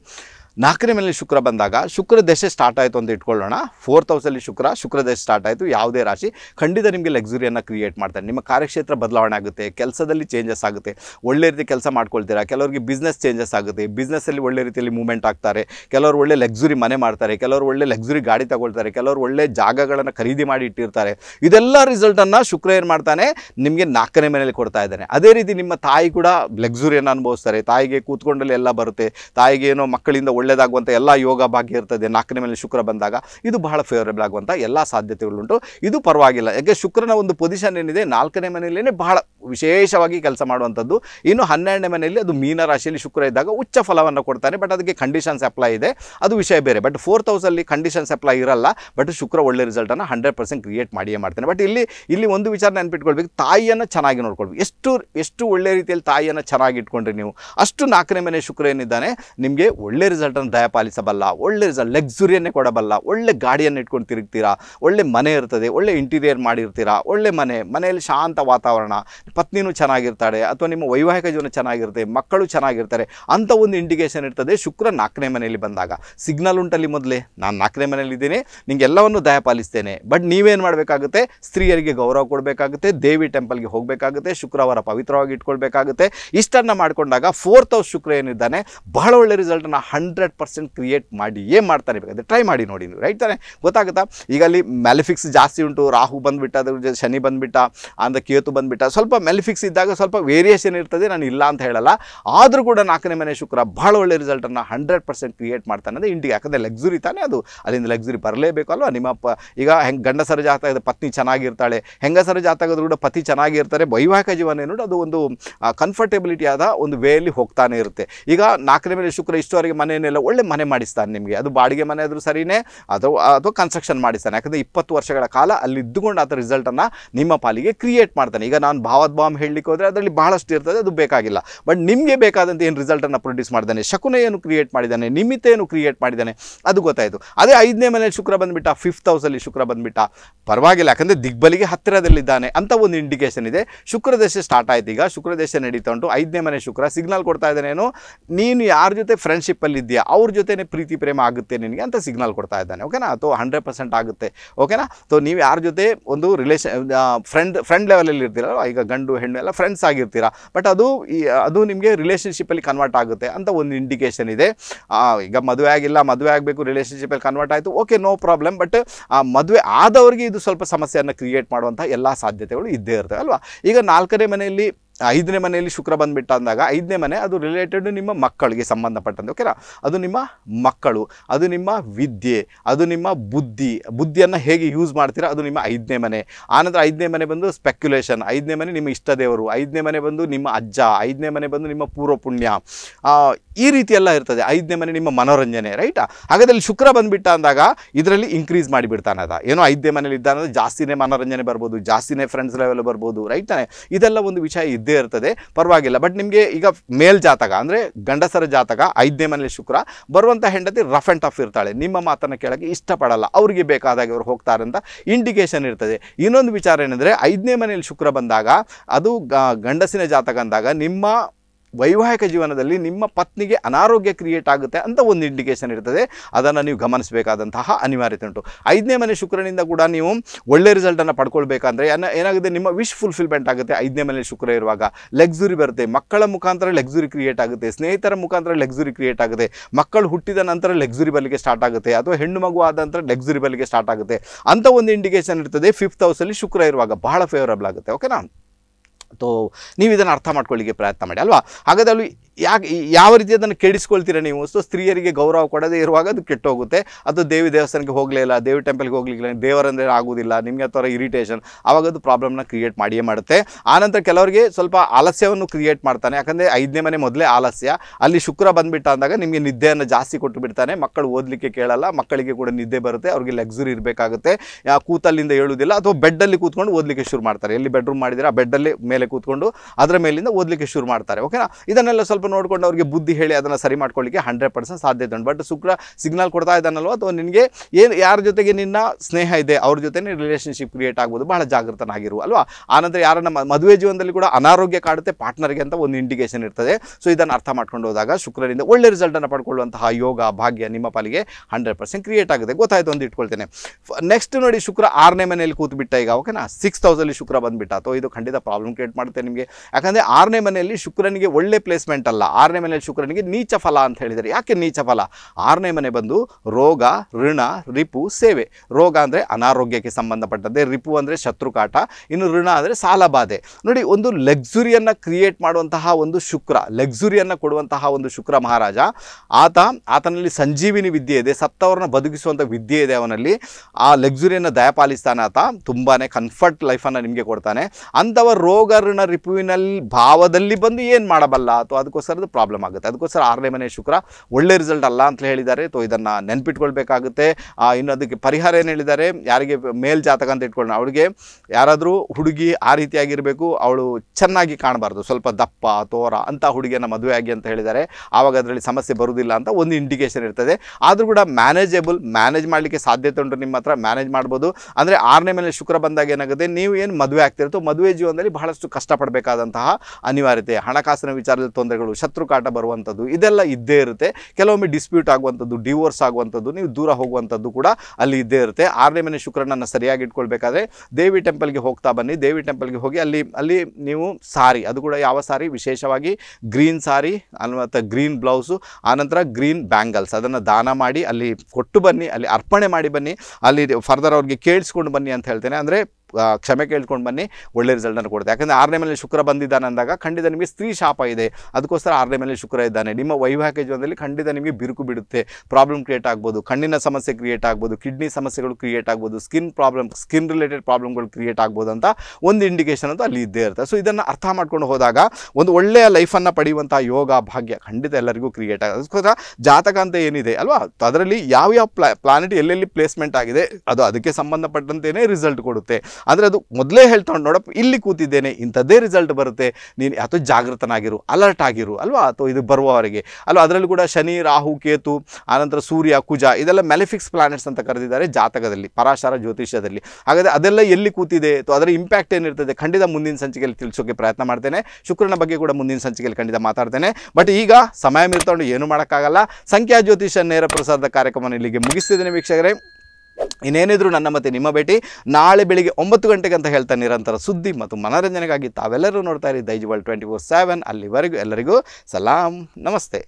ನಾಲ್ಕನೇ ಮನೆಯಲ್ಲಿ ಶುಕ್ರ ಬಂದಾಗ ಶುಕ್ರ ದಶೆ ಸ್ಟಾರ್ಟ್ ಆಯಿತು ಅಂತ ಇಟ್ಕೊಳ್ಳೋಣ. ಫೋರ್ತ್ ಹೌಸಲ್ಲಿ ಶುಕ್ರ ದಶೆ ಸ್ಟಾರ್ಟ್ ಆಯಿತು, ಯಾವುದೇ ರಾಶಿ ಖಂಡಿತ ನಿಮಗೆ ಲಕ್ಸುರಿಯನ್ನು ಕ್ರಿಯೇಟ್ ಮಾಡ್ತಾರೆ. ನಿಮ್ಮ ಕಾರ್ಯಕ್ಷೇತ್ರ ಬದಲಾವಣೆ ಆಗುತ್ತೆ, ಕೆಲಸದಲ್ಲಿ ಚೇಂಜಸ್ ಆಗುತ್ತೆ, ಒಳ್ಳೆ ರೀತಿ ಕೆಲಸ ಮಾಡ್ಕೊಳ್ತೀರಾ, ಕೆಲವರಿಗೆ ಬಿಸ್ನೆಸ್ ಚೇಂಜಸ್ ಆಗುತ್ತೆ, ಬಿಸ್ನೆಸ್ಸಲ್ಲಿ ಒಳ್ಳೆ ರೀತಿಯಲ್ಲಿ ಮೂವ್ಮೆಂಟ್ ಆಗ್ತಾರೆ, ಕೆಲವರು ಒಳ್ಳೆ ಲಕ್ಸುರಿ ಮನೆ ಮಾಡ್ತಾರೆ, ಕೆಲವರು ಒಳ್ಳೆ ಲಕ್ಸುರಿ ಗಾಡಿ ತಗೊಳ್ತಾರೆ, ಕೆಲವರು ಒಳ್ಳೆ ಜಾಗಗಳನ್ನು ಖರೀದಿ ಮಾಡಿ ಇಟ್ಟಿರ್ತಾರೆ. ಇದೆಲ್ಲ ರಿಸಲ್ಟನ್ನು ಶುಕ್ರ ಏನು ಮಾಡ್ತಾನೆ, ನಿಮಗೆ ನಾಲ್ಕನೇ ಮನೆಯಲ್ಲಿ ಕೊಡ್ತಾ ಇದ್ದಾನೆ. ಅದೇ ರೀತಿ ನಿಮ್ಮ ತಾಯಿ ಕೂಡ ಲಕ್ಸುರಿಯನ್ನು ಅನುಭವಿಸ್ತಾರೆ, ತಾಯಿಗೆ ಕೂತ್ಕೊಂಡಲ್ಲಿ ಎಲ್ಲ ಬರುತ್ತೆ, ತಾಯಿಗೆ ಏನೋ ಮಕ್ಕಳಿಂದ ಒಳ್ಳೆಯದಾಗುವಂಥ ಎಲ್ಲ ಯೋಗ ಭಾಗ್ಯ ಇರ್ತದೆ ನಾಲ್ಕನೇ ಮೇಲೆ ಶುಕ್ರ ಬಂದಾಗ, ಇದು ಬಹಳ ಫೇವರೇಬಲ್ ಆಗುವಂಥ ಎಲ್ಲ ಸಾಧ್ಯತೆಗಳುಂಟು, ಇದು ಪರವಾಗಿಲ್ಲ. ಯಾಕೆ ಶುಕ್ರನ ಒಂದು ಪೊಸಿಷನ್ ಏನಿದೆ ನಾಲ್ಕನೇ ಮನೆಯಲ್ಲೇ ಬಹಳ ವಿಶೇಷವಾಗಿ ಕೆಲಸ ಮಾಡುವಂಥದ್ದು. ಇನ್ನು 12ನೇ ಮನೆಯಲ್ಲಿ ಅದು ಮೀನ ರಾಶಿಯಲ್ಲಿ ಶುಕ್ರ ಇದ್ದಾಗ ಉಚ್ಚ ಫಲವನ್ನು ಕೊಡ್ತಾನೆ, ಬಟ್ ಅದಕ್ಕೆ ಕಂಡೀಷನ್ಸ್ ಅಪ್ಲೈ ಇದೆ, ಅದು ವಿಷಯ ಬೇರೆ. ಬಟ್ ಫೋರ್ತ್ ಹೌಸಲ್ಲಿ ಕಂಡೀಷನ್ಸ್ ಅಪ್ಲೈ ಇರಲ್ಲ, ಬಟ್ ಶುಕ್ರ ಒಳ್ಳೆ ರಿಸಲ್ಟನ್ನು 100% ಕ್ರಿಯೇಟ್ ಮಾಡಿಯೇ ಮಾಡ್ತಾನೆ. ಬಟ್ ಇಲ್ಲಿ ಒಂದು ವಿಚಾರ ನೆನಪಿಟ್ಕೊಳ್ಬೇಕು, ತಾಯಿಯನ್ನು ಚೆನ್ನಾಗಿ ನೋಡ್ಕೊಳ್ಬೇಕು. ಎಷ್ಟು ಎಷ್ಟು ಒಳ್ಳೆ ರೀತಿಯಲ್ಲಿ ತಾಯಿಯನ್ನು ಚೆನ್ನಾಗಿ ಇಟ್ಕೊಂಡ್ರಿ ನೀವು, ಅಷ್ಟು ನಾಲ್ಕನೇ ಮನೆ ಶುಕ್ರ ಏನಿದ್ದಾನೆ ನಿಮಗೆ ಒಳ್ಳೆ ರಿಸಲ್ಟ್ ದಯಪಾಲಿಸಬಲ್ಲ, ಒಳ್ಳೆ ರಿಸಲ್ಟ್ ಲಕ್ಸುರಿಯನ್ನೇ ಕೊಡಬಲ್ಲ, ಒಳ್ಳೆ ಗಾಡಿಯನ್ನು ಇಟ್ಕೊಂಡು ತಿರುಗ್ತೀರಾ, ಒಳ್ಳೆ ಮನೆ ಇರ್ತದೆ, ಒಳ್ಳೆ ಇಂಟೀರಿಯರ್ ಮಾಡಿರ್ತೀರಾ, ಒಳ್ಳೆ ಮನೆಯಲ್ಲಿ ಶಾಂತ ವಾತಾವರಣ, ಪತ್ನಿನೂ ಚೆನ್ನಾಗಿರ್ತಾಳೆ, ಅಥವಾ ನಿಮ್ಮ ವೈವಾಹಿಕ ಜೀವನ ಚೆನ್ನಾಗಿರುತ್ತೆ, ಮಕ್ಕಳು ಚೆನ್ನಾಗಿರ್ತಾರೆ ಅಂತ ಒಂದು ಇಂಡಿಕೇಶನ್ ಇರ್ತದೆ ಶುಕ್ರ ನಾಲ್ಕನೇ ಮನೆಯಲ್ಲಿ ಬಂದಾಗ. ಸಿಗ್ನಲ್ ಉಂಟಲ್ಲಿ, ಮೊದಲೇ ನಾನು ನಾಲ್ಕನೇ ಮನೆಯಲ್ಲಿದ್ದೀನಿ, ನಿಮಗೆ ಎಲ್ಲವನ್ನು ದಯಪಾಲಿಸ್ತೇನೆ, ಬಟ್ ನೀವೇನು ಮಾಡಬೇಕಾಗುತ್ತೆ, ಸ್ತ್ರೀಯರಿಗೆ ಗೌರವ ಕೊಡಬೇಕಾಗುತ್ತೆ, ದೇವಿ ಟೆಂಪಲ್ಗೆ ಹೋಗಬೇಕಾಗುತ್ತೆ, ಶುಕ್ರವಾರ ಪವಿತ್ರವಾಗಿ ಇಟ್ಕೊಳ್ಬೇಕಾಗುತ್ತೆ. ಇಷ್ಟನ್ನು ಮಾಡಿಕೊಂಡಾಗ ಫೋರ್ತ್ ಹೌಸ್ ಶುಕ್ರ ಏನಿದ್ದಾನೆ ಬಹಳ ಒಳ್ಳೆ ರಿಸಲ್ಟನ್ನು 100% ಕ್ರಿಯೇಟ್ ಮಾಡಿಯೇ ಮಾಡ್ತಾನೆ. ಬೇಕಾದರೆ ಟ್ರೈ ಮಾಡಿ ನೋಡಿ ನೀವು, ರೈಟ್ ತಾನೆ? ಗೊತ್ತಾಗುತ್ತಾ? ಈಗ ಅಲ್ಲಿ ಮ್ಯಾಲಿಫಿಕ್ಸ್ ಜಾಸ್ತಿ ಉಂಟು, ರಾಹು ಬಂದುಬಿಟ್ಟ, ಅದ್ರ ಶನಿ ಬಂದುಬಿಟ್ಟ, ಅಂದರೆ ಕೇತು ಬಂದುಬಿಟ್ಟ, ಸ್ವಲ್ಪ ಮ್ಯಾಲಿಫಿಕ್ಸ್ ಇದ್ದಾಗ ಸ್ವಲ್ಪ ವೇರಿಯೇಷನ್ ಇರ್ತದೆ, ನಾನು ಇಲ್ಲ ಅಂತ ಹೇಳಲ್ಲ. ಆದರೂ ಕೂಡ ನಾಲ್ಕನೇ ಮನೆ ಶುಕ್ರ ಬಹಳ ಒಳ್ಳೆ ರಿಸಲ್ಟನ್ನು 100% ಕ್ರಿಯೇಟ್ ಮಾಡ್ತಾನೆ. ಅಂದರೆ ಇಂಡಿಗೆ, ಯಾಕಂದರೆ ಲಕ್ಸುರಿ ತಾನೇ ಅದು, ಅಲ್ಲಿಂದ ಲಕ್ಸುರಿ ಬರಲೇಬೇಕು ಅಲ್ವಾ. ನಿಮ್ಮ ಈಗ ಗಂಡಸರ ಜಾತಕದ ಪತ್ನಿ ಚೆನ್ನಾಗಿರ್ತಾಳೆ, ಹೆಂಗಸರ ಜಾತಕದ ಕೂಡ ಪತಿ ಚೆನ್ನಾಗಿರ್ತಾರೆ, ವೈವಾಹಿಕ ಜೀವನ ಏನು ಅದು ಒಂದು ಕಂಫರ್ಟೆಬಿಲಿಟಿ ಆದ ಒಂದು ವೇಯಲ್ಲಿ ಹೋಗ್ತಾನೆ ಇರುತ್ತೆ. ಈಗ ನಾಲ್ಕನೇ ಮನೆ ಶುಕ್ರ ಇಷ್ಟವರೆಗೆ ಮನೆಯನ್ನೆಲ್ಲ ಒಳ್ಳೆ ಮನೆ ಮಾಡಿಸ್ತಾನೆ ನಿಮಗೆ, ಅದು ಬಾಡಿಗೆ ಮನೆ ಆದರೂ ಸರಿಯೇ ಅಥವಾ ಕನ್ಸ್ಟ್ರಕ್ಷನ್ ಮಾಡಿಸ್ತಾನೆ, ಯಾಕಂದರೆ 20 ವರ್ಷಗಳ ಕಾಲ ಅಲ್ಲಿ ಇದ್ದುಕೊಂಡು ಆತ ರಿಸಲ್ಟನ್ನು ನಿಮ್ಮ ಪಾಲಿಗೆ ಕ್ರಿಯೇಟ್ ಮಾಡ್ತಾನೆ. ಈಗ ನಾನು ಭಾವದ್ಭಾವ ಹೇಳಲಿಕ್ಕೆ ಹೋದರೆ ಅದರಲ್ಲಿ ಬಹಳಷ್ಟು ಇರ್ತದೆ, ಅದು ಬೇಕಾಗಿಲ್ಲ, ಬಟ್ ನಿಮಗೆ ಬೇಕಾದಂಥ ಏನು ರಿಸಲ್ಟನ್ನು ಪ್ರೊಡ್ಯೂಸ್ ಮಾಡಿದ್ದಾನೆ, ಶಕುನ ಏನು ಕ್ರಿಯೇಟ್ ಮಾಡಿದ್ದಾನೆ, ನಿಮಿತ್ತ ಏನು ಕ್ರಿಯೇಟ್ ಮಾಡಿದ್ದಾನೆ ಅದು ಗೊತ್ತಾಯಿತು. ಅದೇ 5ನೇ ಮನೆಯಲ್ಲಿ ಶುಕ್ರ ಬಂದುಬಿಟ್ಟ, ಫಿಫ್ತ್ ಹೌಸಲ್ಲಿ ಶುಕ್ರ ಬಂದುಬಿಟ್ಟ, ಪರವಾಗಿಲ್ಲ, ಯಾಕಂದರೆ ದಿಗ್ಬಲಿಗೆ ಹತ್ತಿರದಲ್ಲಿದ್ದಾನೆ ಅಂತ ಒಂದು ಇಂಡಿಕೇಶನ್ ಇದೆ. ಶುಕ್ರದೇಶ ಸ್ಟಾರ್ಟ್ ಆಯಿತು, ಈಗ ಶುಕ್ರದೇಶ ನಡೀತಾ ಉಂಟು, 5ನೇ ಮನೆ ಶುಕ್ರ ಸಿಗ್ನಲ್ ಕೊಡ್ತಾ ಇದ್ದಾನೇನು, ನೀನು ಯಾರ ಜೊತೆ ಫ್ರೆಂಡ್ಶಿಪ್ಪಲ್ಲಿದ್ದೀಯ, ಇದೆಯಾ ಅವ್ರ ಜೊತೆನೇ ಪ್ರೀತಿ ಪ್ರೇಮ ಆಗುತ್ತೆ ನಿಮಗೆ ಅಂತ ಸಿಗ್ನಲ್ ಕೊಡ್ತಾ ಇದ್ದಾನೆ ಓಕೆನಾ ಸೋ 100% ಆಗುತ್ತೆ ಓಕೆನಾ ಸೋ ನೀವು ಯಾರ್ ಜೊತೆ ಒಂದು ರಿಲೇಷನ್ ಫ್ರೆಂಡ್ ಲೆವೆಲ್ ಅಲ್ಲಿ ಇರ್ತೀರಾ ಈಗ ಗಂಡು ಹೆಣ್ಣು ಎಲ್ಲ ಫ್ರೆಂಡ್ಸ್ ಆಗಿರ್ತೀರಾ ಬಟ್ ಅದು ನಿಮಗೆ ರಿಲೇಶನ್ಶಿಪ್ ಅಲ್ಲಿ ಕನ್ವರ್ಟ್ ಆಗುತ್ತೆ ಅಂತ ಒಂದು ಇಂಡಿಕೇಶನ್ ಇದೆ ಈಗ ಮದುವೆ ಆಗಿಲ್ಲ ಮದುವೆ ಆಗಬೇಕು ರಿಲೇಶನ್ಶಿಪ್ ಅಲ್ಲಿ ಕನ್ವರ್ಟ್ ಆಯ್ತು ಓಕೆ ನೋ ಪ್ರಾಬ್ಲಮ್ ಬಟ್ ಮದುವೆ ಆದವರಿಗೆ ಇದು ಸ್ವಲ್ಪ ಸಮಸ್ಯೆಯನ್ನು ಕ್ರಿಯೇಟ್ ಮಾಡುವಂತ ಎಲ್ಲಾ ಸಾಧ್ಯತೆಗಳು ಇದ್ದೇ ಇರ್ತವೆ ಅಲ್ವಾ ಈಗ 4ನೇ ಮನೆಯಲ್ಲಿ 5ನೇ ಮನೆಯಲ್ಲಿ ಶುಕ್ರ ಬಂದ್ಬಿಟ್ಟ ಅಂದಾಗ 5ನೇ ಮನೆ ಅದು ರಿಲೇಟೆಡ್ ನಿಮ್ಮ ಮಕ್ಕಳಿಗೆ ಸಂಬಂಧಪಟ್ಟಂತೆ ಓಕೆನಾ ಅದು ನಿಮ್ಮ ಮಕ್ಕಳು ಅದು ನಿಮ್ಮ ವಿದ್ಯೆ ಅದು ನಿಮ್ಮ ಬುದ್ಧಿಯನ್ನು ಹೇಗೆ ಯೂಸ್ ಮಾಡ್ತೀರಾ ಅದು ನಿಮ್ಮ 5ನೇ ಮನೆ ಆನಂತರ 5ನೇ ಮನೆ ಬಂದು ಸ್ಪೆಕ್ಯುಲೇಷನ್ 5ನೇ ಮನೆ ನಿಮ್ಮ ಇಷ್ಟದೇವರು 5ನೇ ಮನೆ ಬಂದು ನಿಮ್ಮ ಅಜ್ಜ 5ನೇ ಮನೆ ಬಂದು ನಿಮ್ಮ ಪೂರ್ವ ಪುಣ್ಯ ಈ ರೀತಿ ಎಲ್ಲ ಇರ್ತದೆ 5ನೇ ಮನೆ ನಿಮ್ಮ ಮನೋರಂಜನೆ ರೈಟ್ ಹಾಗಾದ್ರೆ ಶುಕ್ರ ಬಂದ್ಬಿಟ್ಟ ಅಂದಾಗ ಇದರಲ್ಲಿ ಇಂಕ್ರೀಸ್ ಮಾಡಿಬಿಡ್ತಾನೆ ಅದ ಏನೋ 5ನೇ ಮನೆಯಲ್ಲಿ ಇದ್ದಾನೆ ಜಾಸ್ತಿನೇ ಮನೋರಂಜನೆ ಬರ್ಬೋದು ಜಾಸ್ತಿನೇ ಫ್ರೆಂಡ್ಸ್ ಲೆವೆಲ್ ಬರ್ಬೋದು ರೈಟ್ ತಾನೆ ಇದೆಲ್ಲ ಒಂದು ವಿಷಯ ಇರ್ತದೆ ಪರವಾಗಿಲ್ಲ ಬಟ್ ನಿಮಗೆ ಈಗ ಮೇಲ್ ಜಾತಕ ಅಂದ್ರೆ ಗಂಡಸರ ಜಾತಕ 5ನೇ ಮನೆಯಲ್ಲಿ ಶುಕ್ರ ಬರುವಂತ ಹೆಂಡತಿ ರಫ್ ಅಂಡ್ ಟಫ್ ಇರ್ತಾಳೆ ನಿಮ್ಮ ಮಾತನ್ನ ಕೇಳಕ್ಕೆ ಇಷ್ಟಪಡಲ್ಲ ಅವರಿಗೆ ಬೇಕಾದಾಗ ಅವರು ಹೋಗ್ತಾರೆ ಅಂತ ಇಂಡಿಕೇಶನ್ ಇರ್ತದೆ ಇನ್ನೊಂದು ವಿಚಾರ ಏನಂದ್ರೆ 5ನೇ ಮನೆಯಲ್ಲಿ ಶುಕ್ರ ಬಂದಾಗ ಅದು ಗಂಡಸಿನ ಜಾತಕ ಅಂದಾಗ ನಿಮ್ಮ ವೈವಾಹಿಕ ಜೀವನದಲ್ಲಿ ನಿಮ್ಮ ಪತ್ನಿಗೆ ಅನಾರೋಗ್ಯ ಕ್ರಿಯೇಟ್ ಆಗುತ್ತೆ ಅಂತ ಒಂದು ಇಂಡಿಕೇಶನ್ ಇರ್ತದೆ ಅದನ್ನು ನೀವು ಗಮನಿಸಬೇಕಾದಂತಹ ಅನಿವಾರ್ಯತೆ ಉಂಟು 5ನೇ ಮನೆ ಶುಕ್ರನಿಂದ ಕೂಡ ನೀವು ಒಳ್ಳೆ ರಿಸಲ್ಟನ್ನು ಪಡ್ಕೊಳ್ಬೇಕಂದ್ರೆ ಏನಾಗುತ್ತೆ ನಿಮ್ಮ ವಿಶ್ ಫುಲ್ಫಿಲ್ಮೆಂಟ್ ಆಗುತ್ತೆ 5ನೇ ಮನೆ ಶುಕ್ರ ಇರುವಾಗ ಲಕ್ಸುರಿ ಬರುತ್ತೆ ಮಕ್ಕಳ ಮುಖಾಂತರ ಲಕ್ಸುರಿ ಕ್ರಿಯೇಟ್ ಆಗುತ್ತೆ ಸ್ನೇಹಿತರ ಮುಖಾಂತರ ಲಕ್ಸುರಿ ಕ್ರಿಯೇಟ್ ಆಗುತ್ತೆ ಮಕ್ಕಳು ಹುಟ್ಟಿದ ನಂತರ ಲಕ್ಸುರಿ ಬಲಿಗೆ ಸ್ಟಾರ್ಟ್ ಆಗುತ್ತೆ ಅಥವಾ ಹೆಣ್ಣು ಮಗು ಆದ ನಂತರ ಲಕ್ಸುರಿ ಬಲಿಗೆ ಸ್ಟಾರ್ಟ್ ಆಗುತ್ತೆ ಅಂತ ಒಂದು ಇಂಡಿಕೇಶನ್ ಇರ್ತದೆ 5th ಹೌಸಲ್ಲಿ ಶುಕ್ರ ಇರುವಾಗ ಬಹಳ ಫೇವರಬಲ್ ಆಗುತ್ತೆ ಓಕೆನಾ ತೋ ನೀವು ಇದನ್ನು ಅರ್ಥ ಮಾಡ್ಕೊಳ್ಳಿಕ್ಕೆ ಪ್ರಯತ್ನ ಮಾಡಿ ಅಲ್ವಾ ಹಾಗಾದ್ರೆ ಅಲ್ಲಿ ಯಾಕೆ ಯಾವ ರೀತಿ ಅದನ್ನು ಕೆಡಿಸ್ಕೊಳ್ತೀರಾ ನೀವು ಸೊ ಸ್ತ್ರೀಯರಿಗೆ ಗೌರವ ಕೊಡದೇ ಇರುವಾಗ ಅದು ಕೆಟ್ಟೋಗುತ್ತೆ ಅದು ದೇವಿ ದೇವಸ್ಥಾನಕ್ಕೆ ಹೋಗಲೇ ಇಲ್ಲ ದೇವಿ ಟೆಂಪಲ್ಗೆ ಹೋಗ್ಲಿಕ್ಕಿಲ್ಲ ದೇವರಂದ್ರೆ ಆಗೋದಿಲ್ಲ ನಿಮಗೆ ಆ ಥರ ಇರಿಟೇಷನ್ ಆವಾಗ ಅದು ಪ್ರಾಬ್ಲಮ್ನ ಕ್ರಿಯೇಟ್ ಮಾಡಿಯೇ ಮಾಡುತ್ತೆ ಆನಂತರ ಕೆಲವರಿಗೆ ಸ್ವಲ್ಪ ಆಲಸ್ಯವನ್ನು ಕ್ರಿಯೇಟ್ ಮಾಡ್ತಾನೆ ಯಾಕಂದರೆ 5ನೇ ಮನೆ ಮೊದಲೇ ಆಲಸ್ಯ ಅಲ್ಲಿ ಶುಕ್ರ ಬಂದುಬಿಟ್ಟ ಅಂದಾಗ ನಿಮಗೆ ನಿದ್ದೆಯನ್ನು ಜಾಸ್ತಿ ಕೊಟ್ಟು ಬಿಡ್ತಾನೆ ಮಕ್ಕಳು ಓದಲಿಕ್ಕೆ ಕೇಳಲ್ಲ ಮಕ್ಕಳಿಗೆ ಕೂಡ ನಿದ್ದೆ ಬರುತ್ತೆ ಅವ್ರಿಗೆ ಲಕ್ಸುರಿ ಇರಬೇಕಾಗುತ್ತೆ ಕೂತಲ್ಲಿಂದ ಹೇಳುವುದಿಲ್ಲ ಅಥವಾ ಬೆಡ್ಡಲ್ಲಿ ಕೂತ್ಕೊಂಡು ಓದಲಿಕ್ಕೆ ಶುರು ಮಾಡ್ತಾರೆ ಎಲ್ಲಿ ಬೆಡ್ರೂಮ್ ಮಾಡಿದರೆ ಆ ಬೆಡ್ಡಲ್ಲಿ ಮೇಲೆ ಕೂತ್ಕೊಂಡು ಅದರ ಮೇಲಿಂದ ಓದಲಿಕ್ಕೆ ಶುರು ಮಾಡ್ತಾರೆ ಓಕೆನಾ ಇದನ್ನೆಲ್ಲ ಸ್ವಲ್ಪ ನೋಡಿಕೊಂಡು ಅವರಿಗೆ ಬುದ್ಧಿ ಹೇಳಿ ಅದನ್ನು ಸರಿ ಮಾಡ್ಕೊಳ್ಳಿಕ್ಕೆ 100% ಸಾಧ್ಯತೆ ಉಂಟು ಬಟ್ ಶುಕ್ರ ಸಿಗ್ನಲ್ ಕೊಡ್ತಾ ಇದ್ದಾನಲ್ವ ಅಥವಾ ನಿನಗೆ ಏನು ಯಾರ ಜೊತೆಗೆ ನಿನ್ನ ಸ್ನೇಹ ಇದೆ ಅವ್ರ ಜೊತೆನೇ ರಿಲೇಷನ್ಶಿಪ್ ಕ್ರಿಯೇಟ್ ಆಗ್ಬೋದು ಬಹಳ ಜಾಗೃತನಾಗಿರುವ ಅಲ್ವಾ ಆನಂತರ ಯಾರನ್ನ ಮದುವೆ ಜೀವನದಲ್ಲಿ ಕೂಡ ಅನಾರೋಗ್ಯ ಕಾಡುತ್ತೆ ಪಾರ್ಟ್ನರ್ಗೆ ಅಂತ ಒಂದು ಇಂಡಿಕೇಶನ್ ಇರ್ತದೆ ಸೊ ಇದನ್ನು ಅರ್ಥ ಮಾಡ್ಕೊಂಡು ಹೋದಾಗ ಶುಕ್ರನಿಂದ ಒಳ್ಳೆ ರಿಸಲ್ಟನ್ನು ಪಡ್ಕೊಳ್ಳುವಂತಹ ಯೋಗ ಭಾಗ್ಯ ನಿಮ್ಮ ಪಾಲಿಗೆ 100% ಕ್ರಿಯೇಟ್ ಆಗುತ್ತೆ ಗೊತ್ತಾಯ್ತು ಅಂತ ಇಟ್ಕೊಳ್ತೇನೆ ನೆಕ್ಸ್ಟ್ ನೋಡಿ ಶುಕ್ರ 6ನೇ ಮನೆಯಲ್ಲಿ ಕೂತ್ಬಿಟ್ಟ ಈಗ ಓಕೆನಾ 6th ಹೌಸಲ್ಲಿ ಶುಕ್ರ ಬಂದ್ಬಿಟ್ಟ ಅಥವಾ ಇದು ಖಂಡಿತ ಪ್ರಾಬ್ಲಮ್ ಕ್ರಿಯೇಟ್ ಮಾಡುತ್ತೆ ನಿಮಗೆ ಯಾಕಂದರೆ 6ನೇ ಮನೆಯಲ್ಲಿ ಶುಕ್ರನಿಗೆ ಒಳ್ಳೆ ಪ್ಲೇಸ್ಮೆಂಟ್ ಅಲ್ಲ 6ನೇ ಮನೆಯಲ್ಲಿ ಶುಕ್ರನಿಗೆ ನೀಚ ಫಲ ಅಂತ ಹೇಳಿದ್ದಾರೆ ಯಾಕೆ ನೀಚ ಫಲ 6ನೇ ಮನೆ ಬಂದು ರೋಗ ಋಣ ರಿಪು ಸೇವೆ ರೋಗ ಅಂದರೆ ಅನಾರೋಗ್ಯಕ್ಕೆ ಸಂಬಂಧಪಟ್ಟಂತೆ ರಿಪು ಅಂದರೆ ಶತ್ರುಕಾಟ ಇನ್ನು ಋಣ ಅಂದರೆ ಸಾಲ ಬಾಧೆ ನೋಡಿ ಒಂದು ಲಕ್ಸುರಿಯನ್ನು ಕ್ರಿಯೇಟ್ ಮಾಡುವಂತಹ ಒಂದು ಶುಕ್ರ ಲಕ್ಸುರಿಯನ್ನು ಕೊಡುವಂತಹ ಒಂದು ಶುಕ್ರ ಮಹಾರಾಜ ಆತನಲ್ಲಿ ಸಂಜೀವಿನಿ ವಿದ್ಯೆ ಇದೆ ಸತ್ತವರನ್ನ ಬದುಕಿಸುವಂಥ ವಿದ್ಯೆ ಇದೆ ಅವನಲ್ಲಿ ಆ ಲಕ್ಸುರಿಯನ್ನು ದಯಪಾಲಿಸ್ತಾನೆ ಆತ ತುಂಬಾ ಕಂಫರ್ಟ್ ಲೈಫನ್ನು ನಿಮಗೆ ಕೊಡ್ತಾನೆ ಅಂಥವ ರೋಗ ಋಣ ರಿಪುವಿನಲ್ಲಿ ಭಾವದಲ್ಲಿ ಬಂದು ಏನು ಮಾಡಬಲ್ಲ ಅಥವಾ ಅದಕ್ಕೋಸ್ಕರದ್ದು ಪ್ರಾಬ್ಲಮ್ ಆಗುತ್ತೆ ಅದಕ್ಕೋಸ್ಕರ 6ನೇ ಮನೆ ಶುಕ್ರ ಒಳ್ಳೆ ರಿಸಲ್ಟ್ ಅಲ್ಲ ಅಂತ ಹೇಳಿದ್ದಾರೆ ತೋ ಇದನ್ನು ನೆನ್ಪಿಟ್ಕೊಳ್ಬೇಕಾಗುತ್ತೆ ಇನ್ನು ಅದಕ್ಕೆ ಪರಿಹಾರ ಏನು ಹೇಳಿದ್ದಾರೆ ಯಾರಿಗೆ ಮೇಲ್ ಜಾತಕ ಅಂತ ಇಟ್ಕೊಳ್ಳೋಣ ಅವಳಿಗೆ ಯಾರಾದರೂ ಹುಡುಗಿ ಆ ರೀತಿಯಾಗಿರಬೇಕು ಅವಳು ಚೆನ್ನಾಗಿ ಕಾಣಬಾರ್ದು ಸ್ವಲ್ಪ ದಪ್ಪ ತೋರ ಅಂಥ ಹುಡುಗಿಯನ್ನು ಮದುವೆ ಆಗಿ ಅಂತ ಹೇಳಿದ್ದಾರೆ ಆವಾಗ ಅದರಲ್ಲಿ ಸಮಸ್ಯೆ ಬರುವುದಿಲ್ಲ ಅಂತ ಒಂದು ಇಂಡಿಕೇಶನ್ ಇರ್ತದೆ ಆದರೂ ಕೂಡ ಮ್ಯಾನೇಜ್ ಮಾಡಲಿಕ್ಕೆ ಸಾಧ್ಯತೆ ಉಂಟು ನಿಮ್ಮ ಹತ್ರ ಮ್ಯಾನೇಜ್ ಮಾಡ್ಬೋದು ಅಂದರೆ 6ನೇ ಮನೆ ಶುಕ್ರ ಬಂದಾಗ ಏನಾಗುತ್ತೆ ನೀವು ಏನು ಮದುವೆ ಆಗ್ತಿರುತ್ತೋ ಮದುವೆ ಜೀವನದಲ್ಲಿ ಬಹಳಷ್ಟು ಕಷ್ಟಪಡಬೇಕಾದಂತಹ ಅನಿವಾರ್ಯತೆ ಹಣಕಾಸಿನ ವಿಚಾರದಲ್ಲಿ ತೊಂದರೆಗಳು ಶತ್ರುಕಾಟ ಬರುವಂಥದ್ದು ಇದೆಲ್ಲ ಇದ್ದೇ ಇರುತ್ತೆ ಕೆಲವೊಮ್ಮೆ ಡಿಸ್ಪ್ಯೂಟ್ ಆಗುವಂಥದ್ದು ಡಿವೋರ್ಸ್ ಆಗುವಂಥದ್ದು ನೀವು ದೂರ ಹೋಗುವಂಥದ್ದು ಕೂಡ ಅಲ್ಲಿ ಇದ್ದೇ ಇರುತ್ತೆ 6ನೇ ಮನೆ ಶುಕ್ರನನ್ನು ಸರಿಯಾಗಿ ಇಟ್ಕೊಳ್ಬೇಕಾದ್ರೆ ದೇವಿ ಟೆಂಪಲ್ಗೆ ಹೋಗ್ತಾ ಬನ್ನಿ ದೇವಿ ಟೆಂಪಲ್ಗೆ ಹೋಗಿ ಅಲ್ಲಿ ನೀವು ಸಾರಿ ಅದು ಕೂಡ ಯಾವ ಸಾರಿ ವಿಶೇಷವಾಗಿ ಗ್ರೀನ್ ಸಾರಿ ಮತ್ತು ಗ್ರೀನ್ ಬ್ಲೌಸು ಆನಂತರ ಗ್ರೀನ್ ಬ್ಯಾಂಗಲ್ಸ್ ಅದನ್ನು ದಾನ ಮಾಡಿ ಅಲ್ಲಿ ಕೊಟ್ಟು ಬನ್ನಿ ಅಲ್ಲಿ ಅರ್ಪಣೆ ಮಾಡಿ ಬನ್ನಿ ಅಲ್ಲಿ ಫರ್ದರ್ ಅವ್ರಿಗೆ ಕೇಳಿಸ್ಕೊಂಡು ಬನ್ನಿ ಅಂತ ಹೇಳ್ತೇನೆ ಅಂದರೆ ಕ್ಷಮೆ ಕೇಳ್ಕೊಂಡು ಬನ್ನಿ ಒಳ್ಳೆ ರಿಸಲ್ಟನ್ನು ಕೊಡುತ್ತೆ ಯಾಕಂದರೆ 6ನೇ ಮನೆಯಲ್ಲಿ ಶುಕ್ರ ಬಂದಿದ್ದಾನೆ ಅಂದಾಗ ಖಂಡಿತ ನಿಮಗೆ ಸ್ತ್ರೀ ಶಾಪ ಇದೆ ಅದಕ್ಕೋಸ್ಕರ 6ನೇ ಮನೆಯಲ್ಲಿ ಶುಕ್ರ ಇದ್ದಾನೆ ನಿಮ್ಮ ವೈವಾಹಿಕ ಜೀವನದಲ್ಲಿ ಖಂಡಿತ ನಿಮಗೆ ಬಿರುಕು ಬಿಡುತ್ತೆ ಪ್ರಾಬ್ಲಮ್ ಕ್ರಿಯೇಟ್ ಆಗ್ಬೋದು ಕಣ್ಣಿನ ಸಮಸ್ಯೆ ಕ್ರಿಯೇಟ್ ಆಗ್ಬೋದು ಕಿಡ್ನಿ ಸಮಸ್ಯೆಗಳು ಕ್ರಿಯೇಟ್ ಆಗ್ಬೋದು ಸ್ಕಿನ್ ರಿಲೇಟೆಡ್ ಪ್ರಾಬ್ಲಮ್ಗಳು ಕ್ರಿಯೇಟ್ ಆಗ್ಬೋದು ಅಂತ ಒಂದು ಇಂಡಿಕೇಶನ್ ಅಂತ ಅಲ್ಲಿ ಇದ್ದೇ ಇರುತ್ತೆ ಸೊ ಇದನ್ನು ಅರ್ಥ ಮಾಡ್ಕೊಂಡು ಹೋದಾಗ ಒಂದು ಒಳ್ಳೆಯ ಲೈಫನ್ನು ಪಡೆಯುವಂಥ ಯೋಗ ಭಾಗ್ಯ ಖಂಡಿತ ಎಲ್ಲರಿಗೂ ಕ್ರಿಯೇಟ್ ಆಗುತ್ತೆ ಅದಕ್ಕೋಸ್ಕರ ಜಾತಕ ಅಂತ ಏನಿದೆ ಅಲ್ವಾ ಅದರಲ್ಲಿ ಯಾವ ಪ್ಲಾನೆಟ್ ಎಲ್ಲೆಲ್ಲಿ ಪ್ಲೇಸ್ಮೆಂಟ್ ಆಗಿದೆ ಅದಕ್ಕೆ ಸಂಬಂಧಪಟ್ಟಂತೆಯೇ ರಿಸಲ್ಟ್ ಕೊಡುತ್ತೆ अंदर अब मोदले हेल्ता नोड़प इल्ली कूतिद्देने इंतद्दे रिसल्ट बरुत्ते नीनु अथवा जागृतनागिरु अलर्ट आगिरु अल्वा अथवा इदु बरुववरेगे अल्वा अदरल्लू कूड शनि राहु केतु आनंतर सूर्य कुज इदेल्ल मेलेफिक्स प्लानेट्स अंत करेदिद्दारे जातकदल्ली पराशर ज्योतिषदल्ली हागाद्रे अदेल्ल एल्ली कूतिदे अथवा अदर इंप्याक्ट ಏನಿರುತ್ತದೆ ಖಂಡಿತ ಮುಂದಿನ ಸಂಚಿಕೆಯಲ್ಲಿ ತಿಳಿಸೋಕೆ ಪ್ರಯತ್ನ ಮಾಡ್ತೇನೆ। ಶುಕ್ರನ ಬಗ್ಗೆ ಕೂಡ ಮುಂದಿನ ಸಂಚಿಕೆಯಲ್ಲಿ ಖಂಡಿತ ಮಾತಾಡ್ತೇನೆ। ಬಟ್ ಈಗ ಸಮಯ ಮೀರಿಕೊಂಡು ಏನು ಮಾಡೋಕ್ಕಾಗಲ್ಲ। ಸಂಖ್ಯಾ ಜ್ಯೋತಿಷ್ಯ ನೇರ ಪ್ರಸಾರದ ಕಾರ್ಯಕ್ರಮವನ್ನು ಇಲ್ಲಿಗೆ ಮುಗಿಸ್ತಿದ್ದೇನೆ ವೀಕ್ಷಕರೇ। ಇನ್ನೇನಿದ್ರು ನನ್ನ ಮತ್ತೆ ನಿಮ್ಮ ಭೇಟಿ ನಾಳೆ ಬೆಳಿಗ್ಗೆ 9 ಗಂಟೆಗೆ ಅಂತ ಹೇಳ್ತಾ ನಿರಂತರ ಸುದ್ದಿ ಮತ್ತು ಮನರಂಜನೆಗಾಗಿ ತಾವೆಲ್ಲರೂ ನೋಡ್ತಾ ಇರಿ ದೈಜ್ ವರ್ಲ್ಡ್ 24/7। ಅಲ್ಲಿವರೆಗೂ ಎಲ್ಲರಿಗೂ ಸಲಾಂ ನಮಸ್ತೆ।